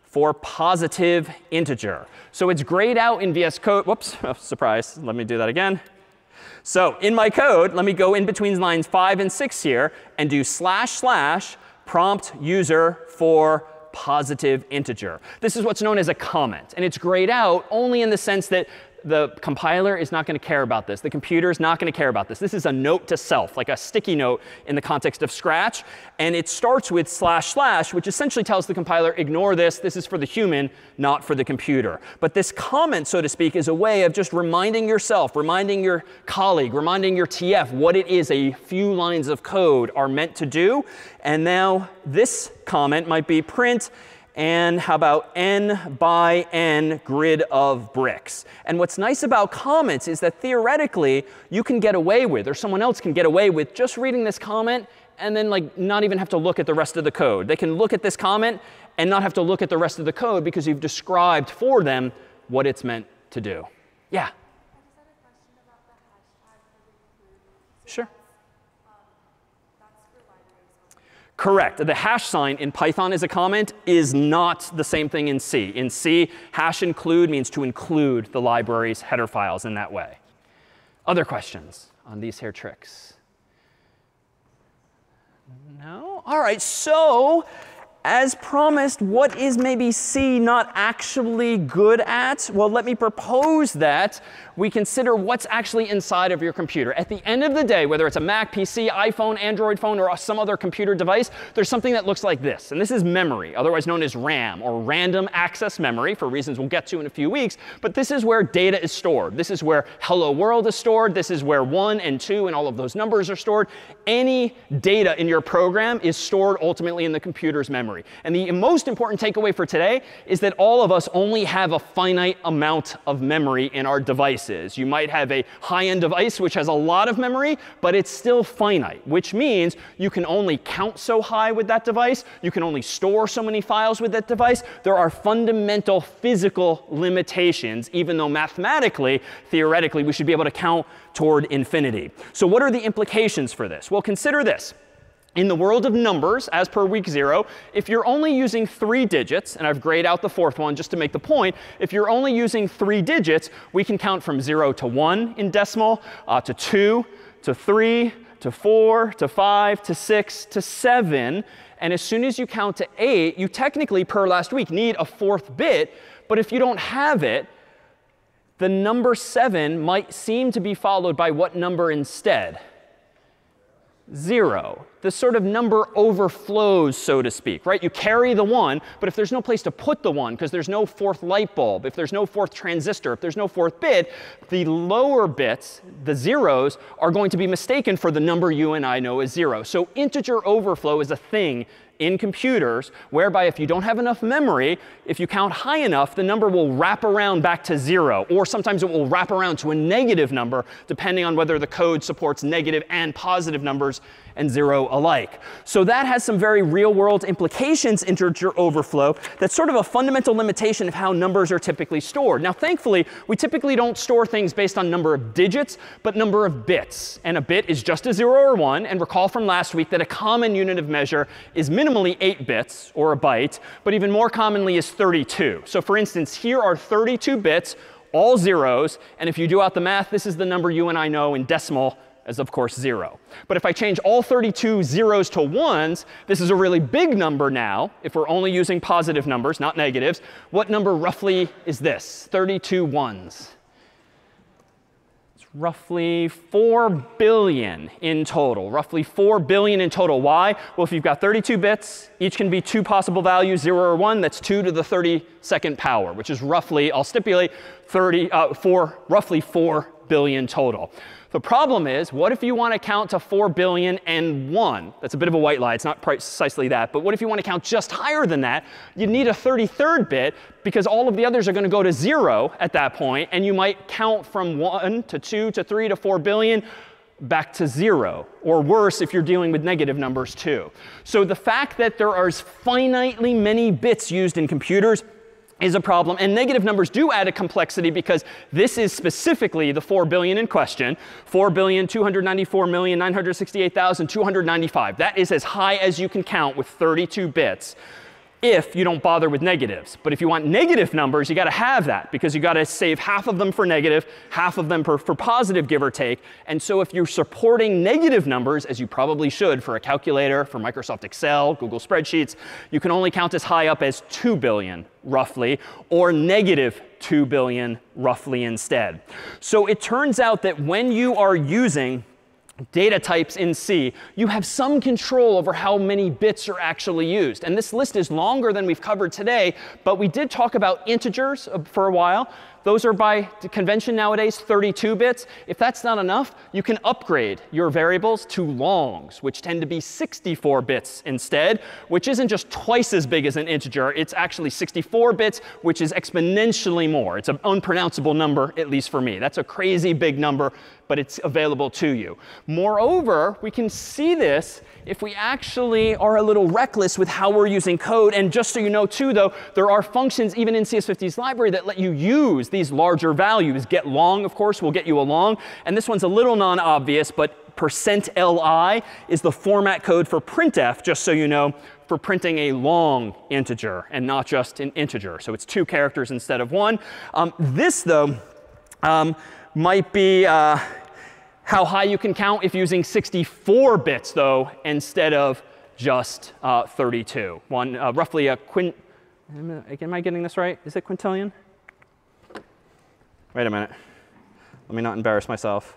for positive integer. So it's grayed out in V S Code. Whoops, oh, surprise. Let me do that again. So in my code, let me go in between lines five and six here and do slash slash prompt user for positive integer. This is what's known as a comment. And it's grayed out only in the sense that the compiler is not going to care about this. The computer is not going to care about this. This is a note to self, like a sticky note in the context of Scratch. And it starts with slash slash, which essentially tells the compiler, ignore this. This is for the human, not for the computer. But this comment, so to speak, is a way of just reminding yourself, reminding your colleague, reminding your T F what it is a few lines of code are meant to do. And now this comment might be print and how about n by n grid of bricks. And what's nice about comments is that theoretically, you can get away with, or someone else can get away with, just reading this comment and then like not even have to look at the rest of the code. They can look at this comment and not have to look at the rest of the code because you've described for them what it's meant to do. Yeah? Sure. Correct. The hash sign in Python as a comment is not the same thing in C. In C, hash include means to include the library's header files in that way. Other questions on these hair tricks? No? All right. So as promised, what is maybe C not actually good at? Well, let me propose that we consider what's actually inside of your computer. At the end of the day, whether it's a Mac, P C, iPhone, Android phone, or some other computer device, there's something that looks like this. And this is memory, otherwise known as RAM, or random access memory, for reasons we'll get to in a few weeks. But this is where data is stored. This is where hello world is stored. This is where one and two and all of those numbers are stored. Any data in your program is stored ultimately in the computer's memory. And the most important takeaway for today is that all of us only have a finite amount of memory in our devices. You might have a high-end device which has a lot of memory, but it's still finite, which means you can only count so high with that device. You can only store so many files with that device. There are fundamental physical limitations, even though mathematically, theoretically, we should be able to count toward infinity. So what are the implications for this? Well, consider this. In the world of numbers, as per week zero, if you're only using three digits, and I've grayed out the fourth one just to make the point, if you're only using three digits, we can count from zero to one in decimal, uh, to two, to three, to four, to five, to six, to seven. And as soon as you count to eight, you technically, per last week, need a fourth bit. But if you don't have it, the number seven might seem to be followed by what number instead? zero. This sort of number overflows, so to speak, right? You carry the one, but if there's no place to put the one, because there's no fourth light bulb, if there's no fourth transistor, if there's no fourth bit, the lower bits, the zeros, are going to be mistaken for the number you and I know as zero. So integer overflow is a thing in computers whereby if you don't have enough memory, if you count high enough, the number will wrap around back to zero. Or sometimes it will wrap around to a negative number, depending on whether the code supports negative and positive numbers and zero alike. So that has some very real world implications, integer overflow. That's sort of a fundamental limitation of how numbers are typically stored. Now, thankfully, we typically don't store things based on number of digits, but number of bits. And a bit is just a zero or one. And recall from last week that a common unit of measure is minimally eight bits, or a byte, but even more commonly is thirty-two. So for instance, here are thirty-two bits, all zeros. And if you do out the math, this is the number you and I know in decimal as, of course, zero. But if I change all thirty-two zeros to ones, this is a really big number now. If we're only using positive numbers, not negatives, what number roughly is this? thirty-two ones. It's roughly four billion in total. Roughly four billion in total. Why? Well, if you've got thirty-two bits, each can be two possible values, zero or one. That's two to the thirty-second power, which is roughly, I'll stipulate, thirty, uh, four, roughly four billion total. The problem is, what if you want to count to four billion and one? That's a bit of a white lie. It's not precisely that. But what if you want to count just higher than that? You'd need a thirty-third bit, because all of the others are going to go to zero at that point. And you might count from one to two to three to four billion back to zero, or worse if you're dealing with negative numbers too. So the fact that there are finitely many bits used in computers is a problem. And negative numbers do add a complexity, because this is specifically the four billion in question, four billion two hundred ninety-four million nine hundred sixty-eight thousand two hundred ninety-five. That is as high as you can count with thirty-two bits if you don't bother with negatives. But if you want negative numbers, you've got to have that, because you've got to save half of them for negative, half of them for, for positive, give or take. And so if you're supporting negative numbers, as you probably should for a calculator, for Microsoft Excel, Google Spreadsheets, you can only count as high up as two billion roughly, or negative two billion roughly instead. So it turns out that when you are using data types in C, you have some control over how many bits are actually used. And this list is longer than we've covered today, but we did talk about integers for a while. Those are by convention nowadays thirty-two bits. If that's not enough, you can upgrade your variables to longs, which tend to be sixty-four bits instead, which isn't just twice as big as an integer. It's actually sixty-four bits, which is exponentially more. It's an unpronounceable number, at least for me. That's a crazy big number, but it's available to you. Moreover, we can see this if we actually are a little reckless with how we're using code. And just so you know, too, though, there are functions even in C S fifty's library that let you use these larger values. Get long, of course, will get you a long. And this one's a little non-obvious, but percent L I is the format code for printf, just so you know, for printing a long integer and not just an integer. So it's two characters instead of one. Um, this, though, um, might be uh, how high you can count if using sixty-four bits, though, instead of just uh, thirty-two. One uh, roughly a quint. Am I getting this right? Is it quintillion? Wait a minute. Let me not embarrass myself.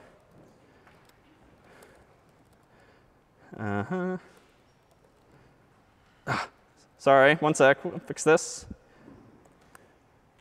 Uh huh. Ah, sorry. One sec. We'll fix this.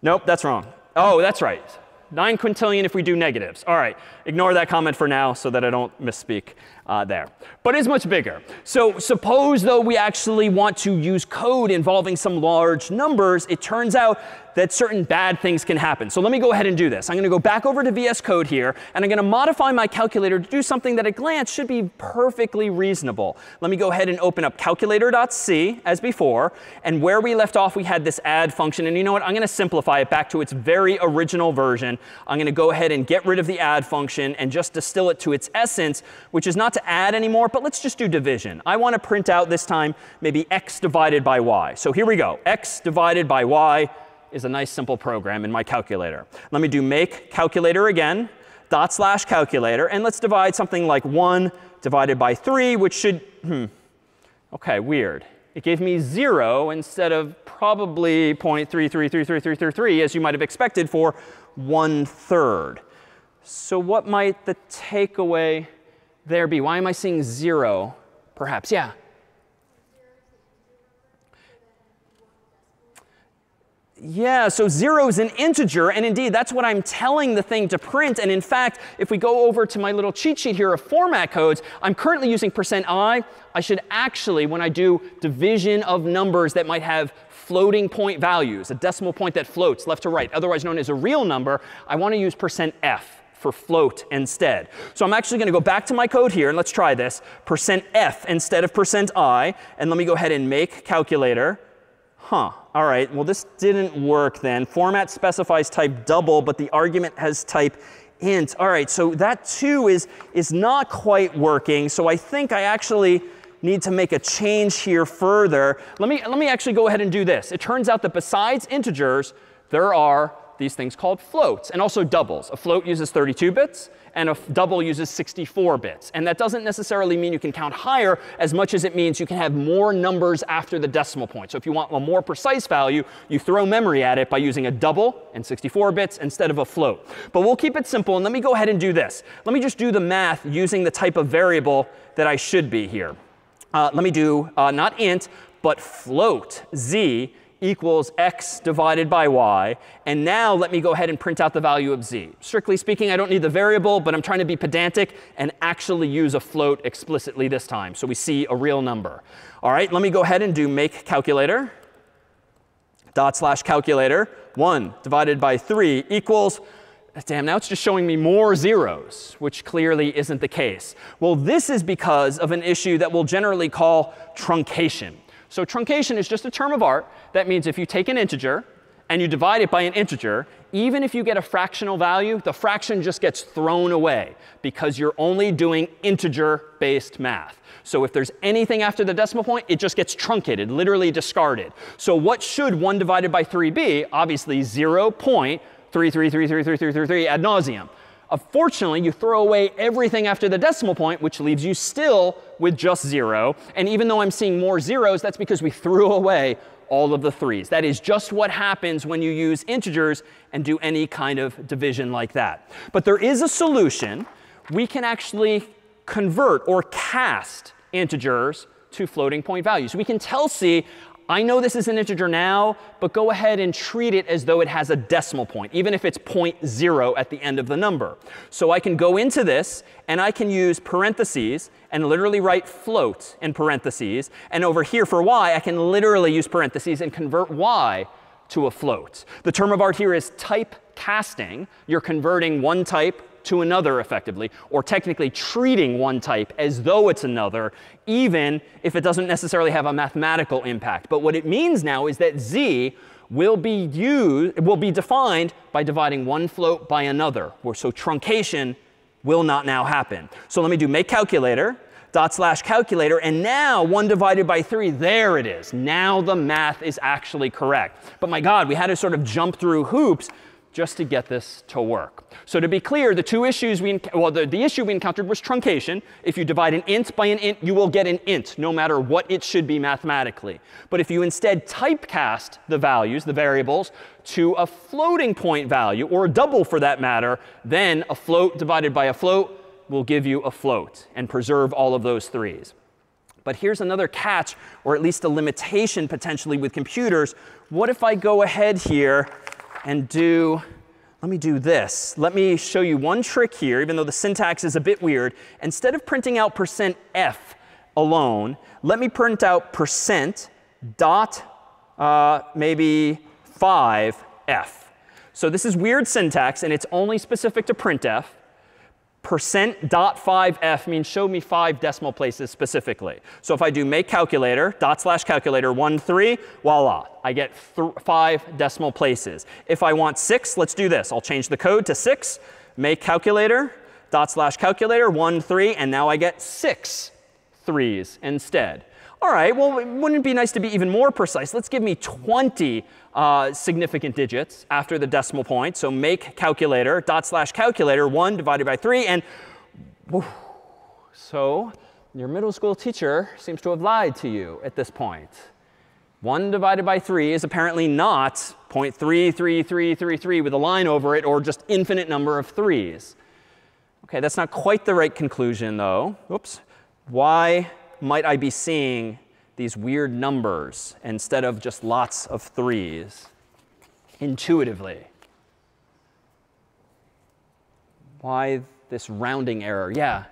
Nope, that's wrong. Oh, that's right. Nine quintillion if we do negatives. All right, ignore that comment for now so that I don't misspeak uh, there. But it's much bigger. So suppose, though, we actually want to use code involving some large numbers. It turns out that certain bad things can happen. So let me go ahead and do this. I'm going to go back over to V S Code here, and I'm going to modify my calculator to do something that at a glance should be perfectly reasonable. Let me go ahead and open up calculator dot C as before. And where we left off, we had this add function. And you know what? I'm going to simplify it back to its very original version. I'm going to go ahead and get rid of the add function and just distill it to its essence, which is not to add anymore, but let's just do division. I want to print out this time maybe x divided by y. So here we go. X divided by y is a nice simple program in my calculator. Let me do make calculator again, dot slash calculator. And let's divide something like one divided by three, which should, hmm, OK, weird. It gave me zero instead of probably zero point three three three three three three three, as you might have expected for one third. So what might the takeaway there be? Why am I seeing zero, perhaps? Yeah. Yeah, so zero is an integer. And indeed, that's what I'm telling the thing to print. And in fact, if we go over to my little cheat sheet here of format codes, I'm currently using percent I. I should actually, when I do division of numbers that might have floating point values, a decimal point that floats left to right, otherwise known as a real number, I want to use percent F for float instead. So I'm actually going to go back to my code here. And let's try this. percent F instead of percent I. And let me go ahead and make calculator. Huh. All right. Well, this didn't work then. Format specifies type double, but the argument has type int. All right. So that, too, is, is not quite working. So I think I actually need to make a change here further. Let me, let me actually go ahead and do this. It turns out that besides integers, there are these things called floats and also doubles. A float uses thirty-two bits. And a double uses sixty-four bits. And that doesn't necessarily mean you can count higher as much as it means you can have more numbers after the decimal point. So if you want a more precise value, you throw memory at it by using a double and sixty-four bits instead of a float. But we'll keep it simple. And let me go ahead and do this. Let me just do the math using the type of variable that I should be here. Uh, let me do uh, not int, but float z equals x divided by y. And now let me go ahead and print out the value of z. Strictly speaking, I don't need the variable, but I'm trying to be pedantic and actually use a float explicitly this time so we see a real number. All right, let me go ahead and do make calculator, dot slash calculator, one divided by three equals, damn, now it's just showing me more zeros, which clearly isn't the case. Well, this is because of an issue that we'll generally call truncation. So truncation is just a term of art. That means if you take an integer and you divide it by an integer, even if you get a fractional value, the fraction just gets thrown away because you're only doing integer-based math. So if there's anything after the decimal point, it just gets truncated, literally discarded. So what should one divided by three be? Obviously zero point three three three three three three three three ad nauseum. Unfortunately, you throw away everything after the decimal point, which leaves you still with just zero. And even though I'm seeing more zeros, that's because we threw away all of the threes. That is just what happens when you use integers and do any kind of division like that. But there is a solution. We can actually convert or cast integers to floating point values. We can tell C, I know this is an integer now, but go ahead and treat it as though it has a decimal point, even if it's zero point zero at the end of the number. So I can go into this, and I can use parentheses and literally write float in parentheses. And over here for y, I can literally use parentheses and convert y to a float. The term of art here is type casting. You're converting one type to another effectively, or technically treating one type as though it's another, even if it doesn't necessarily have a mathematical impact. But what it means now is that z will be used, will be defined by dividing one float by another. So truncation will not now happen. So let me do make calculator, dot slash calculator, and now one divided by three, there it is. Now the math is actually correct. But my God, we had to sort of jump through hoops just to get this to work. So to be clear, the two issues we, well, the, the issue we encountered was truncation. If you divide an int by an int, you will get an int, no matter what it should be mathematically. But if you instead typecast the values, the variables, to a floating point value, or a double for that matter, then a float divided by a float will give you a float and preserve all of those threes. But here's another catch, or at least a limitation potentially with computers. What if I go ahead here and do, let me do this. Let me show you one trick here, even though the syntax is a bit weird. Instead of printing out percent f alone, let me print out percent dot uh, maybe five f. So this is weird syntax, and it's only specific to printf. Percent dot five f means show me five decimal places specifically. So if I do make calculator dot slash calculator one, three, voila, I get five decimal places. If I want six, let's do this. I'll change the code to six, make calculator dot slash calculator one, three, and now I get six threes instead. All right, well, wouldn't it be nice to be even more precise? Let's give me twenty uh, significant digits after the decimal point. So make calculator dot slash calculator one divided by three. And whew, so your middle school teacher seems to have lied to you at this point. one divided by three is apparently not zero point three three three three three with a line over it, or just infinite number of threes. OK, that's not quite the right conclusion, though. Oops. Why might I be seeing these weird numbers instead of just lots of threes intuitively? Why this rounding error? Yeah?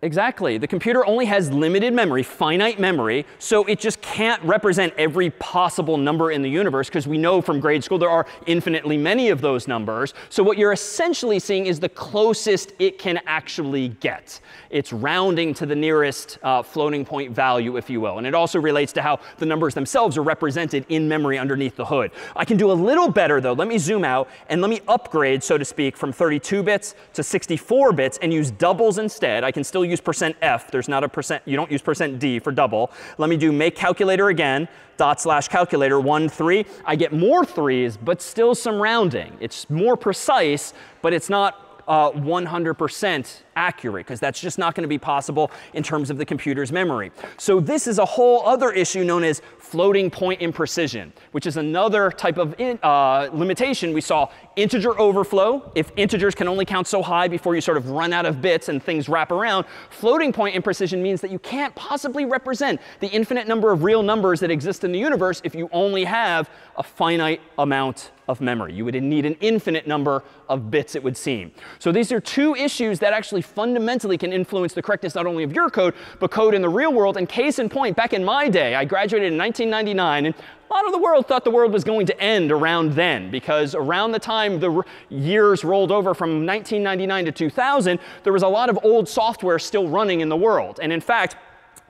Exactly. The computer only has limited memory, finite memory, so it just can't represent every possible number in the universe, because we know from grade school there are infinitely many of those numbers. So what you're essentially seeing is the closest it can actually get. It's rounding to the nearest uh, floating point value, if you will. And it also relates to how the numbers themselves are represented in memory underneath the hood. I can do a little better, though. Let me zoom out and let me upgrade, so to speak, from thirty-two bits to sixty-four bits and use doubles instead. I can still use percent f. There's not a percent. You don't use percent d for double. Let me do make calculator again, dot slash calculator one, three. I get more threes, but still some rounding. It's more precise, but it's not uh, one hundred percent accurate, because that's just not going to be possible in terms of the computer's memory. So this is a whole other issue known as floating point imprecision, which is another type of in, uh, limitation. We saw integer overflow. If integers can only count so high before you sort of run out of bits and things wrap around, floating point imprecision means that you can't possibly represent the infinite number of real numbers that exist in the universe if you only have a finite amount of memory. You would need an infinite number of bits, it would seem. So these are two issues that actually fundamentally can influence the correctness not only of your code, but code in the real world. And case in point, back in my day, I graduated in nineteen ninety-nine, and a lot of the world thought the world was going to end around then, because around the time the years rolled over from nineteen ninety-nine to two thousand, there was a lot of old software still running in the world. And in fact,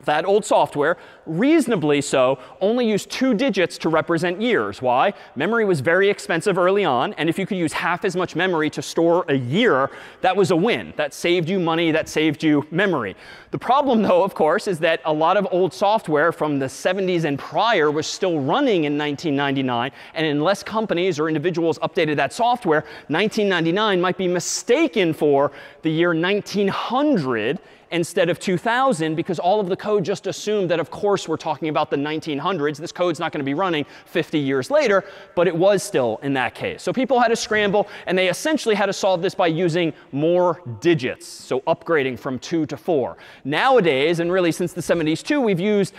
that old software, reasonably so, only used two digits to represent years. Why? Memory was very expensive early on. And if you could use half as much memory to store a year, that was a win. That saved you money. That saved you memory. The problem, though, of course, is that a lot of old software from the seventies and prior was still running in nineteen ninety-nine. And unless companies or individuals updated that software, nineteen ninety-nine might be mistaken for the year nineteen hundred instead of two thousand, because all of the code just assumed that, of course, course, we're talking about the nineteen hundreds. This code's not going to be running fifty years later, but it was still in that case. So people had to scramble, and they essentially had to solve this by using more digits, so upgrading from two to four. Nowadays, and really since the seventies too, we've used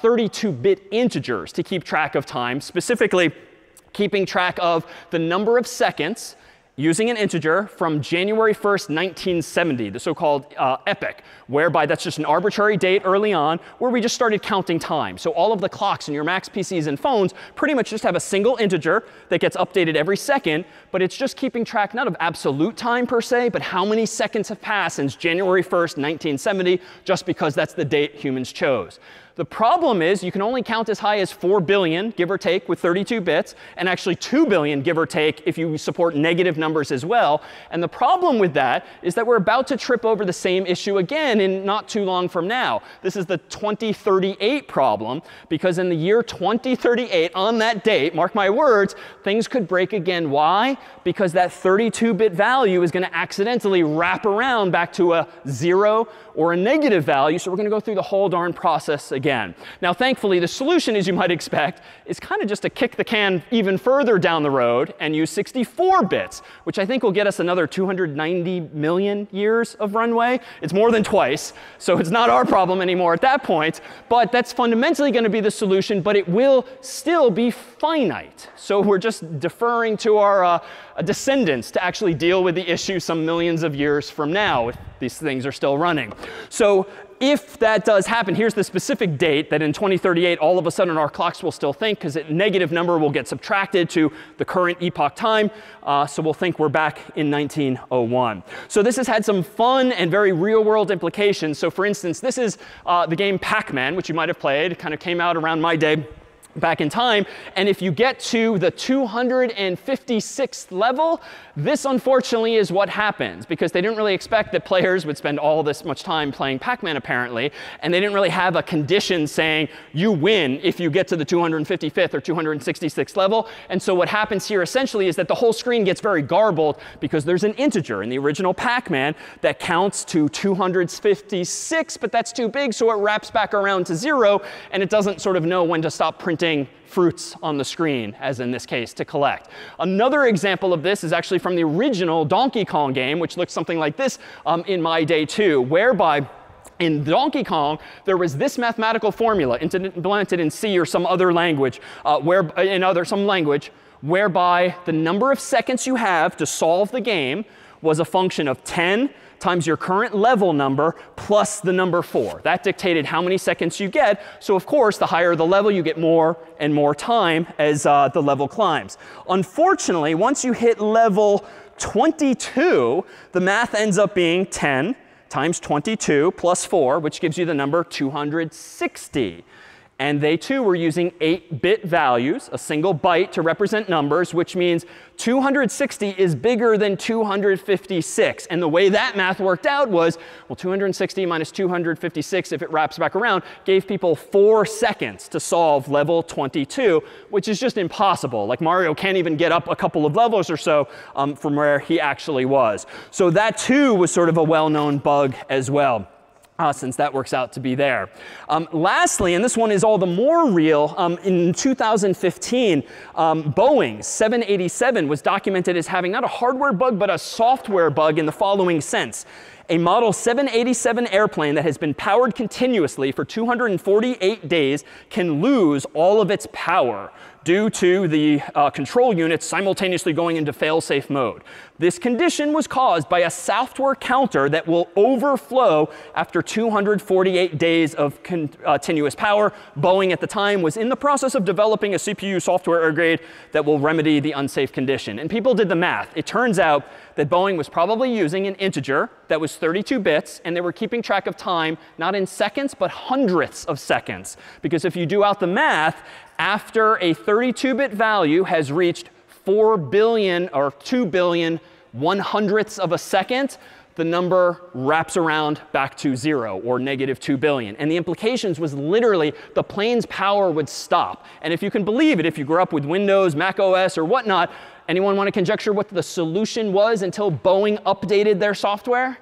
thirty-two bit uh, integers to keep track of time, specifically keeping track of the number of seconds using an integer from January first, nineteen seventy, the so-called uh, epoch, whereby that's just an arbitrary date early on where we just started counting time. So all of the clocks in your Macs, P Cs, and phones pretty much just have a single integer that gets updated every second. But it's just keeping track not of absolute time per se, but how many seconds have passed since January first, nineteen seventy, just because that's the date humans chose. The problem is you can only count as high as four billion, give or take, with thirty-two bits, and actually two billion, give or take, if you support negative numbers as well. And the problem with that is that we're about to trip over the same issue again in not too long from now. This is the twenty thirty-eight problem, because in the year twenty thirty-eight, on that date, mark my words, things could break again. Why? Because that thirty-two bit value is going to accidentally wrap around back to a zero or a negative value. So we're going to go through the whole darn process again. Again. Now, thankfully, the solution, as you might expect, is kind of just to kick the can even further down the road and use sixty-four bits, which I think will get us another two hundred ninety million years of runway. It's more than twice, so it's not our problem anymore at that point. But that's fundamentally going to be the solution, but it will still be finite. So we're just deferring to our uh, descendants to actually deal with the issue some millions of years from now if these things are still running. So if that does happen, here's the specific date that in twenty thirty-eight, all of a sudden our clocks will still think, because a negative number will get subtracted to the current epoch time. Uh, so we'll think we're back in nineteen oh one. So this has had some fun and very real world implications. So for instance, this is uh, the game Pac-Man, which you might have played. It kind of came out around my day back in time. And if you get to the two hundred fifty-sixth level, this unfortunately is what happens, because they didn't really expect that players would spend all this much time playing Pac-Man, apparently. And they didn't really have a condition saying you win if you get to the two hundred fifty-fifth or two hundred sixty-sixth level. And so what happens here essentially is that the whole screen gets very garbled, because there's an integer in the original Pac-Man that counts to two hundred fifty-six, but that's too big, so it wraps back around to zero, and it doesn't sort of know when to stop printing fruits on the screen, as in this case, to collect. Another example of this is actually from the original Donkey Kong game, which looked something like this um, in my day too, whereby in Donkey Kong, there was this mathematical formula implemented in C or some other language, uh, where in other some language, whereby the number of seconds you have to solve the game was a function of ten times your current level number plus the number four. That dictated how many seconds you get. So of course, the higher the level, you get more and more time as uh, the level climbs. Unfortunately, once you hit level twenty-two, the math ends up being ten times twenty-two plus four, which gives you the number two hundred sixty. And they, too, were using eight bit values, a single byte, to represent numbers, which means two hundred sixty is bigger than two hundred fifty-six. And the way that math worked out was, well, two hundred sixty minus two hundred fifty-six, if it wraps back around, gave people four seconds to solve level twenty-two, which is just impossible. Like, Mario can't even get up a couple of levels or so um, from where he actually was. So that, too, was sort of a well-known bug as well, since that works out to be there. Um, lastly, and this one is all the more real, um, in two thousand fifteen, um, Boeing seven eighty-seven was documented as having not a hardware bug, but a software bug in the following sense. A model seven eighty-seven airplane that has been powered continuously for two hundred forty-eight days can lose all of its power due to the uh, control unit simultaneously going into fail-safe mode. This condition was caused by a software counter that will overflow after two hundred forty-eight days of con uh, continuous power. Boeing at the time was in the process of developing a C P U software upgrade that will remedy the unsafe condition. And people did the math. It turns out that Boeing was probably using an integer that was thirty-two bits, and they were keeping track of time not in seconds, but hundredths of seconds. Because if you do out the math, after a thirty-two bit value has reached four billion or two billion one hundredths of a second, the number wraps around back to zero or negative two billion. And the implications was literally the plane's power would stop. And if you can believe it, if you grew up with Windows, Mac O S, or whatnot, anyone want to conjecture what the solution was until Boeing updated their software?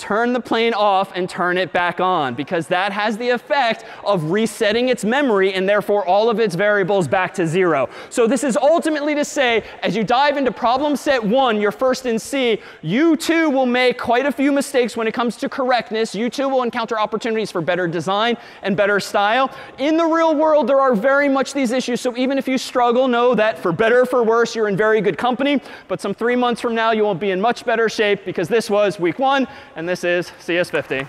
turn the plane off and turn it back on, because that has the effect of resetting its memory and therefore all of its variables back to zero. So this is ultimately to say, as you dive into problem set one, you're first in C, you too will make quite a few mistakes when it comes to correctness. You too will encounter opportunities for better design and better style. In the real world, there are very much these issues. So even if you struggle, know that for better or for worse, you're in very good company. But some three months from now, you will be in much better shape, because this was week one, and this is C S fifty.